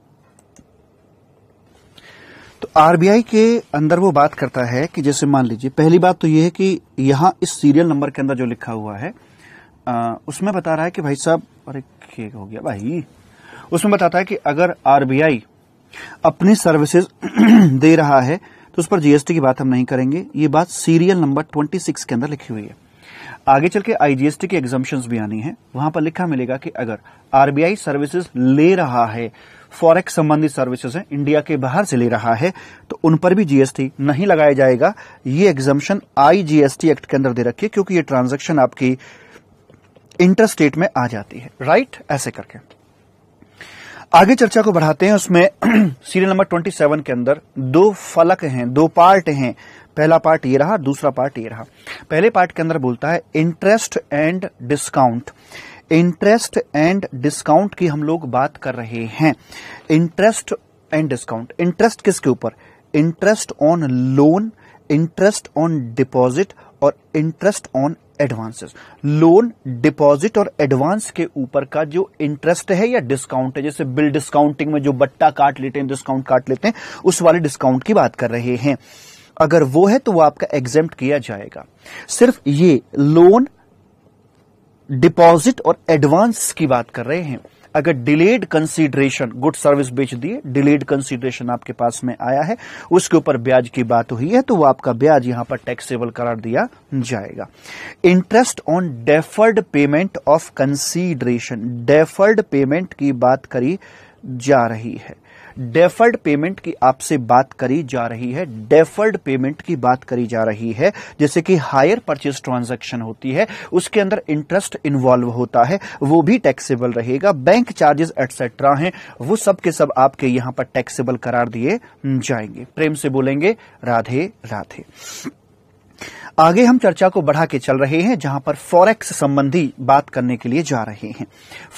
तो आरबीआई के अंदर वो बात करता है कि जैसे मान लीजिए, पहली बात तो यह है कि यहां इस सीरियल नंबर के अंदर जो लिखा हुआ है उसमें बता रहा है कि भाई साहब, अरे क्या हो गया भाई, उसमें बताता है कि अगर आरबीआई अपनी सर्विसेज दे रहा है तो उस पर जीएसटी की बात हम नहीं करेंगे, ये बात सीरियल नंबर 26 के अंदर लिखी हुई है। आगे चल के आईजीएसटी की एग्जाम्पशंस भी आनी है, वहां पर लिखा मिलेगा कि अगर आरबीआई सर्विसेज ले रहा है, फॉरेक्स संबंधी सर्विसेज है, इंडिया के बाहर से ले रहा है, तो उन पर भी जीएसटी नहीं लगाया जाएगा। ये एग्जाम्पशन आईजीएसटी एक्ट के अंदर दे रखी है, क्योंकि ये ट्रांजेक्शन आपकी इंटरस्टेट में आ जाती है, राइट। ऐसे करके आगे चर्चा को बढ़ाते हैं। उसमें सीरियल नंबर 27 के अंदर दो फलक हैं, दो पार्ट हैं। पहला पार्ट ये रहा, दूसरा पार्ट ये रहा। पहले पार्ट के अंदर बोलता है interest and discount. Interest and discount की हम लोग बात कर रहे हैं। इंटरेस्ट एंड डिस्काउंट, इंटरेस्ट किसके ऊपर? Interest on loan, interest on deposit और interest on advances. Loan, deposit और एडवांस के ऊपर का जो इंटरेस्ट है या डिस्काउंट है, जैसे बिल डिस्काउंटिंग में जो बट्टा काट लेते हैं, डिस्काउंट काट लेते हैं, उस वाले डिस्काउंट की बात कर रहे हैं। अगर वो है तो वो आपका एग्जेम्प्ट किया जाएगा। सिर्फ ये लोन, डिपॉजिट और एडवांस की बात कर रहे हैं। अगर डिलेड कंसीडरेशन, गुड सर्विस बेच दिए, डिलेड कंसीडरेशन आपके पास में आया है, उसके ऊपर ब्याज की बात हुई है, तो वो आपका ब्याज यहां पर टैक्सेबल करार दिया जाएगा। Interest on deferred payment of consideration, deferred payment की बात करी जा रही है, डेफर्ड पेमेंट की आपसे बात करी जा रही है, डेफर्ड पेमेंट की बात करी जा रही है। जैसे कि हायर परचेज ट्रांजैक्शन होती है, उसके अंदर इंटरेस्ट इन्वॉल्व होता है, वो भी टैक्सेबल रहेगा। बैंक चार्जेस एटसेट्रा हैं, वो सब के सब आपके यहां पर टैक्सेबल करार दिए जाएंगे। प्रेम से बोलेंगे राधे राधे। आगे हम चर्चा को बढ़ा के चल रहे हैं, जहां पर फॉरेक्स संबंधी बात करने के लिए जा रहे हैं।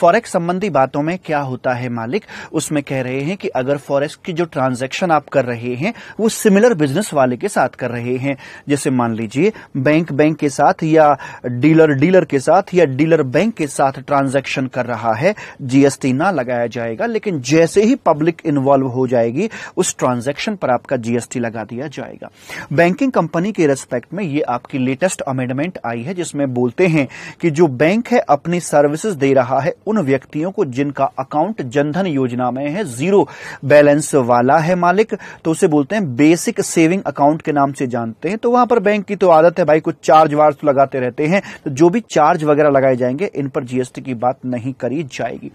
फॉरेक्स संबंधी बातों में क्या होता है मालिक, उसमें कह रहे हैं कि अगर फॉरेक्स की जो ट्रांजैक्शन आप कर रहे हैं वो सिमिलर बिजनेस वाले के साथ कर रहे हैं, जैसे मान लीजिए बैंक के साथ या डीलर के साथ या डीलर बैंक के साथ ट्रांजैक्शन कर रहा है, जीएसटी ना लगाया जाएगा। लेकिन जैसे ही पब्लिक इन्वॉल्व हो जाएगी उस ट्रांजैक्शन पर आपका जीएसटी लगा दिया जाएगा। बैंकिंग कंपनी के रेस्पेक्ट में ये आपकी लेटेस्ट अमेंडमेंट आई है, जिसमें बोलते हैं कि जो बैंक है अपनी सर्विसेज दे रहा है उन व्यक्तियों को जिनका अकाउंट जनधन योजना में है, जीरो बैलेंस वाला है मालिक, तो उसे बोलते हैं बेसिक सेविंग अकाउंट के नाम से जानते हैं। तो वहां पर बैंक की तो आदत है भाई, कुछ चार्ज वार्ज लगाते रहते हैं, तो जो भी चार्ज वगैरह लगाए जाएंगे इन पर जीएसटी की बात नहीं करी जाएगी।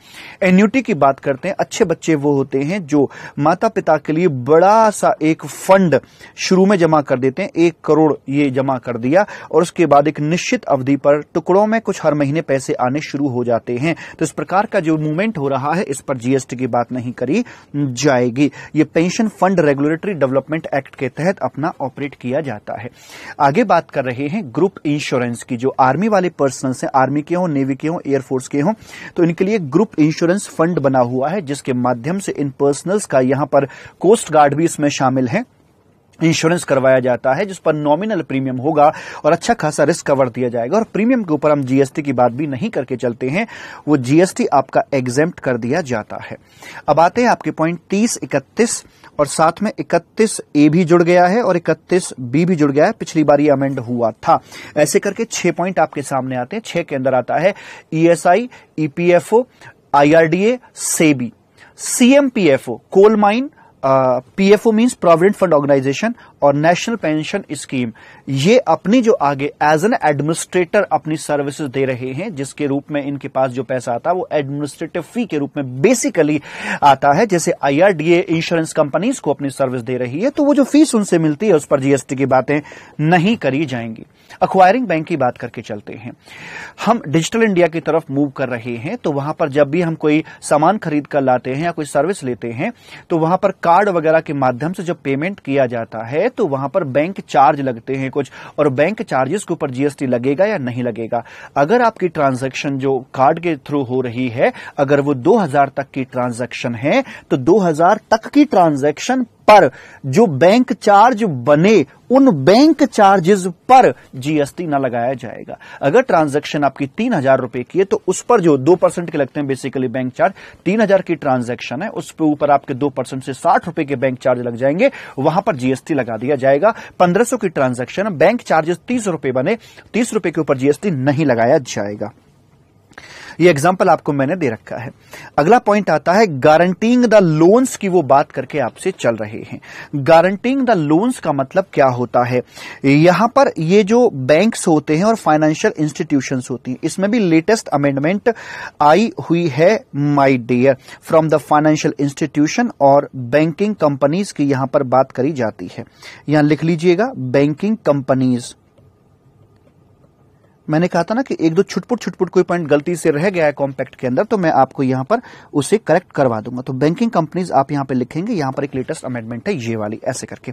एन्युटी की बात करते हैं। अच्छे बच्चे वो होते हैं जो माता पिता के लिए बड़ा सा एक फंड शुरू में जमा कर देते हैं, 1 करोड़ ये जमा कर दिया और उसके बाद एक निश्चित अवधि पर टुकड़ों में कुछ हर महीने पैसे आने शुरू हो जाते हैं। तो इस प्रकार का जो मूवमेंट हो रहा है इस पर जीएसटी की बात नहीं करी जाएगी। ये pension fund regulatory development act के तहत अपना ऑपरेट किया जाता है। आगे बात कर रहे हैं ग्रुप इंश्योरेंस की। जो आर्मी वाले पर्सनल्स हैं, आर्मी के हों, नेवी के हों, एयरफोर्स के हों, तो इनके लिए ग्रुप इंश्योरेंस फंड बना हुआ है, जिसके माध्यम से इन पर्सनल्स का यहां पर कोस्ट गार्ड भी इसमें शामिल है, इंश्योरेंस करवाया जाता है, जिस पर नॉमिनल प्रीमियम होगा और अच्छा खासा रिस्क कवर दिया जाएगा। और प्रीमियम के ऊपर हम जीएसटी की बात भी नहीं करके चलते हैं, वो जीएसटी आपका एग्जेम्प्ट कर दिया जाता है। अब आते हैं आपके पॉइंट 30, 31 और साथ में 31A भी जुड़ गया है और 31B भी जुड़ गया है, पिछली बार ये अमेंड हुआ था। ऐसे करके 6 पॉइंट आपके सामने आते हैं। 6 के अंदर आता है ESI, EPFO, IRDA, SEBI, CMPFO coal mine, PFO means provident fund organisation और नेशनल पेंशन स्कीम। ये अपनी जो आगे एज एन एडमिनिस्ट्रेटर अपनी सर्विसेज दे रहे हैं, जिसके रूप में इनके पास जो पैसा आता है वो एडमिनिस्ट्रेटिव फी के रूप में बेसिकली आता है। जैसे IRDA इंश्योरेंस कंपनीज को अपनी सर्विस दे रही है, तो वो जो फीस उनसे मिलती है उस पर जीएसटी की बातें नहीं करी जाएंगी। अक्वायरिंग बैंक की बात करके चलते हैं। हम डिजिटल इंडिया की तरफ मूव कर रहे हैं, तो वहां पर जब भी हम कोई सामान खरीद कर लाते हैं या कोई सर्विस लेते हैं, तो वहां पर कार्ड वगैरह के माध्यम से जब पेमेंट किया जाता है तो वहां पर बैंक चार्ज लगते हैं कुछ, और बैंक चार्जेस के ऊपर जीएसटी लगेगा या नहीं लगेगा। अगर आपकी ट्रांजैक्शन जो कार्ड के थ्रू हो रही है, अगर वो 2000 तक की ट्रांजैक्शन है, तो 2000 तक की ट्रांजैक्शन पर जो बैंक चार्ज बने उन बैंक चार्जेस पर जीएसटी ना लगाया जाएगा। अगर ट्रांजैक्शन आपकी 3000 रुपए की है, तो उस पर जो 2% के लगते हैं बेसिकली बैंक चार्ज, 3000 की ट्रांजैक्शन है उस पर ऊपर आपके 2% से 60 रुपए के बैंक चार्ज लग जाएंगे, वहां पर जीएसटी लगा दिया जाएगा। 1500 की ट्रांजैक्शन, बैंक चार्जेस 30 रुपए बने, 30 रुपए के ऊपर जीएसटी नहीं लगाया जाएगा। ये एग्जाम्पल आपको मैंने दे रखा है। अगला पॉइंट आता है गारंटीइंग द लोन्स की वो बात करके आपसे चल रहे हैं। गारंटीइंग द लोन्स का मतलब क्या होता है? यहां पर ये जो बैंक्स होते हैं और फाइनेंशियल इंस्टीट्यूशंस होती हैं, इसमें भी लेटेस्ट अमेंडमेंट आई हुई है my dear. From the financial institution और बैंकिंग कंपनीज की यहां पर बात करी जाती है। यहां लिख लीजिएगा बैंकिंग कंपनीज। मैंने कहा था ना कि एक दो छुटपुट कोई पॉइंट गलती से रह गया है कॉम्पैक्ट के अंदर, तो मैं आपको यहां पर उसे करेक्ट करवा दूंगा। तो बैंकिंग कंपनीज आप यहां पे लिखेंगे, यहां पर एक लेटेस्ट अमेंडमेंट है ये वाली, ऐसे करके।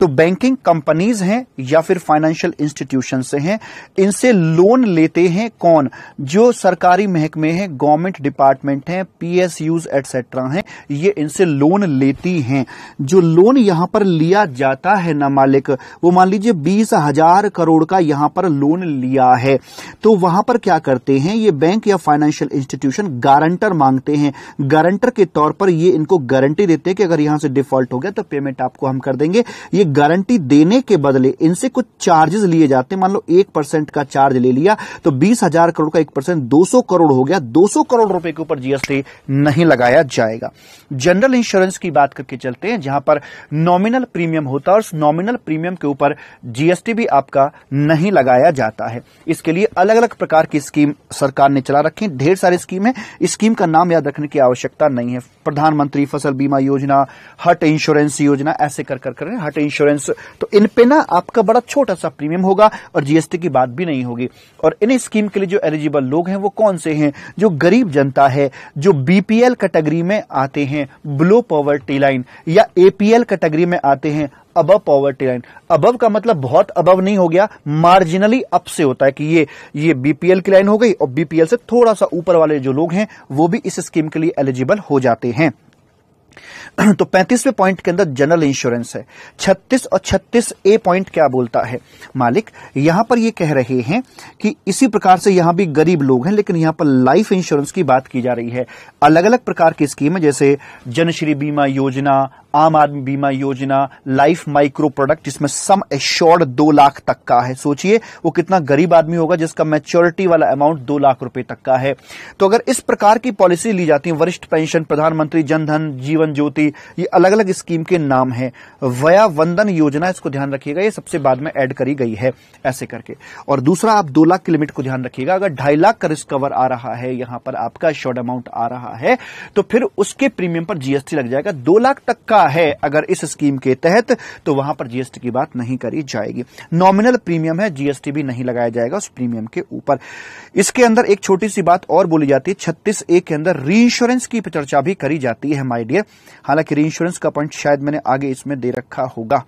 तो बैंकिंग कंपनीज हैं या फिर फाइनेंशियल इंस्टीट्यूशन से हैं, इनसे लोन लेते हैं कौन? जो सरकारी महकमे हैं, गवर्नमेंट डिपार्टमेंट हैं, PSUs एटसेट्रा हैं, ये इनसे लोन लेती हैं। जो लोन यहाँ पर लिया जाता है ना मालिक, वो मान लीजिए 20,000 करोड़ का यहाँ पर लोन लिया है, तो वहां पर क्या करते हैं ये बैंक या फाइनेंशियल इंस्टीट्यूशन गारंटर मांगते हैं। गारंटर के तौर पर ये इनको गारंटी देते हैं कि अगर यहां से डिफॉल्ट हो गया तो पेमेंट आपको हम कर देंगे। ये गारंटी देने के बदले इनसे कुछ चार्जेस लिए जाते हैं। मान लो 1% का चार्ज ले लिया तो 20,000 करोड़ का 1% 200 करोड़ हो गया। 200 करोड़ रुपए के ऊपर GST नहीं लगाया जाएगा। जनरल इंश्योरेंस की बात करके चलते हैं, जहां पर नॉमिनल प्रीमियम होता है और नॉमिनल प्रीमियम के ऊपर GST भी आपका नहीं लगाया जाता है। इसके लिए अलग अलग प्रकार की स्कीम सरकार ने चला रखी, ढेर सारी स्कीम है। स्कीम का नाम याद रखने की आवश्यकता नहीं है। प्रधानमंत्री फसल बीमा योजना, हट इंश्योरेंस योजना, ऐसे कर कर कर हट इंश्योरेंस, तो इन पे ना आपका बड़ा छोटा सा प्रीमियम होगा और GST की बात भी नहीं होगी। और इन स्कीम के लिए जो एलिजिबल लोग हैं वो कौन से हैं? जो गरीब जनता है, जो BPL कैटेगरी में आते हैं, बिलो पॉवर्टी लाइन, या APL कैटेगरी में आते हैं, अबव पॉवर्टी लाइन। अबव का मतलब बहुत अबव नहीं हो गया, मार्जिनली अप से होता है कि ये BPL की लाइन हो गई और BPL से थोड़ा सा ऊपर वाले जो लोग हैं वो भी इस स्कीम के लिए एलिजिबल हो जाते हैं। तो 35वें पॉइंट के अंदर जनरल इंश्योरेंस है। 36 और 36A पॉइंट क्या बोलता है मालिक? यहां पर ये कह रहे हैं कि इसी प्रकार से यहां भी गरीब लोग हैं, लेकिन यहां पर लाइफ इंश्योरेंस की बात की जा रही है। अलग अलग प्रकार की स्कीम है, जैसे जनश्री बीमा योजना, आम आदमी बीमा योजना, लाइफ माइक्रो प्रोडक्ट, जिसमें सम एश्योर्ड 2 लाख तक का है। सोचिए वो कितना गरीब आदमी होगा जिसका मैच्योरिटी वाला अमाउंट 2 लाख रुपए तक का है। तो अगर इस प्रकार की पॉलिसी ली जाती है, वरिष्ठ पेंशन, प्रधानमंत्री जनधन, जीवन ज्योति, ये अलग अलग स्कीम के नाम है। वया वंदन योजना, इसको ध्यान रखिएगा, ये सबसे बाद में ऐड करी गई है, ऐसे करके। और दूसरा आप 2 लाख की लिमिट को ध्यान रखिएगा। अगर 2.5 लाख का रिस्क कवर आ रहा है, यहां पर आपका एश्योर्ड अमाउंट आ रहा है, तो फिर उसके प्रीमियम पर GST लग जाएगा। 2 लाख तक का है अगर इस स्कीम के तहत, तो वहां पर GST की बात नहीं करी जाएगी। नॉमिनल प्रीमियम है, GST भी नहीं लगाया जाएगा उस प्रीमियम के ऊपर। इसके अंदर एक छोटी सी बात और बोली जाती है, 36A के अंदर रीइंश्योरेंस की चर्चा भी करी जाती है माय डियर। हालांकि रीइंश्योरेंस का पॉइंट शायद मैंने आगे इसमें दे रखा होगा,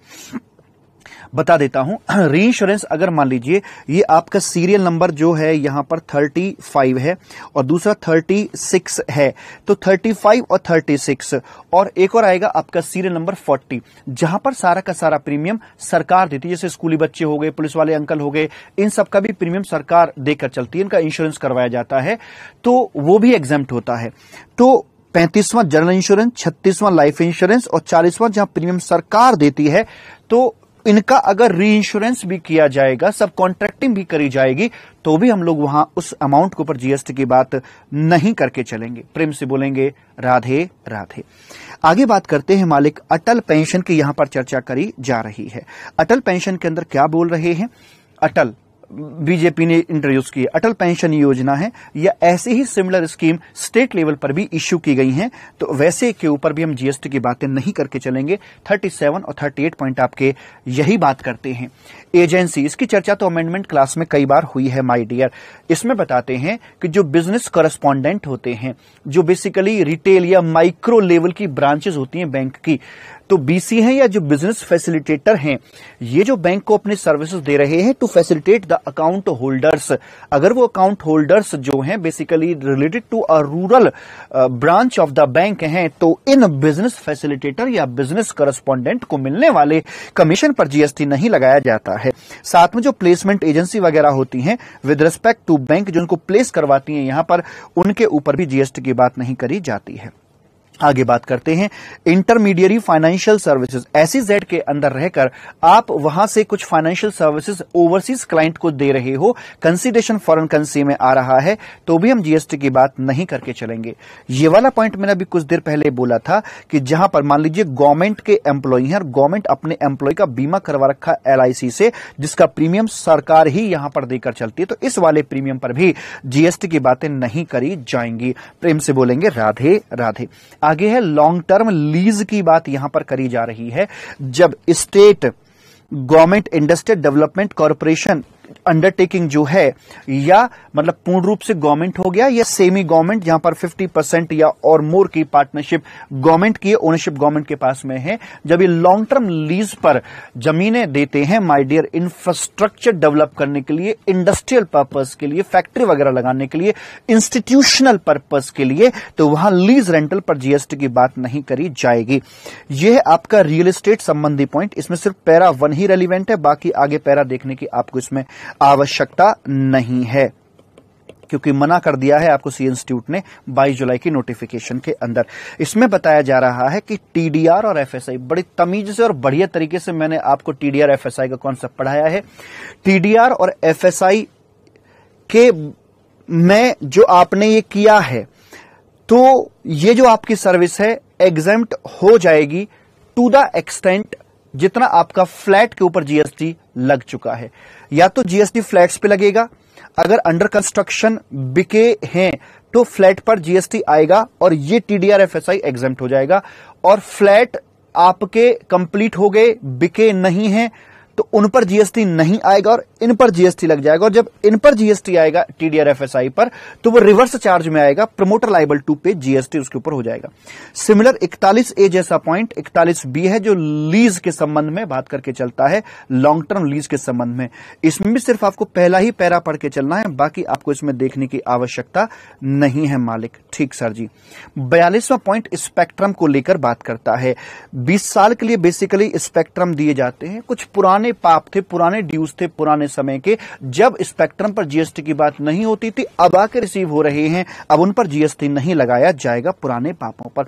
बता देता हूं। रीइंश्योरेंस अगर मान लीजिए ये आपका सीरियल नंबर जो है यहां पर 35 है और दूसरा 36 है, तो 35 और 36 और एक और आएगा आपका सीरियल नंबर 40, जहां पर सारा का सारा प्रीमियम सरकार देती है। जैसे स्कूली बच्चे हो गए, पुलिस वाले अंकल हो गए, इन सबका भी प्रीमियम सरकार देकर चलती है, इनका इंश्योरेंस करवाया जाता है, तो वो भी एग्जेम्प्ट होता है। तो 35वां जनरल इंश्योरेंस, 36वां लाइफ इंश्योरेंस और 40वां जहां प्रीमियम सरकार देती है, तो इनका अगर री इंश्योरेंस भी किया जाएगा, सब कॉन्ट्रैक्टिंग भी करी जाएगी, तो भी हम लोग वहां उस अमाउंट के ऊपर GST की बात नहीं करके चलेंगे। प्रेम से बोलेंगे राधे राधे। आगे बात करते हैं मालिक अटल पेंशन की, यहां पर चर्चा करी जा रही है। अटल पेंशन के अंदर क्या बोल रहे हैं? अटल बीजेपी ने इंट्रोड्यूस की अटल पेंशन योजना है, या ऐसी ही सिमिलर स्कीम स्टेट लेवल पर भी इश्यू की गई हैं, तो वैसे के ऊपर भी हम GST की बातें नहीं करके चलेंगे। 37 और 38 पॉइंट आपके यही बात करते हैं। एजेंसी, इसकी चर्चा तो अमेंडमेंट क्लास में कई बार हुई है माय डियर। इसमें बताते हैं कि जो बिजनेस कॉरेस्पॉन्डेंट होते हैं, जो बेसिकली रिटेल या माइक्रो लेवल की ब्रांचेस होती हैं बैंक की, तो BC हैं या जो बिजनेस फैसिलिटेटर हैं, ये जो बैंक को अपनी सर्विसेज दे रहे हैं to facilitate the account holders. अगर वो अकाउंट होल्डर्स जो हैं basically related to a rural branch of the bank हैं, तो इन बिजनेस फैसिलिटेटर या बिजनेस करस्पॉन्डेंट को मिलने वाले कमीशन पर GST नहीं लगाया जाता है। साथ में जो प्लेसमेंट एजेंसी वगैरह होती हैं विद रिस्पेक्ट टू बैंक, जो उनको प्लेस करवाती है, यहां पर उनके ऊपर भी GST की बात नहीं करी जाती है। आगे बात करते हैं इंटरमीडियरी फाइनेंशियल सर्विसेज। एसईजेड के अंदर रहकर आप वहां से कुछ फाइनेंशियल सर्विसेज ओवरसीज क्लाइंट को दे रहे हो, कंसीडरेशन फॉरेन करेंसी में आ रहा है तो भी हम जीएसटी की बात नहीं करके चलेंगे। ये वाला पॉइंट मैंने अभी कुछ देर पहले बोला था कि जहां पर मान लीजिए गवर्नमेंट के एम्प्लॉई हैं और गवर्नमेंट अपने एम्प्लॉय का बीमा करवा रखा है एलआईसी से, जिसका प्रीमियम सरकार ही यहां पर देकर चलती है, तो इस वाले प्रीमियम पर भी जीएसटी की बातें नहीं करी जाएंगी। प्रेम से बोलेंगे राधे राधे। आगे है लॉन्ग टर्म लीज की बात यहां पर करी जा रही है। जब state government industrial development corporation undertaking जो है, या मतलब पूर्ण रूप से गवर्नमेंट हो गया या सेमी गवर्नमेंट, जहां पर 50% या और मोर की पार्टनरशिप गवर्नमेंट की ओनरशिप गवर्नमेंट के पास में है, जब ये लॉन्ग टर्म लीज पर जमीनें देते हैं माय डियर, इंफ्रास्ट्रक्चर डेवलप करने के लिए, इंडस्ट्रियल पर्पस के लिए, फैक्ट्री वगैरह लगाने के लिए, इंस्टीट्यूशनल पर्पस के लिए, तो वहां लीज रेंटल पर जीएसटी की बात नहीं करी जाएगी। यह आपका रियल एस्टेट संबंधी पॉइंट, इसमें सिर्फ पैरा 1 ही रेलिवेंट है, बाकी आगे पैरा देखने की आपको इसमें आवश्यकता नहीं है क्योंकि मना कर दिया है आपको सी इंस्टीट्यूट ने 22 जुलाई की नोटिफिकेशन के अंदर। इसमें बताया जा रहा है कि टीडीआर और एफएसआई, बड़ी तमीज से और बढ़िया तरीके से मैंने आपको टीडीआर एफएसआई का कॉन्सेप्ट पढ़ाया है। टीडीआर और एफएसआई के में जो आपने ये किया है तो ये जो आपकी सर्विस है एग्जेम्प्ट हो जाएगी टू द एक्सटेंट जितना आपका फ्लैट के ऊपर जीएसटी लग चुका है। या तो जीएसटी फ्लैट्स पे लगेगा, अगर अंडर कंस्ट्रक्शन बिके हैं तो फ्लैट पर जीएसटी आएगा और ये टीडीआर एफएसआई एग्जेम्प्ट हो जाएगा। और फ्लैट आपके कंप्लीट हो गए, बिके नहीं हैं तो उन पर जीएसटी नहीं आएगा और इन पर जीएसटी लग जाएगा। और जब इन पर जीएसटी आएगा टीडीआर एफएसआई पर तो वो रिवर्स चार्ज में आएगा, promoter liable to pay GST उसके ऊपर हो जाएगा। सिमिलर 41A जैसा पॉइंट 41B है जो लीज के संबंध में बात करके चलता है, लॉन्ग टर्म लीज के संबंध में। इसमें भी सिर्फ आपको पहला ही पैरा पढ़ के चलना है, बाकी आपको इसमें देखने की आवश्यकता नहीं है मालिक। ठीक सर जी। 42वां पॉइंट स्पेक्ट्रम को लेकर बात करता है। 20 साल के लिए बेसिकली स्पेक्ट्रम दिए जाते हैं, कुछ पुराने पाप थे, पुराने ड्यूज थे पुराने समय के, जब स्पेक्ट्रम पर जीएसटी की बात नहीं होती थी, अब आके रिसीव हो रहे हैं, अब उन पर जीएसटी नहीं लगाया जाएगा पुराने पापों पर।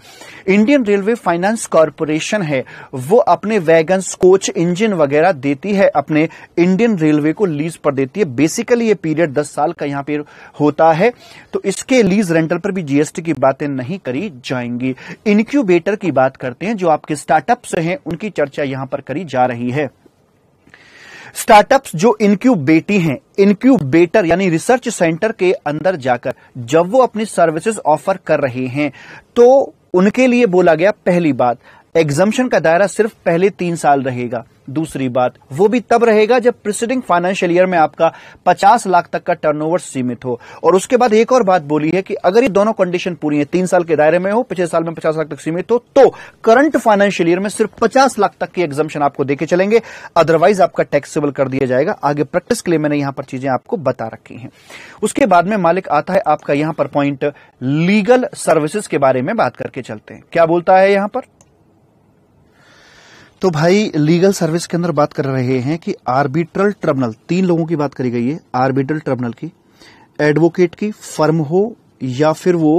इंडियन रेलवे फाइनेंस कॉर्पोरेशन है, वो अपने वैगन कोच इंजन वगैरह देती है, अपने इंडियन रेलवे को लीज पर देती है। बेसिकली ये पीरियड 10 साल का यहां पर होता है, तो इसके लीज रेंटल पर भी जीएसटी की बातें नहीं करी जाएंगी। इनक्यूबेटर की बात करते हैं, जो आपके स्टार्टअप्स हैं उनकी चर्चा यहां पर करी जा रही है। स्टार्टअप्स जो इनक्यूबेटी हैं, इनक्यूबेटर यानी रिसर्च सेंटर के अंदर जाकर जब वो अपनी सर्विसेज ऑफर कर रहे हैं तो उनके लिए बोला गया, पहली बात एग्जम्पशन का दायरा सिर्फ पहले 3 साल रहेगा। दूसरी बात, वो भी तब रहेगा जब प्रीसीडिंग फाइनेंशियल ईयर में आपका 50 लाख तक का टर्नओवर सीमित हो। और उसके बाद एक और बात बोली है कि अगर ये दोनों कंडीशन पूरी है, 3 साल के दायरे में हो, पिछले साल में 50 लाख तक सीमित हो, तो करंट फाइनेंशियल ईयर में सिर्फ 50 लाख तक की एग्जम्पशन आपको देके चलेंगे, अदरवाइज आपका टैक्सेबल कर दिया जाएगा। आगे प्रैक्टिस के लिए मैंने यहां पर चीजें आपको बता रखी है। उसके बाद में मालिक आता है आपका यहां पर पॉइंट लीगल सर्विसेज के बारे में बात करके चलते हैं। क्या बोलता है यहां पर? तो भाई लीगल सर्विस के अंदर बात कर रहे हैं कि आर्बिट्रल ट्रिब्यूनल, 3 लोगों की बात करी गई है, आर्बिट्रल ट्रिब्यूनल की, एडवोकेट की फर्म हो या फिर वो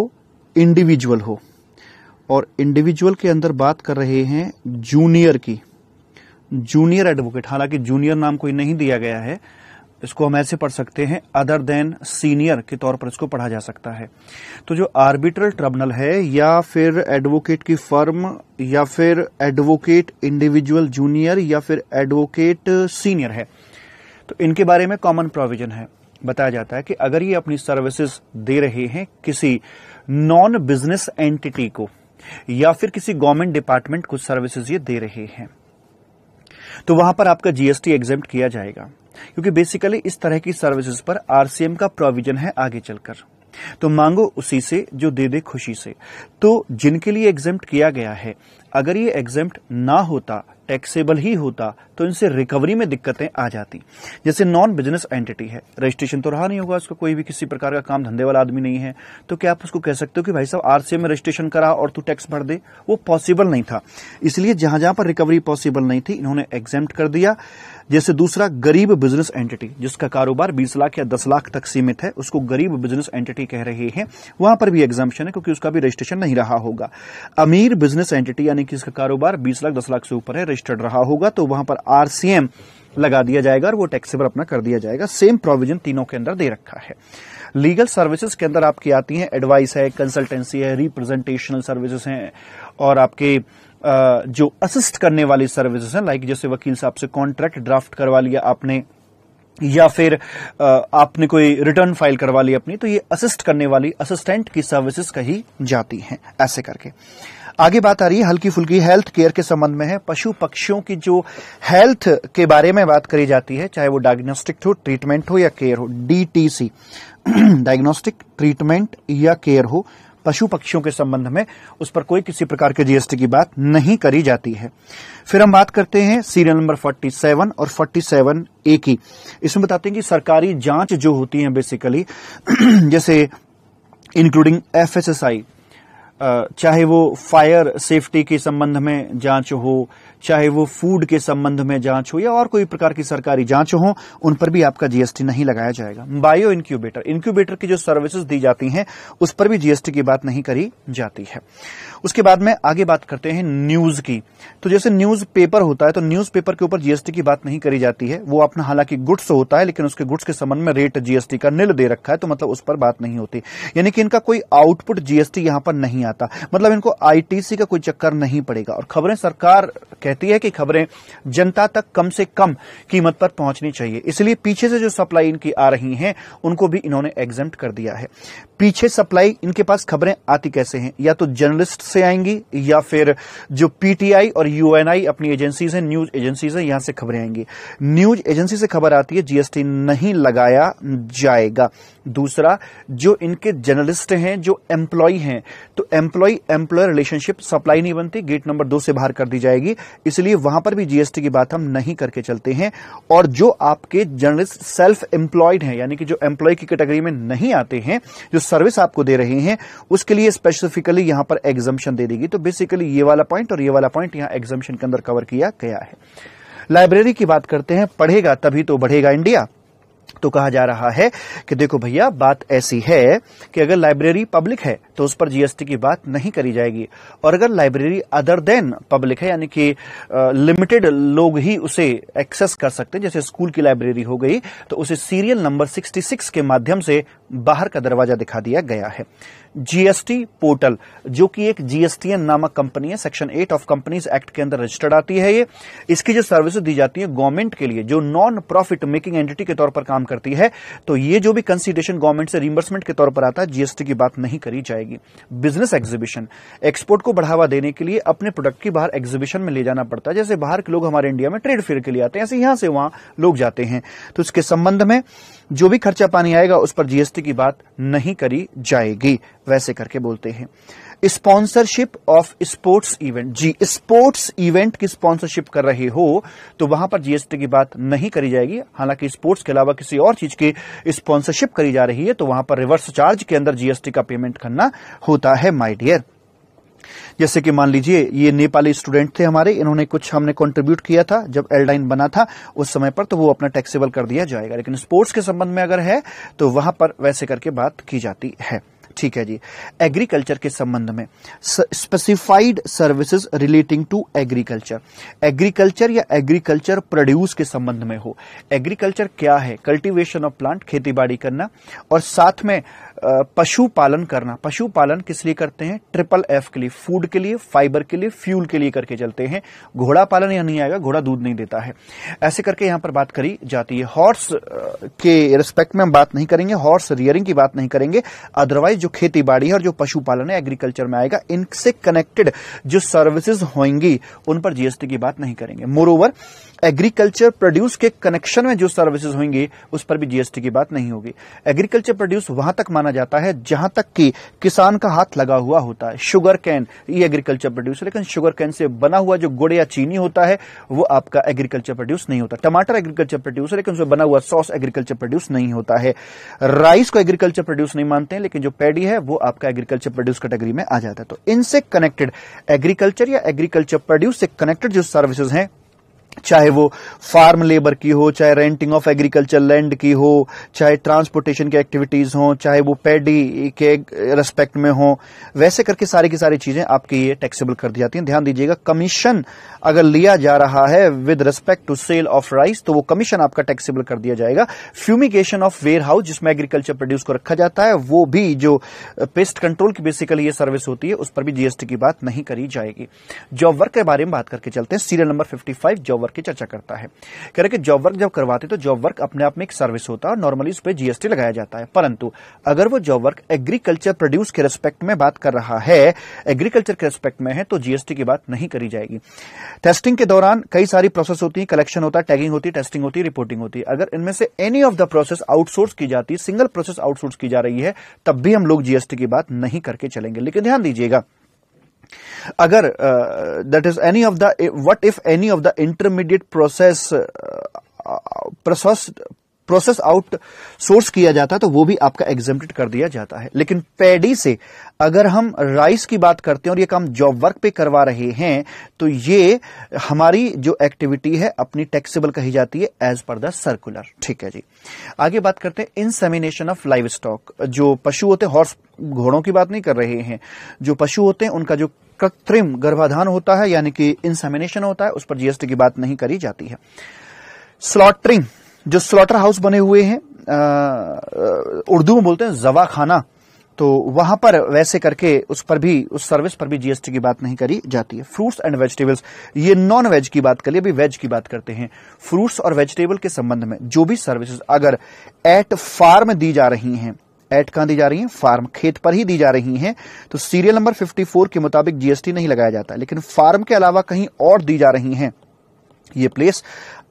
इंडिविजुअल हो। और इंडिविजुअल के अंदर बात कर रहे हैं जूनियर की, जूनियर एडवोकेट, हालांकि जूनियर नाम कोई नहीं दिया गया है, इसको हम ऐसे पढ़ सकते हैं अदर देन सीनियर के तौर पर इसको पढ़ा जा सकता है। तो जो आर्बिट्रल ट्रिब्यूनल है या फिर एडवोकेट की फर्म या फिर एडवोकेट इंडिविजुअल जूनियर या फिर एडवोकेट सीनियर है, तो इनके बारे में कॉमन प्रोविजन है, बताया जाता है कि अगर ये अपनी सर्विसेज दे रहे हैं किसी नॉन बिजनेस एंटिटी को या फिर किसी गवर्नमेंट डिपार्टमेंट को सर्विसेज ये दे रहे हैं तो वहां पर आपका जीएसटी एग्जेम्प्ट किया जाएगा, क्योंकि बेसिकली इस तरह की सर्विसेज पर आरसीएम का प्रोविजन है आगे चलकर, तो मांगो उसी से जो दे दे खुशी से। तो जिनके लिए एग्जेम्प्ट किया गया है, अगर ये एग्जेम्प्ट ना होता, टैक्सेबल ही होता, तो इनसे रिकवरी में दिक्कतें आ जाती। जैसे नॉन बिजनेस एंटिटी है, रजिस्ट्रेशन तो रहा नहीं होगा उसका, कोई भी किसी प्रकार का काम धंधे वाला आदमी नहीं है, तो क्या आप उसको कह सकते हो कि भाई साहब आरसीएम में रजिस्ट्रेशन करा और तू टैक्स भर दे? वो पॉसिबल नहीं था, इसलिए जहां जहां पर रिकवरी पॉसिबल नहीं थी इन्होंने एग्जेम्प्ट कर दिया। जैसे दूसरा गरीब बिजनेस एंटिटी जिसका कारोबार 20 लाख या 10 लाख तक सीमित है उसको गरीब बिजनेस एंटिटी कह रहे हैं, वहां पर भी एग्जाम्पशन है क्योंकि उसका भी रजिस्ट्रेशन नहीं रहा होगा। अमीर बिजनेस एंटिटी यानी कि इसका कारोबार 20 लाख 10 लाख से ऊपर है, रजिस्टर्ड रहा होगा, तो वहां पर आरसीएम लगा दिया जाएगा और वो टैक्सेबल अपना कर दिया जाएगा। सेम प्रोविजन तीनों के अंदर दे रखा है। लीगल सर्विसेज के अंदर आपकी आती हैं एडवाइस है, कंसल्टेंसी है, रिप्रेजेंटेशनल सर्विसेज हैं और आपके जो असिस्ट करने वाली सर्विसेज हैं, लाइक जैसे वकील साहब से कॉन्ट्रैक्ट ड्राफ्ट करवा लिया आपने या फिर आपने कोई रिटर्न फाइल करवा ली अपनी, तो ये असिस्ट करने वाली असिस्टेंट की सर्विसेज कही जाती हैं। ऐसे करके आगे बात आ रही है हल्की फुल्की हेल्थ केयर के संबंध में है। पशु पक्षियों की जो हेल्थ के बारे में बात करी जाती है, चाहे वो डायग्नोस्टिक हो, ट्रीटमेंट हो या केयर हो, डीटीसी डायग्नोस्टिक ट्रीटमेंट या केयर हो, पशु पक्षियों के संबंध में उस पर कोई किसी प्रकार के जीएसटी की बात नहीं करी जाती है। फिर हम बात करते हैं सीरियल नंबर 47 और 47A की। इसमें बताते हैं कि सरकारी जांच जो होती है बेसिकली जैसे इंक्लूडिंग एफएसएसआई, चाहे वो फायर सेफ्टी के संबंध में जांच हो, चाहे वो फूड के संबंध में जांच हो या और कोई प्रकार की सरकारी जांच हो, उन पर भी आपका जीएसटी नहीं लगाया जाएगा। बायो इंक्यूबेटर की जो सर्विसेज दी जाती हैं उस पर भी जीएसटी की बात नहीं करी जाती है। उसके बाद में आगे बात करते हैं न्यूज की। तो जैसे न्यूज पेपर होता है तो न्यूज पेपर के ऊपर जीएसटी की बात नहीं करी जाती है। वो अपना हालांकि गुड्स होता है लेकिन उसके गुड्स के संबंध में रेट जीएसटी का निल दे रखा है, तो मतलब उस पर बात नहीं होती, यानी कि इनका कोई आउटपुट जीएसटी यहां पर नहीं आता, मतलब इनको आईटीसी का कोई चक्कर नहीं पड़ेगा। और खबरें सरकार कहती है कि खबरें जनता तक कम से कम कीमत पर पहुंचनी चाहिए, इसलिए पीछे से जो सप्लाई इनकी आ रही हैं उनको भी इन्होंने एग्जेम्प्ट कर दिया है। पीछे सप्लाई इनके पास खबरें आती कैसे हैं, या तो जर्नलिस्ट से आएंगी या फिर जो पीटीआई और यूएनआई अपनी एजेंसीज हैं, न्यूज एजेंसीज हैं, यहां से खबरें आएंगी। न्यूज एजेंसी से खबर आती है, जीएसटी नहीं लगाया जाएगा। दूसरा, जो इनके जर्नलिस्ट हैं, जो एम्प्लॉय हैं, तो एम्प्लॉय एम्प्लॉयर रिलेशनशिप सप्लाई नहीं बनती, गेट नंबर 2 से बाहर कर दी जाएगी, इसलिए वहां पर भी जीएसटी की बात हम नहीं करके चलते हैं। और जो आपके जर्नलिस्ट सेल्फ एम्प्लॉयड हैं, यानी कि जो एम्प्लॉय की कैटेगरी में नहीं आते हैं, जो सर्विस आपको दे रहे हैं, उसके लिए स्पेसिफिकली यहां पर एग्जम्पशन दे देगी। तो बेसिकली ये वाला पॉइंट और ये वाला पॉइंट यहां एग्जम्पशन के अंदर कवर किया गया है। लाइब्रेरी की बात करते हैं, पढ़ेगा तभी तो बढ़ेगा इंडिया। तो कहा जा रहा है कि देखो भैया, बात ऐसी है कि अगर लाइब्रेरी पब्लिक है तो उस पर जीएसटी की बात नहीं करी जाएगी, और अगर लाइब्रेरी अदर देन पब्लिक है यानी कि लिमिटेड लोग ही उसे एक्सेस कर सकते हैं, जैसे स्कूल की लाइब्रेरी हो गई, तो उसे सीरियल नंबर 66 के माध्यम से बाहर का दरवाजा दिखा दिया गया है। जीएसटी पोर्टल, जो कि एक जीएसटीएन नामक कंपनी है, सेक्शन 8 ऑफ कंपनीज एक्ट के अंदर रजिस्टर्ड आती है ये। इसकी जो सर्विसेज दी जाती है गवर्नमेंट के लिए, जो नॉन प्रॉफिट मेकिंग एंटिटी के तौर पर काम करती है, तो ये जो भी कंसीडरेशन गवर्नमेंट से रीइंबर्समेंट के तौर पर आता है, जीएसटी की बात नहीं करी जाएगी। बिजनेस एग्जीबिशन, एक्सपोर्ट को बढ़ावा देने के लिए अपने प्रोडक्ट की बाहर एग्जीबिशन में ले जाना पड़ता है, जैसे बाहर के लोग हमारे इंडिया में ट्रेड फेयर के लिए आते हैं, ऐसे यहां से वहां लोग जाते हैं, तो इसके संबंध में जो भी खर्चा पानी आएगा उस पर जीएसटी की बात नहीं करी जाएगी, वैसे करके बोलते हैं। स्पॉन्सरशिप ऑफ स्पोर्ट्स इवेंट, जी स्पोर्ट्स इवेंट की स्पॉन्सरशिप कर रहे हो तो वहां पर जीएसटी की बात नहीं करी जाएगी। हालांकि स्पोर्ट्स के अलावा किसी और चीज की स्पॉन्सरशिप करी जा रही है तो वहां पर रिवर्स चार्ज के अंदर जीएसटी का पेमेंट करना होता है माय डियर। जैसे कि मान लीजिए ये नेपाली स्टूडेंट थे हमारे, इन्होंने कुछ हमने कंट्रीब्यूट किया था जब एलडाइन बना था उस समय पर, तो वो अपना टैक्सेबल कर दिया जाएगा, लेकिन स्पोर्ट्स के संबंध में अगर है तो वहां पर वैसे करके बात की जाती है। ठीक है जी। एग्रीकल्चर के संबंध में specified services relating to agriculture, agriculture या एग्रीकल्चर प्रोड्यूस के संबंध में हो। एग्रीकल्चर क्या है? कल्टीवेशन ऑफ प्लांट, खेतीबाड़ी करना, और साथ में पशुपालन करना। पशुपालन किस लिए करते हैं? ट्रिपल एफ के लिए, फूड के लिए, फाइबर के लिए, फ्यूल के लिए करके चलते हैं। घोड़ा पालन यहां नहीं आएगा, घोड़ा दूध नहीं देता है, ऐसे करके यहां पर बात करी जाती है। हॉर्स के रिस्पेक्ट में हम बात नहीं करेंगे, हॉर्स रियरिंग की बात नहीं करेंगे, अदरवाइज जो खेती बाड़ी है और जो पशुपालन है एग्रीकल्चर में आएगा। इनसे कनेक्टेड जो सर्विसेज होंगी उन पर जीएसटी की बात नहीं करेंगे। मोरओवर एग्रीकल्चर प्रोड्यूस के कनेक्शन में जो सर्विसेज होंगी उस पर भी जीएसटी की बात नहीं होगी। एग्रीकल्चर प्रोड्यूस वहां तक माना जाता है जहां तक कि किसान का हाथ लगा हुआ होता है। शुगर कैन ये एग्रीकल्चर प्रोड्यूस है, लेकिन शुगर कैन से बना हुआ जो गुड़ या चीनी होता है वो आपका एग्रीकल्चर प्रोड्यूस नहीं होता। टमाटर एग्रीकल्चर प्रोड्यूस है, लेकिन उसमें बना हुआ सॉस एग्रीकल्चर प्रोड्यूस नहीं होता है। राइस को एग्रीकल्चर प्रोड्यूस नहीं मानते हैं, लेकिन जो पैडी है वो आपका एग्रीकल्चर प्रोड्यूस कैटेगरी में आ जाता है। तो इनसे कनेक्टेड एग्रीकल्चर या एग्रीकल्चर प्रोड्यूस से कनेक्टेड जो सर्विसेज हैं चाहे वो फार्म लेबर की हो, चाहे रेंटिंग ऑफ एग्रीकल्चर लैंड की हो, चाहे ट्रांसपोर्टेशन की एक्टिविटीज हो, चाहे वो पैडी के रेस्पेक्ट में हो, वैसे करके सारी की सारी चीजें आपकी ये टैक्सेबल कर दी जाती हैं। ध्यान दीजिएगा, कमीशन अगर लिया जा रहा है with respect to sale of rice तो वो कमीशन आपका टैक्सेबल कर दिया जाएगा। फ्यूमिगेशन ऑफ वेयर हाउस जिसमें एग्रीकल्चर प्रोड्यूस को रखा जाता है, वो भी जो पेस्ट कंट्रोल की बेसिकली ये सर्विस होती है उस पर भी जीएसटी की बात नहीं करी जाएगी। जॉब वर्क के बारे में बात करके चलते हैं। सीरियल नंबर 55 जॉब वर्क की चर्चा करता है। कह रहे कि जॉब वर्क जब करवाते तो जॉब वर्क अपने आप में एक सर्विस होता है और नॉर्मली उस पर जीएसटी लगाया जाता है, परंतु अगर वो जॉब वर्क एग्रीकल्चर प्रोड्यूस के रेस्पेक्ट में बात कर रहा है, एग्रीकल्चर के रेस्पेक्ट में है, तो जीएसटी की बात नहीं करी जाएगी। टेस्टिंग के दौरान कई सारी प्रोसेस होती है, कलेक्शन होता है, टैगिंग होती है, टेस्टिंग होती है, रिपोर्टिंग होती है। अगर इनमें से any of the process outsource की जाती है, सिंगल प्रोसेस आउटसोर्स की जा रही है, तब भी हम लोग जीएसटी की बात नहीं करके चलेंगे। लेकिन ध्यान दीजिएगा, अगर that is any of the what if any of the intermediate process outsource किया जाता है तो वो भी आपका एग्जेम्प्टेड कर दिया जाता है। लेकिन पैडी से अगर हम राइस की बात करते हैं और ये काम जॉब वर्क पे करवा रहे हैं तो ये हमारी जो एक्टिविटी है अपनी टैक्सेबल कही जाती है एज पर द सर्कुलर। ठीक है जी, आगे बात करते हैं इंसेमिनेशन ऑफ लाइव स्टॉक। जो पशु होते हैं, हॉर्स घोड़ों की बात नहीं कर रहे हैं, जो पशु होते हैं उनका जो कृत्रिम गर्भाधान होता है यानी कि इंसेमिनेशन होता है उस पर जीएसटी की बात नहीं करी जाती है। स्लॉटरिंग, जो स्लॉटर हाउस बने हुए हैं, उर्दू में बोलते हैं जवाखाना, तो वहां पर वैसे करके उस पर भी, उस सर्विस पर भी जीएसटी की बात नहीं करी जाती है। फ्रूट्स एंड वेजिटेबल्स, ये नॉन वेज की बात करिए, अभी वेज की बात करते हैं। फ्रूट्स और वेजिटेबल के संबंध में जो भी सर्विसेज अगर एट फार्म दी जा रही हैं, एट कहां दी जा रही है, फार्म, खेत पर ही दी जा रही हैं, तो सीरियल नंबर 54 के मुताबिक जीएसटी नहीं लगाया जाता। लेकिन फार्म के अलावा कहीं और दी जा रही हैं, ये प्लेस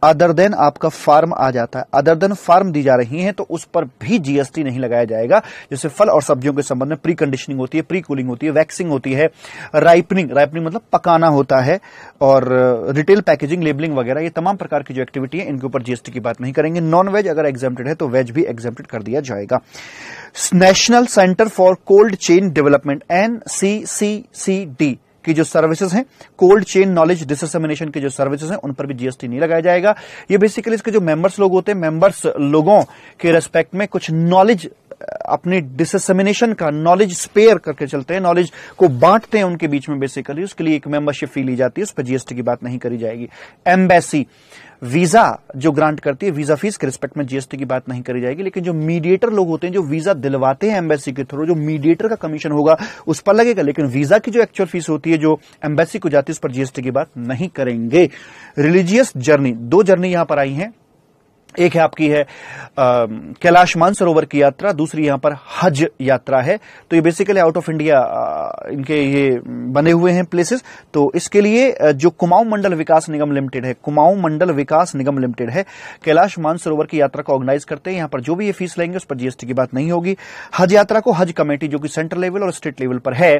अदर देन आपका फार्म आ जाता है, अदर देन फार्म दी जा रही हैं, तो उस पर भी जीएसटी नहीं लगाया जाएगा। जैसे फल और सब्जियों के संबंध में प्री कंडीशनिंग होती है, प्री कूलिंग होती है, वैक्सिंग होती है, राइपनिंग मतलब पकाना होता है, और रिटेल पैकेजिंग, लेबलिंग वगैरह, ये तमाम प्रकार की जो एक्टिविटी है इनके ऊपर जीएसटी की बात नहीं करेंगे। नॉन वेज अगर एग्जेम्प्टेड है तो वेज भी एग्जेम्प्टेड कर दिया जाएगा। National centre for cold chain development NCCCD की जो सर्विसेज हैं, कोल्ड चेन नॉलेज डिसमिनेशन की जो सर्विसेज हैं, उन पर भी जीएसटी नहीं लगाया जाएगा। ये बेसिकली इसके जो मेंबर्स लोग होते हैं, मेंबर्स लोगों के रेस्पेक्ट में कुछ नॉलेज, अपने डिसमिनेशन का नॉलेज स्पेयर करके चलते हैं, नॉलेज को बांटते हैं उनके बीच में, बेसिकली उसके लिए एक मेंबरशिप फी ली जाती है, उस पर जीएसटी की बात नहीं करी जाएगी। एम्बेसी, वीजा जो ग्रांट करती है, वीजा फीस के रिस्पेक्ट में जीएसटी की बात नहीं करी जाएगी। लेकिन जो मीडिएटर लोग होते हैं, जो वीजा दिलवाते हैं एम्बेसी के थ्रू, जो मीडिएटर का कमीशन होगा उस पर लगेगा, लेकिन वीजा की जो एक्चुअल फीस होती है जो एम्बेसी को जाती है उस पर जीएसटी की बात नहीं करेंगे। रिलीजियस जर्नी, दो जर्नी यहां पर आई है, एक है आपकी है कैलाश मानसरोवर की यात्रा, दूसरी यहां पर हज यात्रा है। तो ये बेसिकली आउट ऑफ इंडिया इनके ये बने हुए हैं प्लेसेस, तो इसके लिए जो कुमाऊं मंडल विकास निगम लिमिटेड है, कुमाऊं मंडल विकास निगम लिमिटेड है, कैलाश मानसरोवर की यात्रा को ऑर्गेनाइज करते हैं, यहां पर जो भी ये फीस लेंगे उस पर जीएसटी की बात नहीं होगी। हज यात्रा को हज कमेटी जो कि सेंट्रल लेवल और स्टेट लेवल पर है,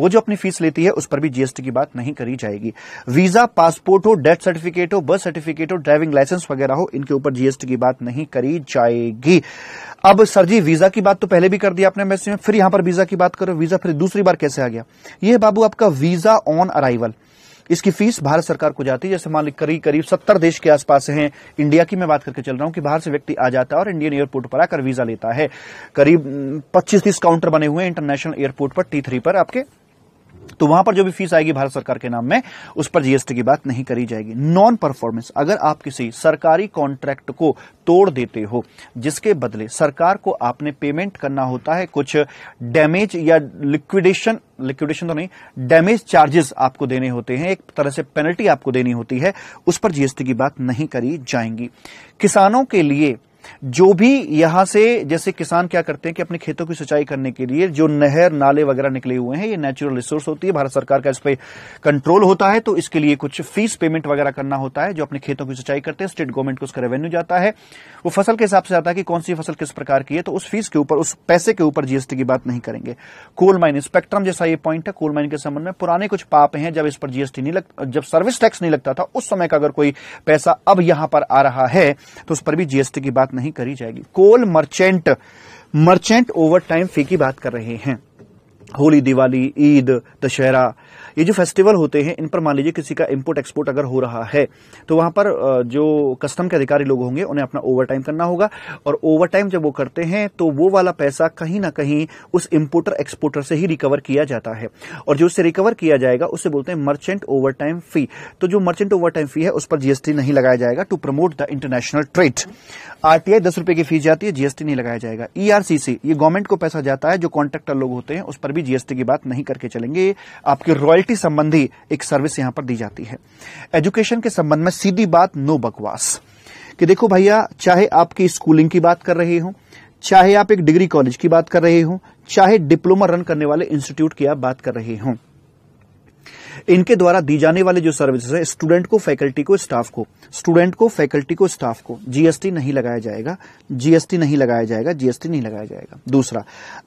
वो जो अपनी फीस लेती है उस पर भी जीएसटी की बात नहीं करी जाएगी। वीजा, पासपोर्ट हो, डेथ सर्टिफिकेट हो, बर्थ सर्टिफिकेट हो, ड्राइविंग लाइसेंस वगैरह हो, इनके ऊपर जीएसटी की बात नहीं करी जाएगी। अब सर जी वीजा की बात तो पहले भी कर दी आपने मैसेज में, फिर यहां पर वीजा की बात करो, वीजा फिर दूसरी बार कैसे आ गया? यह बाबू आपका वीजा ऑन अराइवल, इसकी फीस भारत सरकार को जाती है। जैसे मान ली करीब 70 देश के आसपास हैं, इंडिया की मैं बात करके चल रहा हूं कि बाहर से व्यक्ति आ जाता है और इंडियन एयरपोर्ट पर आकर वीजा लेता है। करीब 25-30 काउंटर बने हुए हैं इंटरनेशनल एयरपोर्ट पर, T3 पर आपके, तो वहां पर जो भी फीस आएगी भारत सरकार के नाम में उस पर जीएसटी की बात नहीं करी जाएगी। नॉन परफॉर्मेंस, अगर आप किसी सरकारी कॉन्ट्रैक्ट को तोड़ देते हो जिसके बदले सरकार को आपने पेमेंट करना होता है कुछ डैमेज या लिक्विडेशन तो नहीं, डैमेज चार्जेस आपको देने होते हैं, एक तरह से पेनल्टी आपको देनी होती है, उस पर जीएसटी की बात नहीं करी जाएंगी। किसानों के लिए जो भी यहां से, जैसे किसान क्या करते हैं कि अपने खेतों की सिंचाई करने के लिए जो नहर नाले वगैरह निकले हुए हैं, ये नेचुरल रिसोर्स होती है, भारत सरकार का इस पर कंट्रोल होता है, तो इसके लिए कुछ फीस पेमेंट वगैरह करना होता है। जो अपने खेतों की सिंचाई करते हैं, स्टेट गवर्नमेंट को उसका रेवेन्यू जाता है, वो फसल के हिसाब से जाता है कि कौन सी फसल किस प्रकार की है, तो उस फीस के ऊपर, उस पैसे के ऊपर जीएसटी की बात नहीं करेंगे। कोल माइन, स्पेक्ट्रम जैसा ये पॉइंट है, कोल माइन के संबंध में पुराने कुछ पाप हैं, जब इस पर जीएसटी नहीं लगता, जब सर्विस टैक्स नहीं लगता था उस समय का अगर कोई पैसा अब यहां पर आ रहा है तो उस पर भी जीएसटी की बात नहीं करी जाएगी। Coal merchant over time fee की बात कर रहे हैं। होली, दिवाली, ईद, दशहरा, ये जो फेस्टिवल होते हैं इन पर मान लीजिए किसी का इम्पोर्ट एक्सपोर्ट अगर हो रहा है तो वहां पर जो कस्टम के अधिकारी लोग होंगे उन्हें अपना ओवरटाइम करना होगा, और ओवरटाइम जब वो करते हैं तो वो वाला पैसा कहीं ना कहीं उस इम्पोर्टर एक्सपोर्टर से ही रिकवर किया जाता है, और जो उससे रिकवर किया जाएगा उससे बोलते हैं मर्चेंट ओवरटाइम फी। तो जो मर्चेंट ओवरटाइम फी है उस पर जीएसटी नहीं लगाया जाएगा to promote the international trade. RTI 10 रुपए की फीस जाती है, जीएसटी नहीं लगाया जाएगा। ईआरसीसी ये गवर्नमेंट को पैसा जाता है, जो कॉन्ट्रैक्टर लोग होते हैं उस पर भी जीएसटी की बात नहीं करके चलेंगे। आपके रॉयल्टी संबंधी एक सर्विस यहां पर दी जाती है। एजुकेशन के संबंध में सीधी बात, नो बकवास। कि देखो भैया, चाहे आपकी स्कूलिंग की बात कर रहे हो, चाहे आप एक डिग्री कॉलेज की बात कर रहे हो, चाहे डिप्लोमा रन करने वाले इंस्टीट्यूट की आप बात कर रहे हो, इनके द्वारा दी जाने वाले जो सर्विसेज है स्टूडेंट को, फैकल्टी को, स्टाफ को, स्टूडेंट को, फैकल्टी को, स्टाफ को जीएसटी नहीं लगाया जाएगा, जीएसटी नहीं लगाया जाएगा, जीएसटी नहीं लगाया जाएगा। दूसरा,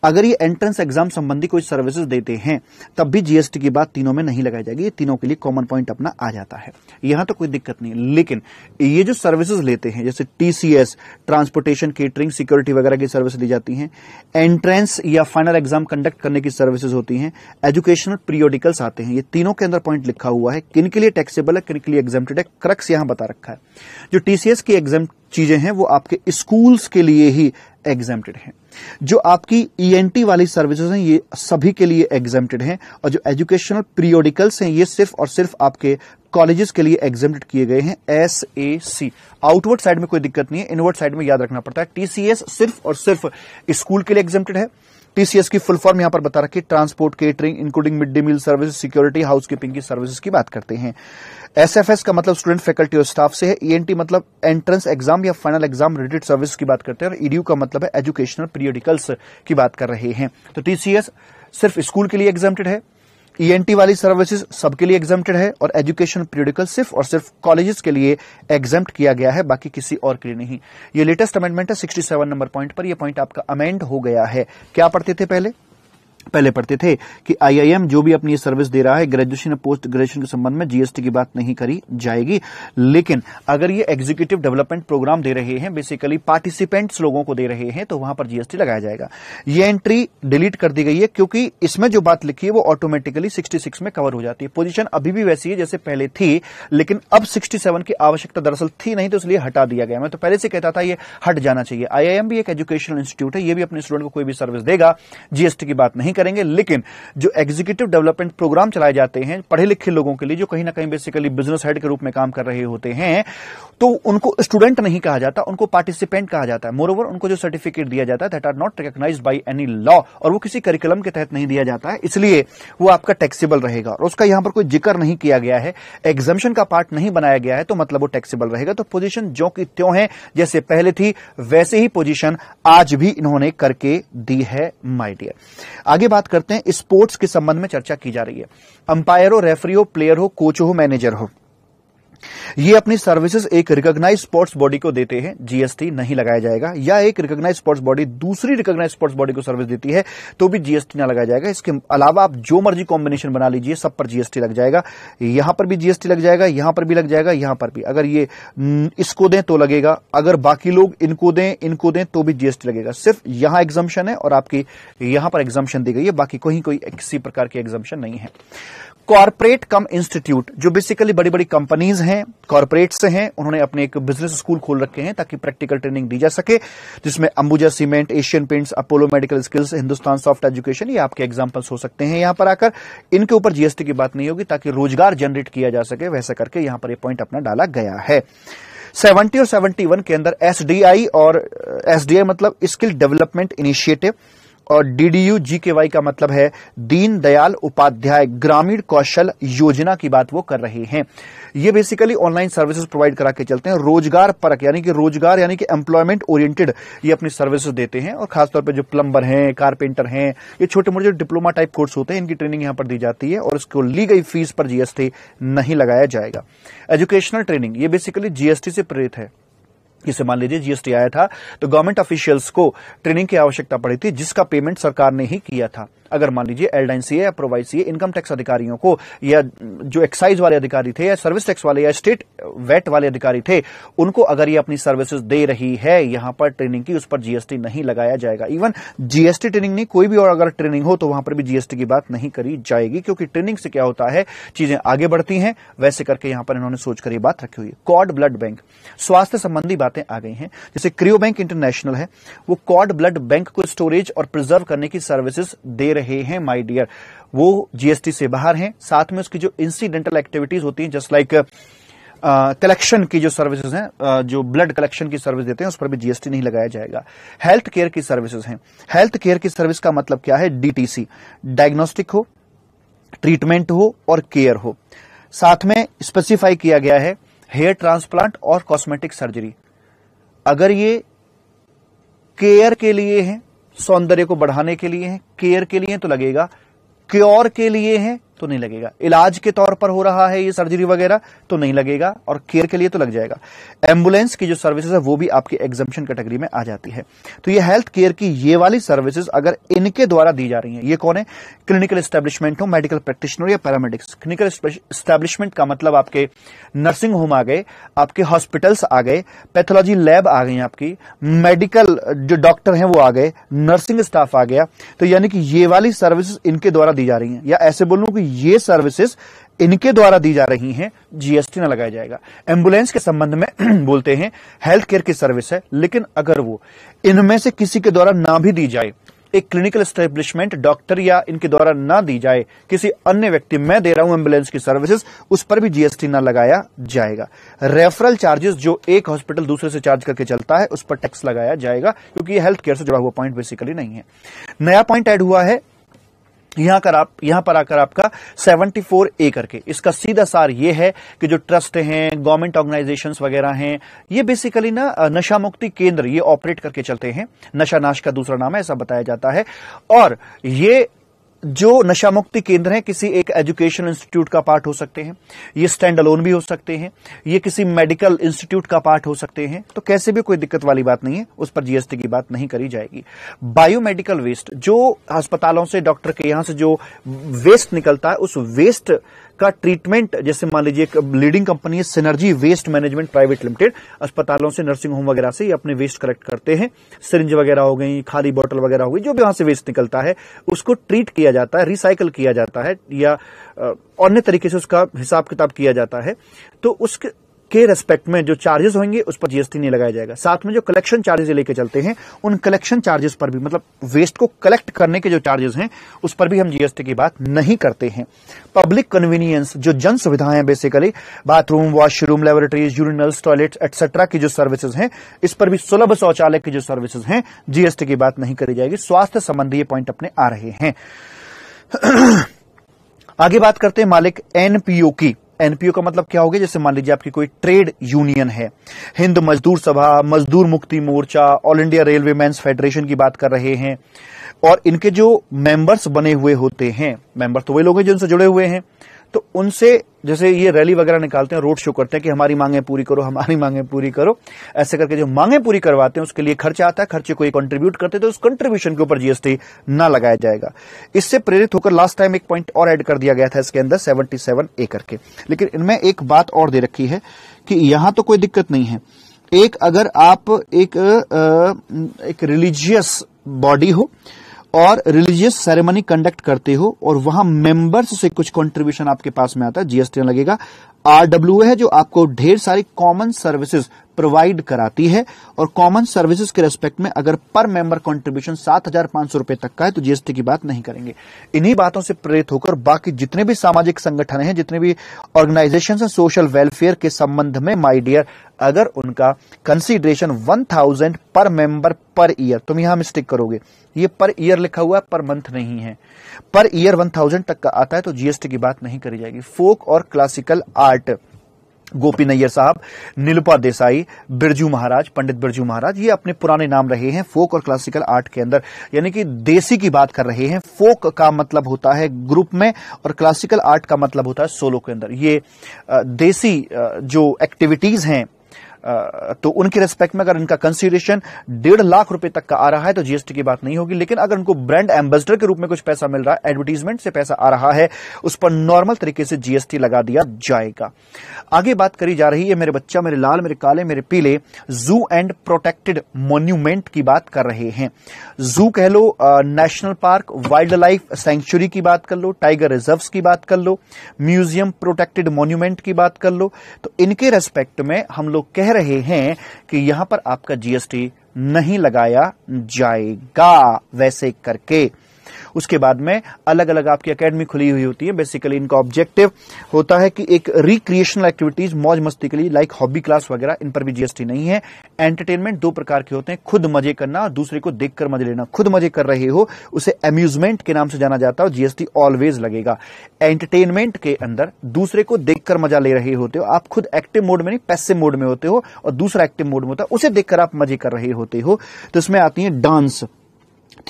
अगर ये एंट्रेंस एग्जाम संबंधी कोई सर्विसेज देते हैं तब भी जीएसटी की बात तीनों में नहीं लगाई जाएगी। ये तीनों के लिए कॉमन पॉइंट अपना आ जाता है, यहां तो कोई दिक्कत नहीं। लेकिन ये जो सर्विसेज लेते हैं जैसे टीसीएस, ट्रांसपोर्टेशन, केटरिंग, सिक्योरिटी वगैरह की सर्विस दी जाती है, एंट्रेंस या फाइनल एग्जाम कंडक्ट करने की सर्विसेज होती है, एजुकेशनल पीरियोडिकल्स आते हैं, ये तीनों के अंदर पॉइंट लिखा हुआ है किन के लिए टैक्सेबल है, किन के लिए एग्जेम्प्टेड है। क्रक्स यहां बता रखा है जो टीसीएस की एग्जेम्प्ट चीजें हैं वो आपके स्कूल्स के लिए ही एग्जेम्प्टेड हैं, जो आपकी ईएनटी वाली सर्विसेज हैं ये सभी के लिए एग्जेम्प्टेड हैं, और जो एजुकेशनल पीरियोडिकल्स हैं ये सिर्फ और सिर्फ आपके कॉलेजेस के लिए एग्जेम्प्ट किए गए हैं। एसएसी आउटवर्ड साइड में कोई दिक्कत नहीं है, इनवर्ड साइड में याद रखना पड़ता है। टीसीएस सिर्फ और सिर्फ स्कूल के लिए एग्जेम्प्टेड है। टीसीएस की फुल फॉर्म यहां पर बता रखी, transport, catering, including mid day meal service, security, housekeeping की सर्विसेज की बात करते हैं। एसएफएस का मतलब स्टूडेंट, फैकल्टी और स्टाफ से है। ईएनटी मतलब एंट्रेंस एग्जाम या फाइनल एग्जाम रिलेटेड सर्विस की बात करते हैं, और ईडीयू का मतलब है एजुकेशनल पीरियडिकल्स की बात कर रहे हैं। तो टीसीएस सिर्फ स्कूल के लिए एग्जेम्प्टेड है, ईएनटी वाली सर्विसेज सबके लिए एग्जेम्प्टेड है, और एजुकेशन पीरियडिकल सिर्फ और सिर्फ कॉलेजेस के लिए एग्जेम्प्ट किया गया है, बाकी किसी और के लिए नहीं। ये लेटेस्ट अमेंडमेंट है 67 नंबर पॉइंट पर, यह पॉइंट आपका अमेंड हो गया है। क्या पढ़ते थे पहले? पहले पढ़ते थे कि आईआईएम जो भी अपनी सर्विस दे रहा है ग्रेजुएशन या पोस्ट ग्रेजुएशन के संबंध में जीएसटी की बात नहीं करी जाएगी। लेकिन अगर ये एग्जीक्यूटिव डेवलपमेंट प्रोग्राम दे रहे हैं, बेसिकली पार्टिसिपेंट्स लोगों को दे रहे हैं, तो वहां पर जीएसटी लगाया जाएगा। ये एंट्री डिलीट कर दी गई है क्योंकि इसमें जो बात लिखी है वो ऑटोमेटिकली 66 में कवर हो जाती है। पोजीशन अभी भी वैसी है जैसे पहले थी, लेकिन अब 67 की आवश्यकता दरअसल थी नहीं, तो इसलिए हटा दिया गया। मैं तो पहले से कहता था ये हट जाना चाहिए। आईआईएम भी एक एजुकेशनल इंस्टीट्यूट है, ये भी अपने स्टूडेंट को कोई भी सर्विस देगा, जीएसटी की बात नहीं करेंगे। लेकिन जो एग्जीक्यूटिव डेवलपमेंट प्रोग्राम चलाए जाते हैं पढ़े लिखे लोगों के लिए, जो कहीं ना कहीं बेसिकली बिजनेस हेड के रूप में काम कर रहे होते हैं, तो उनको स्टूडेंट नहीं कहा जाता, उनको पार्टिसिपेंट कहा जाता है। मोरओवर उनको जो सर्टिफिकेट दिया जाता है that are not recognised by any law, और वो किसी करिकुलम के तहत नहीं दिया जाता है, इसलिए वो आपका टैक्सेबल रहेगा। और उसका यहां पर कोई जिक्र नहीं किया गया है, एग्जम्पशन का पार्ट नहीं बनाया गया है, तो मतलब वो टैक्सेबल रहेगा। तो पोजीशन जो की त्यों है, जैसे पहले थी वैसे ही पोजीशन आज भी इन्होंने करके दी है माय डियर। आगे बात करते हैं, स्पोर्ट्स के संबंध में चर्चा की जा रही है। अंपायर हो, रेफरी हो, प्लेयर हो, कोच हो, मैनेजर हो, ये अपनी सर्विसेज एक रिकॉग्नाइज्ड स्पोर्ट्स बॉडी को देते हैं, जीएसटी नहीं लगाया जाएगा। या एक रिकॉग्नाइज्ड स्पोर्ट्स बॉडी दूसरी रिकॉग्नाइज्ड स्पोर्ट्स बॉडी को सर्विस देती है तो भी जीएसटी ना लगाया जाएगा। इसके अलावा आप जो मर्जी कॉम्बिनेशन बना लीजिए, सब पर जीएसटी लग जाएगा। यहां पर भी जीएसटी लग जाएगा, यहां पर भी लग जाएगा, यहां पर भी। अगर ये इसको दें तो लगेगा, अगर बाकी लोग इनको दें तो भी जीएसटी लगेगा। सिर्फ यहां एग्जम्पशन है और आपकी यहां पर एग्जम्पशन दी गई है, बाकी कोई किसी प्रकार की एग्जम्पशन नहीं है। कॉर्पोरेट कम इंस्टीट्यूट, जो बेसिकली बड़ी बड़ी कंपनीज हैं, कॉर्पोरेट्स हैं, उन्होंने अपने एक बिजनेस स्कूल खोल रखे हैं ताकि प्रैक्टिकल ट्रेनिंग दी जा सके, जिसमें Ambuja cement, Asian paints, Apollo medical skills, Hindustan soft education, ये आपके एग्जांपल्स हो सकते हैं। यहां पर आकर इनके ऊपर जीएसटी की बात नहीं होगी ताकि रोजगार जनरेट किया जा सके, वैसा करके यहां पर यह पॉइंट अपना डाला गया है। 70 और 71 के अंदर एसडीआई, और एसडीआई मतलब स्किल डेवलपमेंट इनिशिएटिव, और डीडीयू जीकेवाई का मतलब है दीन दयाल उपाध्याय ग्रामीण कौशल योजना की बात वो कर रहे हैं। ये बेसिकली ऑनलाइन सर्विसेज प्रोवाइड करा के चलते हैं, रोजगार परक यानी कि एम्प्लॉयमेंट ओरिएंटेड ये अपनी सर्विसेज देते हैं। और खासतौर पर जो प्लम्बर हैं, कारपेंटर हैं, ये छोटे मोटे जो डिप्लोमा टाइप कोर्स होते हैं, इनकी ट्रेनिंग यहां पर दी जाती है और इसको ली गई फीस पर जीएसटी नहीं लगाया जाएगा। एजुकेशनल ट्रेनिंग ये बेसिकली जीएसटी से प्रेरित है। जिसे मान लीजिए जीएसटी आया था तो गवर्नमेंट ऑफिशियल्स को ट्रेनिंग की आवश्यकता पड़ी थी, जिसका पेमेंट सरकार ने ही किया था। अगर मान लीजिए एलडाइन सीए या प्रोवाइड सीए इनकम टैक्स अधिकारियों को या जो एक्साइज वाले अधिकारी थे या सर्विस टैक्स वाले या स्टेट वैट वाले अधिकारी थे उनको अगर ये अपनी सर्विसेज दे रही है यहां पर ट्रेनिंग की, उस पर जीएसटी नहीं लगाया जाएगा। इवन जीएसटी ट्रेनिंग नहीं, कोई भी और अगर ट्रेनिंग हो तो वहां पर भी जीएसटी की बात नहीं करी जाएगी, क्योंकि ट्रेनिंग से क्या होता है चीजें आगे बढ़ती हैं। वैसे करके यहां पर इन्होंने सोचकर ये बात रखी हुई है। कॉर्ड ब्लड बैंक, स्वास्थ्य संबंधी बातें आ गई हैं। जैसे क्रियो बैंक इंटरनेशनल है, वो कॉर्ड ब्लड बैंक को स्टोरेज और प्रिजर्व करने की सर्विसेज दे रहे हैं। माय डियर, वो जीएसटी से बाहर हैं। साथ में उसकी जो इंसिडेंटल एक्टिविटीज होती हैं, जस्ट लाइक कलेक्शन की जो सर्विसेज हैं, जो ब्लड कलेक्शन की सर्विस देते हैं, उस पर भी जीएसटी नहीं लगाया जाएगा। हेल्थ केयर की सर्विसेज हैं। हेल्थ केयर की सर्विस का मतलब क्या है? डीटीसी, डायग्नोस्टिक हो, ट्रीटमेंट हो और केयर हो। साथ में स्पेसिफाई किया गया है हेयर ट्रांसप्लांट और कॉस्मेटिक सर्जरी। अगर ये केयर के लिए है, सौंदर्य को बढ़ाने के लिए है, केयर के लिए है, तो लगेगा। क्योर के लिए है तो नहीं लगेगा। इलाज के तौर पर हो रहा है ये सर्जरी वगैरह तो नहीं लगेगा, और केयर के लिए तो लग जाएगा। एम्बुलेंस की जो सर्विसेज है वो भी आपकी एग्जम्पशन कैटेगरी में आ जाती है। तो ये हेल्थ केयर की ये वाली सर्विसेज अगर इनके द्वारा दी जा रही है, ये कौन है? क्लिनिकल एस्टेब्लिशमेंट हो, मेडिकल प्रैक्टिशनर या पैरामेडिक्स। क्लिनिकल एस्टेब्लिशमेंट का मतलब आपके नर्सिंग होम आ गए, आपके हॉस्पिटल्स आ गए, पैथोलॉजी लैब आ गई, आपकी मेडिकल जो डॉक्टर हैं वो आ गए, नर्सिंग स्टाफ आ गया। तो यानी कि ये वाली सर्विसेज इनके द्वारा दी जा रही है, या ऐसे बोलूं कि ये सर्विसेज इनके द्वारा दी जा रही हैं, जीएसटी ना लगाया जाएगा। एम्बुलेंस के संबंध में बोलते हैं हेल्थ केयर की सर्विस है, लेकिन अगर वो इनमें से किसी के द्वारा ना भी दी जाए, एक क्लिनिकल एस्टेब्लिशमेंट, डॉक्टर या इनके द्वारा ना दी जाए, किसी अन्य व्यक्ति, मैं दे रहा हूं एम्बुलेंस की सर्विसेज, उस पर भी जीएसटी ना लगाया जाएगा। रेफरल चार्जेस, जो एक हॉस्पिटल दूसरे से चार्ज करके चलता है, उस पर टैक्स लगाया जाएगा, क्योंकि ये हेल्थ केयर से जुड़ा हुआ पॉइंट बेसिकली नहीं है। नया पॉइंट ऐड हुआ है यहां पर आकर आपका 74 ए करके। इसका सीधा सार ये है कि जो ट्रस्ट हैं, गवर्नमेंट ऑर्गेनाइजेशंस वगैरह हैं, ये बेसिकली ना नशा मुक्ति केंद्र ये ऑपरेट करके चलते हैं। नशा नाश का दूसरा नाम है, ऐसा बताया जाता है। और ये जो नशा मुक्ति केंद्र है किसी एक एजुकेशन इंस्टीट्यूट का पार्ट हो सकते हैं, ये स्टैंड अलोन भी हो सकते हैं, ये किसी मेडिकल इंस्टीट्यूट का पार्ट हो सकते हैं। तो कैसे भी कोई दिक्कत वाली बात नहीं है, उस पर जीएसटी की बात नहीं करी जाएगी। बायोमेडिकल वेस्ट, जो अस्पतालों से, डॉक्टर के यहां से जो वेस्ट निकलता है, उस वेस्ट का ट्रीटमेंट, जैसे मान लीजिए एक लीडिंग कंपनी है synergy waste management private limited, अस्पतालों से, नर्सिंग होम वगैरह से ये अपने वेस्ट कलेक्ट करते हैं। सिरिंज वगैरह हो गई, खाली बोतल वगैरह हो गई, जो भी वहां से वेस्ट निकलता है उसको ट्रीट किया जाता है, रिसाइकल किया जाता है, या अन्य तरीके से उसका हिसाब किताब किया जाता है। तो उसके रेस्पेक्ट में जो चार्जेस होंगे उस पर जीएसटी नहीं लगाया जाएगा। साथ में जो कलेक्शन चार्जेस लेके चलते हैं, उन कलेक्शन चार्जेस पर भी, मतलब वेस्ट को कलेक्ट करने के जो चार्जेस हैं, उस पर भी हम जीएसटी की बात नहीं करते हैं। पब्लिक कन्वीनियंस, जो जन सुविधाएं basically, bathroom, washroom, laboratories, urinals, toilet etcetera की जो सर्विसेज हैं, इस पर भी सुलभ शौचालय की जो सर्विसेज हैं, जीएसटी की बात नहीं करी जाएगी। स्वास्थ्य संबंधी ये पॉइंट अपने आ रहे हैं। आगे बात करते हैं मालिक एनपीओ की। एनपीओ का मतलब क्या हो गया? जैसे मान लीजिए आपकी कोई ट्रेड यूनियन है, हिंद मजदूर Sabha, Mazdoor Mukti Morcha, all India railway mains federation की बात कर रहे हैं, और इनके जो मेंबर्स बने हुए होते हैं, मेंबर तो वही लोग हैं जो इनसे जुड़े हुए हैं, तो उनसे जैसे ये रैली वगैरह निकालते हैं, रोड शो करते हैं कि हमारी मांगें पूरी करो, हमारी मांगें पूरी करो, ऐसे करके जो मांगें पूरी करवाते हैं उसके लिए खर्चा आता है, खर्चे को ये कंट्रीब्यूट करते हैं, तो उस कंट्रीब्यूशन के ऊपर जीएसटी ना लगाया जाएगा। इससे प्रेरित होकर लास्ट टाइम एक पॉइंट और ऐड कर दिया गया था इसके अंदर 77 ए करके। लेकिन इनमें एक बात और दे रखी है कि यहां तो कोई दिक्कत नहीं है, एक अगर आप एक रिलीजियस बॉडी हो और रिलीजियस सेरेमनी कंडक्ट करते हो और वहां मेंबर्स से कुछ कंट्रीब्यूशन आपके पास में आता है, जीएसटी ना लगेगा। आरडब्ल्यूए है जो आपको ढेर सारी कॉमन सर्विसेज प्रोवाइड कराती है, और कॉमन सर्विसेज के रेस्पेक्ट में अगर पर मेंबर कंट्रीब्यूशन 7,500 रुपए तक का है तो जीएसटी की बात नहीं करेंगे। इन्हीं बातों से प्रेरित होकर बाकी जितने भी सामाजिक संगठन हैं, जितने भी ऑर्गेनाइजेशन हैं सोशल वेलफेयर के संबंध में, माय डियर, अगर उनका कंसीडरेशन 1000 पर मेंबर पर ईयर, तुम यहां मिस्टेक करोगे, ये पर ईयर लिखा हुआ है, पर मंथ नहीं है, पर ईयर 1000 तक का आता है तो जीएसटी की बात नहीं करी जाएगी। फोक और क्लासिकल आर्ट, गोपी नैयर साहब, निलुपा देसाई, बिरजू महाराज, पंडित बिरजू महाराज, ये अपने पुराने नाम रहे हैं फोक और क्लासिकल आर्ट के अंदर, यानी कि देसी की बात कर रहे हैं। फोक का मतलब होता है ग्रुप में, और क्लासिकल आर्ट का मतलब होता है सोलो के अंदर। ये देसी जो एक्टिविटीज हैं, तो उनके रेस्पेक्ट में अगर इनका कंसीडरेशन 1.5 लाख रुपए तक का आ रहा है तो जीएसटी की बात नहीं होगी। लेकिन अगर उनको ब्रांड एम्बेसडर के रूप में कुछ पैसा मिल रहा है, एडवर्टीजमेंट से पैसा आ रहा है, उस पर नॉर्मल तरीके से जीएसटी लगा दिया जाएगा। आगे बात करी जा रही है मेरे बच्चा मेरे लाल मेरे काले मेरे पीले जू एंड प्रोटेक्टेड मॉन्यूमेंट की बात कर रहे हैं। जू कह लो, national park, wildlife sanctuary की बात कर लो, टाइगर रिजर्व्स की बात कर लो, म्यूजियम, प्रोटेक्टेड मॉन्यूमेंट की बात कर लो, तो इनके रेस्पेक्ट में हम लोग कह रहे हैं कि यहां पर आपका जीएसटी नहीं लगाया जाएगा वैसे करके। उसके बाद में अलग अलग आपकी एकेडमी खुली हुई होती है। बेसिकली इनका ऑब्जेक्टिव होता है कि एक रिक्रिएशनल एक्टिविटीज, मौज मस्ती के लिए, लाइक हॉबी क्लास वगैरह, इन पर भी जीएसटी नहीं है। एंटरटेनमेंट दो प्रकार के होते हैं, खुद मजे करना और दूसरे को देखकर मजे लेना। खुद मजे कर रहे हो उसे एम्यूजमेंट के नाम से जाना जाता है, जीएसटी ऑलवेज लगेगा। एंटरटेनमेंट के अंदर दूसरे को देखकर मजा ले रहे होते हो, आप खुद एक्टिव मोड में नहीं पैसिव मोड में होते हो और दूसरा एक्टिव मोड में होता है, उसे देखकर आप मजे कर रहे होते हो। तो इसमें आती है dance,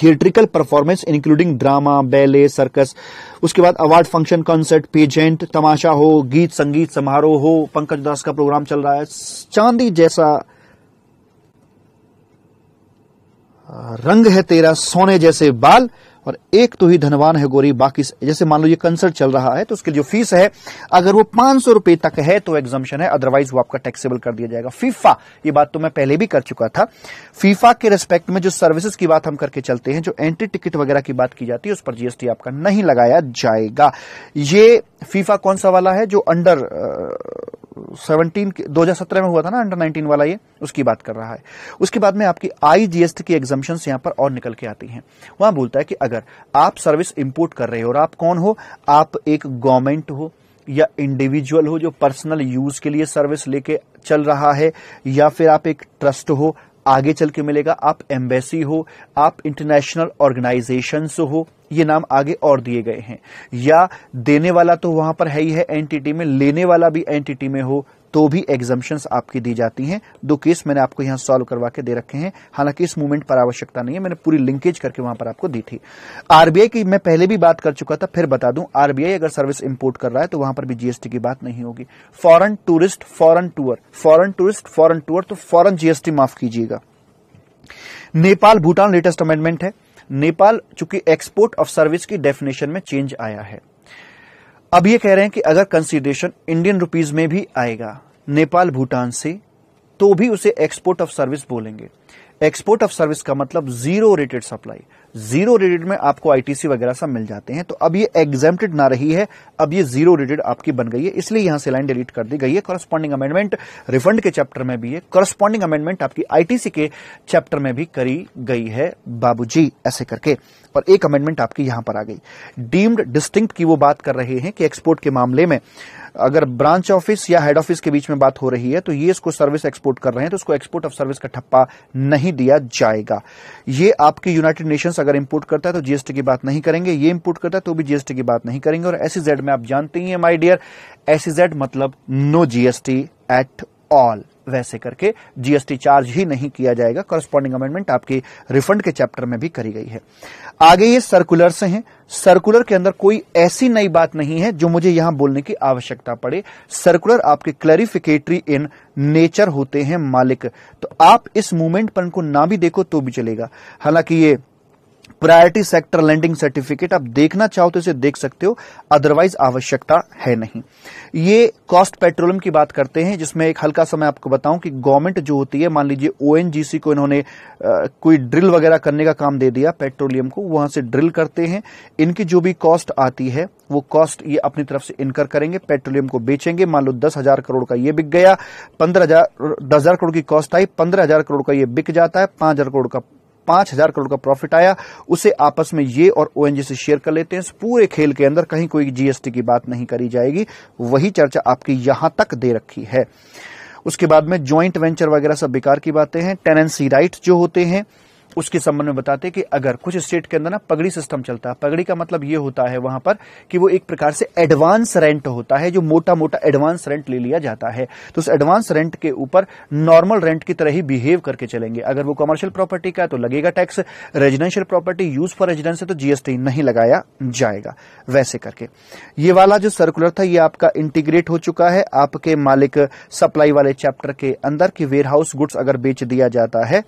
theatrical performance including drama, ballet, circus, उसके बाद अवार्ड फंक्शन, कॉन्सर्ट, पेजेंट, तमाशा हो, गीत संगीत समारोह हो, पंकज उधास का प्रोग्राम चल रहा है, चांदी जैसा रंग है तेरा, सोने जैसे बाल, और एक तो ही धनवान है गोरी, बाकी जैसे मान लो ये कंसर्ट चल रहा है तो उसके जो फीस है अगर वो 500 रुपए तक है तो एग्जाम्पशन है, अदरवाइज वो आपका टैक्सेबल कर दिया जाएगा। फीफा, ये बात तो मैं पहले भी कर चुका था। फीफा के रेस्पेक्ट में जो सर्विसेज की बात हम करके चलते हैं, जो एंट्री टिकट वगैरह की बात की जाती है, उस पर जीएसटी आपका नहीं लगाया जाएगा। ये फीफा कौन सा वाला है जो अंडर 17 2017 में हुआ था ना, अंडर 19 वाला, ये उसकी बात कर रहा है। उसके बाद में आपकी आईजीएसटी की एग्जाम्पशन यहां पर और निकल के आती हैं। वहां बोलता है कि अगर आप सर्विस इंपोर्ट कर रहे हो और आप कौन हो, आप एक गवर्नमेंट हो या इंडिविजुअल हो जो पर्सनल यूज के लिए सर्विस लेके चल रहा है, या फिर आप एक ट्रस्ट हो, आगे चल के मिलेगा, आप एम्बेसी हो, आप इंटरनेशनल ऑर्गेनाइजेशंस हो, ये नाम आगे और दिए गए हैं, या देने वाला तो वहां पर है ही है एंटिटी में, लेने वाला भी एंटिटी में हो तो भी एग्जम्पशंस आपकी दी जाती हैं। 2 केस मैंने आपको यहां सॉल्व करवा के दे रखे हैं, हालांकि इस मूवमेंट पर आवश्यकता नहीं है, मैंने पूरी लिंकेज करके वहां पर आपको दी थी। आरबीआई की मैं पहले भी बात कर चुका था, फिर बता दूं, आरबीआई अगर सर्विस इंपोर्ट कर रहा है तो वहां पर भी जीएसटी की बात नहीं होगी। Foreign tourist, foreign tour, foreign tourist, foreign tour, तो फॉरेन जीएसटी माफ कीजिएगा। नेपाल भूटान लेटेस्ट अमेंडमेंट है। नेपाल चूंकि एक्सपोर्ट ऑफ सर्विस की डेफिनेशन में चेंज आया है, अब ये कह रहे हैं कि अगर कंसीडरेशन इंडियन रुपीज में भी आएगा नेपाल भूटान से तो भी उसे एक्सपोर्ट ऑफ सर्विस बोलेंगे। एक्सपोर्ट ऑफ सर्विस का मतलब zero rated supply, zero rated में आपको आईटीसी वगैरह सब मिल जाते हैं, तो अब ये एग्जेम्प्टेड ना रही है, अब ये जीरो रेटेड आपकी बन गई है, इसलिए यहां से लाइन डिलीट कर दी गई है। कॉरस्पॉन्डिंग अमेंडमेंट रिफंड के चैप्टर में भी है, कॉरस्पॉन्डिंग अमेंडमेंट आपकी आईटीसी के चैप्टर में भी करी गई है बाबूजी, ऐसे करके, और एक अमेंडमेंट आपकी यहां पर आ गई। डीम्ड डिस्टिंक्ट की वो बात कर रहे हैं कि एक्सपोर्ट के मामले में अगर ब्रांच ऑफिस या हेड ऑफिस के बीच में बात हो रही है तो ये इसको सर्विस एक्सपोर्ट कर रहे हैं तो उसको एक्सपोर्ट ऑफ सर्विस का ठप्पा नहीं दिया जाएगा। ये आपके यूनाइटेड नेशंस अगर इंपोर्ट करता है तो जीएसटी की बात नहीं करेंगे, ये इंपोर्ट करता है तो भी जीएसटी की बात नहीं करेंगे। और एसईजेड में आप जानते ही हैं माय डियर, एसईजेड मतलब नो जीएसटी एट ऑल, वैसे करके जीएसटी चार्ज ही नहीं किया जाएगा। कॉरस्पॉन्डिंग अमेंडमेंट आपकी रिफंड के चैप्टर में भी करी गई है। आगे ये सर्कुलर से हैं, सर्कुलर के अंदर कोई ऐसी नई बात नहीं है जो मुझे यहां बोलने की आवश्यकता पड़े। सर्कुलर आपके क्लैरिफिकेटरी इन नेचर होते हैं मालिक, तो आप इस मूवमेंट पर इनको ना भी देखो तो भी चलेगा। हालांकि ये प्रायोरिटी सेक्टर लैंडिंग सर्टिफिकेट, आप देखना चाहो तो इसे देख सकते हो, अदरवाइज आवश्यकता है नहीं। ये कॉस्ट पेट्रोलियम की बात करते हैं, जिसमें एक हल्का सा मैं आपको बताऊं कि गवर्नमेंट जो होती है, मान लीजिए ओएनजीसी को इन्होंने कोई ड्रिल वगैरह करने का काम दे दिया, पेट्रोलियम को वहां से ड्रिल करते हैं, इनकी जो भी कॉस्ट आती है वो कॉस्ट ये अपनी तरफ से इनकर करेंगे, पेट्रोलियम को बेचेंगे। मान लो 10,000 करोड़ का ये बिक गया, 10,000 करोड़ की कॉस्ट आई, 15,000 करोड़ का ये बिक जाता है, 5,000 करोड़ का प्रॉफिट आया, उसे आपस में ये और ओएनजी से शेयर कर लेते हैं। इस पूरे खेल के अंदर कहीं कोई जीएसटी की बात नहीं करी जाएगी, वही चर्चा आपकी यहां तक दे रखी है। उसके बाद में ज्वाइंट वेंचर वगैरह सब बेकार की बातें हैं। टेनेंसी राइट जो होते हैं उसके संबंध में बताते हैं कि अगर कुछ स्टेट के अंदर ना पगड़ी सिस्टम चलता है। पगड़ी का मतलब ये होता है वहां पर कि वो एक प्रकार से एडवांस रेंट होता है, जो मोटा मोटा एडवांस रेंट ले लिया जाता है। तो उस एडवांस रेंट के ऊपर नॉर्मल रेंट की तरह ही बिहेव करके चलेंगे। अगर वो कमर्शियल प्रॉपर्टी का है तो लगेगा tax, residential property use for residence है तो जीएसटी नहीं लगाया जाएगा। वैसे करके ये वाला जो सर्कुलर था ये आपका इंटीग्रेट हो चुका है आपके मालिक सप्लाई वाले चैप्टर के अंदर कि वेयरहाउस गुड्स अगर बेच दिया जाता है,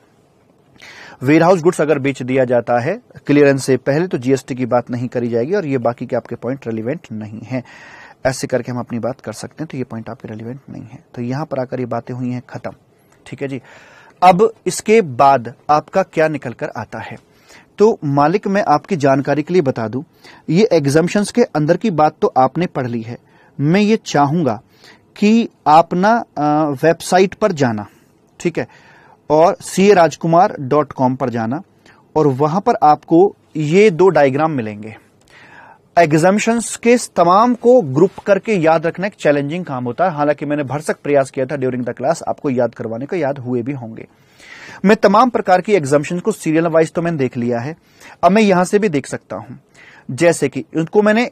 वेयरहाउस गुड्स अगर बेच दिया जाता है क्लियरेंस से पहले तो जीएसटी की बात नहीं करी जाएगी। और ये बाकी के आपके पॉइंट रेलिवेंट नहीं है। ऐसे करके हम अपनी बात कर सकते हैं, तो ये पॉइंट आपके रेलिवेंट नहीं है। तो यहां पर आकर ये बातें हुई हैं खत्म। ठीक है जी। अब इसके बाद आपका क्या निकल कर आता है, तो मालिक मैं आपकी जानकारी के लिए बता दूं, ये एग्जम्पशंस के अंदर की बात तो आपने पढ़ ली है। मैं ये चाहूंगा कि आप ना वेबसाइट पर जाना, ठीक है, और ca rajkumar.com पर जाना और वहां पर आपको ये दो डायग्राम मिलेंगे। एग्जम्पशंस के तमाम को ग्रुप करके याद रखना एक चैलेंजिंग काम होता है, हालांकि मैंने भरसक प्रयास किया था ड्यूरिंग द क्लास आपको याद करवाने का, याद हुए भी होंगे। मैं तमाम प्रकार की एग्जम्पशंस को सीरियल वाइज तो मैंने देख लिया है, अब मैं यहां से भी देख सकता हूं। जैसे कि उनको मैंने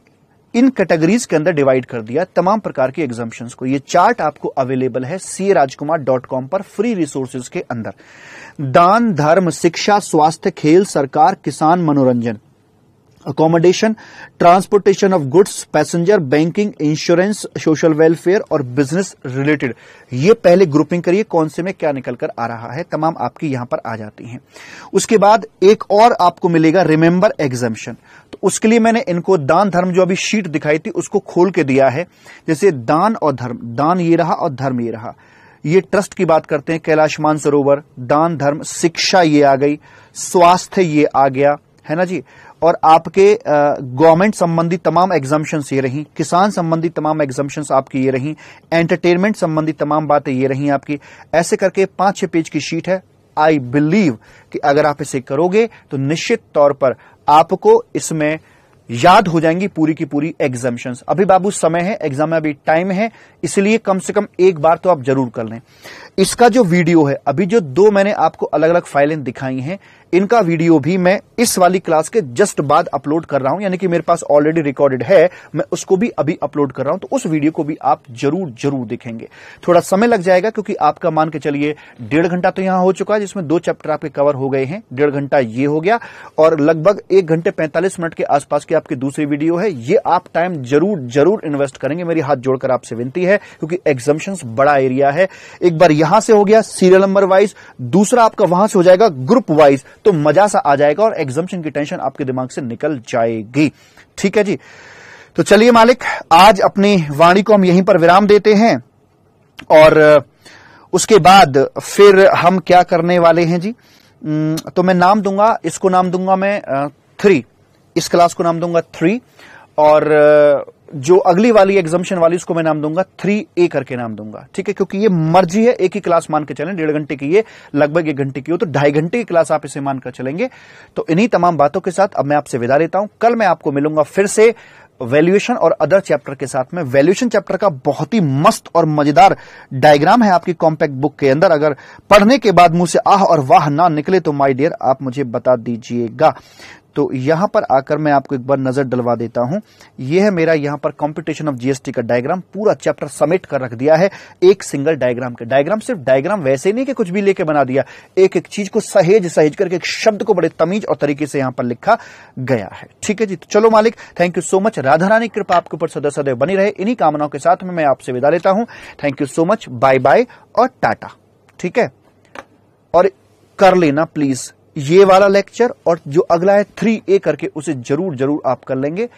इन कैटेगरीज के अंदर डिवाइड कर दिया तमाम प्रकार की एग्जम्पशंस को। ये चार्ट आपको अवेलेबल है ca rajkumar.com पर फ्री रिसोर्सेज के अंदर। दान, धर्म, शिक्षा, स्वास्थ्य, खेल, सरकार, किसान, मनोरंजन, accommodation, transportation of goods, passenger, banking, insurance, social welfare और बिजनेस रिलेटेड, ये पहले ग्रुपिंग करिए कौन से में क्या निकल कर आ रहा है, तमाम आपकी यहां पर आ जाती हैं। उसके बाद एक और आपको मिलेगा रिमेंबर एग्जम्पशन, तो उसके लिए मैंने इनको दान धर्म जो अभी शीट दिखाई थी उसको खोल के दिया है। जैसे दान और धर्म, दान ये रहा और धर्म ये रहा। ये ट्रस्ट की बात करते हैं, कैलाश मानसरोवर, दान धर्म, शिक्षा ये आ गई, स्वास्थ्य ये आ गया है ना जी, और आपके गवर्नमेंट संबंधी तमाम एग्जम्पशंस ये रही, किसान संबंधी तमाम एग्जम्पशंस आपकी ये रही, एंटरटेनमेंट संबंधी तमाम बातें ये रही आपकी। ऐसे करके 5-6 पेज की शीट है। आई बिलीव कि अगर आप इसे करोगे तो निश्चित तौर पर आपको इसमें याद हो जाएंगी पूरी की पूरी एग्जम्पशंस। अभी बाबू समय है, एग्जाम में अभी टाइम है, इसलिए कम से कम एक बार तो आप जरूर कर लें। इसका जो वीडियो है, अभी जो दो मैंने आपको अलग अलग फाइलें दिखाई हैं, इनका वीडियो भी मैं इस वाली क्लास के जस्ट बाद अपलोड कर रहा हूं, यानी कि मेरे पास ऑलरेडी रिकॉर्डेड है, मैं उसको भी अभी अपलोड कर रहा हूं। तो उस वीडियो को भी आप जरूर जरूर देखेंगे। थोड़ा समय लग जाएगा क्योंकि आपका मान के चलिए 1.5 घंटा तो यहां हो चुका है, जिसमें 2 चैप्टर आपके कवर हो गए हैं। 1.5 घंटा ये हो गया और लगभग 1 घंटे 45 मिनट के आसपास की आपकी दूसरी वीडियो है। ये आप टाइम जरूर जरूर इन्वेस्ट करेंगे, मेरी हाथ जोड़कर आपसे विनती है, क्योंकि एग्जम्पशंस बड़ा एरिया है। एक बार यहां से हो गया सीरियल नंबर वाइज, दूसरा आपका वहां से हो जाएगा ग्रुप वाइज, तो मजा सा आ जाएगा और एग्जम्पशन की टेंशन आपके दिमाग से निकल जाएगी। ठीक है जी। तो चलिए मालिक, आज अपनी वाणी को हम यहीं पर विराम देते हैं और उसके बाद फिर हम क्या करने वाले हैं जी, तो मैं नाम दूंगा, इसको नाम दूंगा मैं 3, इस क्लास को नाम दूंगा 3, और जो अगली वाली एग्जम्पशन वाली उसको मैं नाम दूंगा 3A करके नाम दूंगा। ठीक है, क्योंकि ये मर्जी है, एक ही क्लास मान के चलें, 1.5 घंटे की ये, लगभग 1 घंटे की हो, तो 2.5 घंटे की क्लास आप इसे मानकर चलेंगे। तो इन्हीं तमाम बातों के साथ अब मैं आपसे विदा लेता हूं। कल मैं आपको मिलूंगा फिर से वैल्यूएशन और अदर चैप्टर के साथ में। वैल्यूएशन चैप्टर का बहुत ही मस्त और मजेदार डायग्राम है आपकी कॉम्पैक्ट बुक के अंदर। अगर पढ़ने के बाद मुंह से आह और वाह ना निकले तो माय डियर आप मुझे बता दीजिएगा। तो यहां पर आकर मैं आपको एक बार नजर डलवा देता हूं। यह है मेरा यहां पर कंपटीशन ऑफ जीएसटी का डायग्राम, पूरा चैप्टर समेट कर रख दिया है एक सिंगल डायग्राम के। डायग्राम सिर्फ डायग्राम वैसे नहीं कि कुछ भी लेके बना दिया, एक एक चीज को सहेज सहेज करके, एक शब्द को बड़े तमीज और तरीके से यहां पर लिखा गया है। ठीक है जी। तो चलो मालिक, thank you so much. Radha Rani कृपा आपके ऊपर सदा सदैव बनी रहे, इन्हीं कामनाओं के साथ में मैं आपसे विदा लेता हूं। Thank you so much, bye bye और टाटा। ठीक है, और कर लेना प्लीज ये वाला लेक्चर, और जो अगला है 3A करके उसे जरूर जरूर आप कर लेंगे।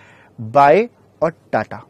बाय और टाटा।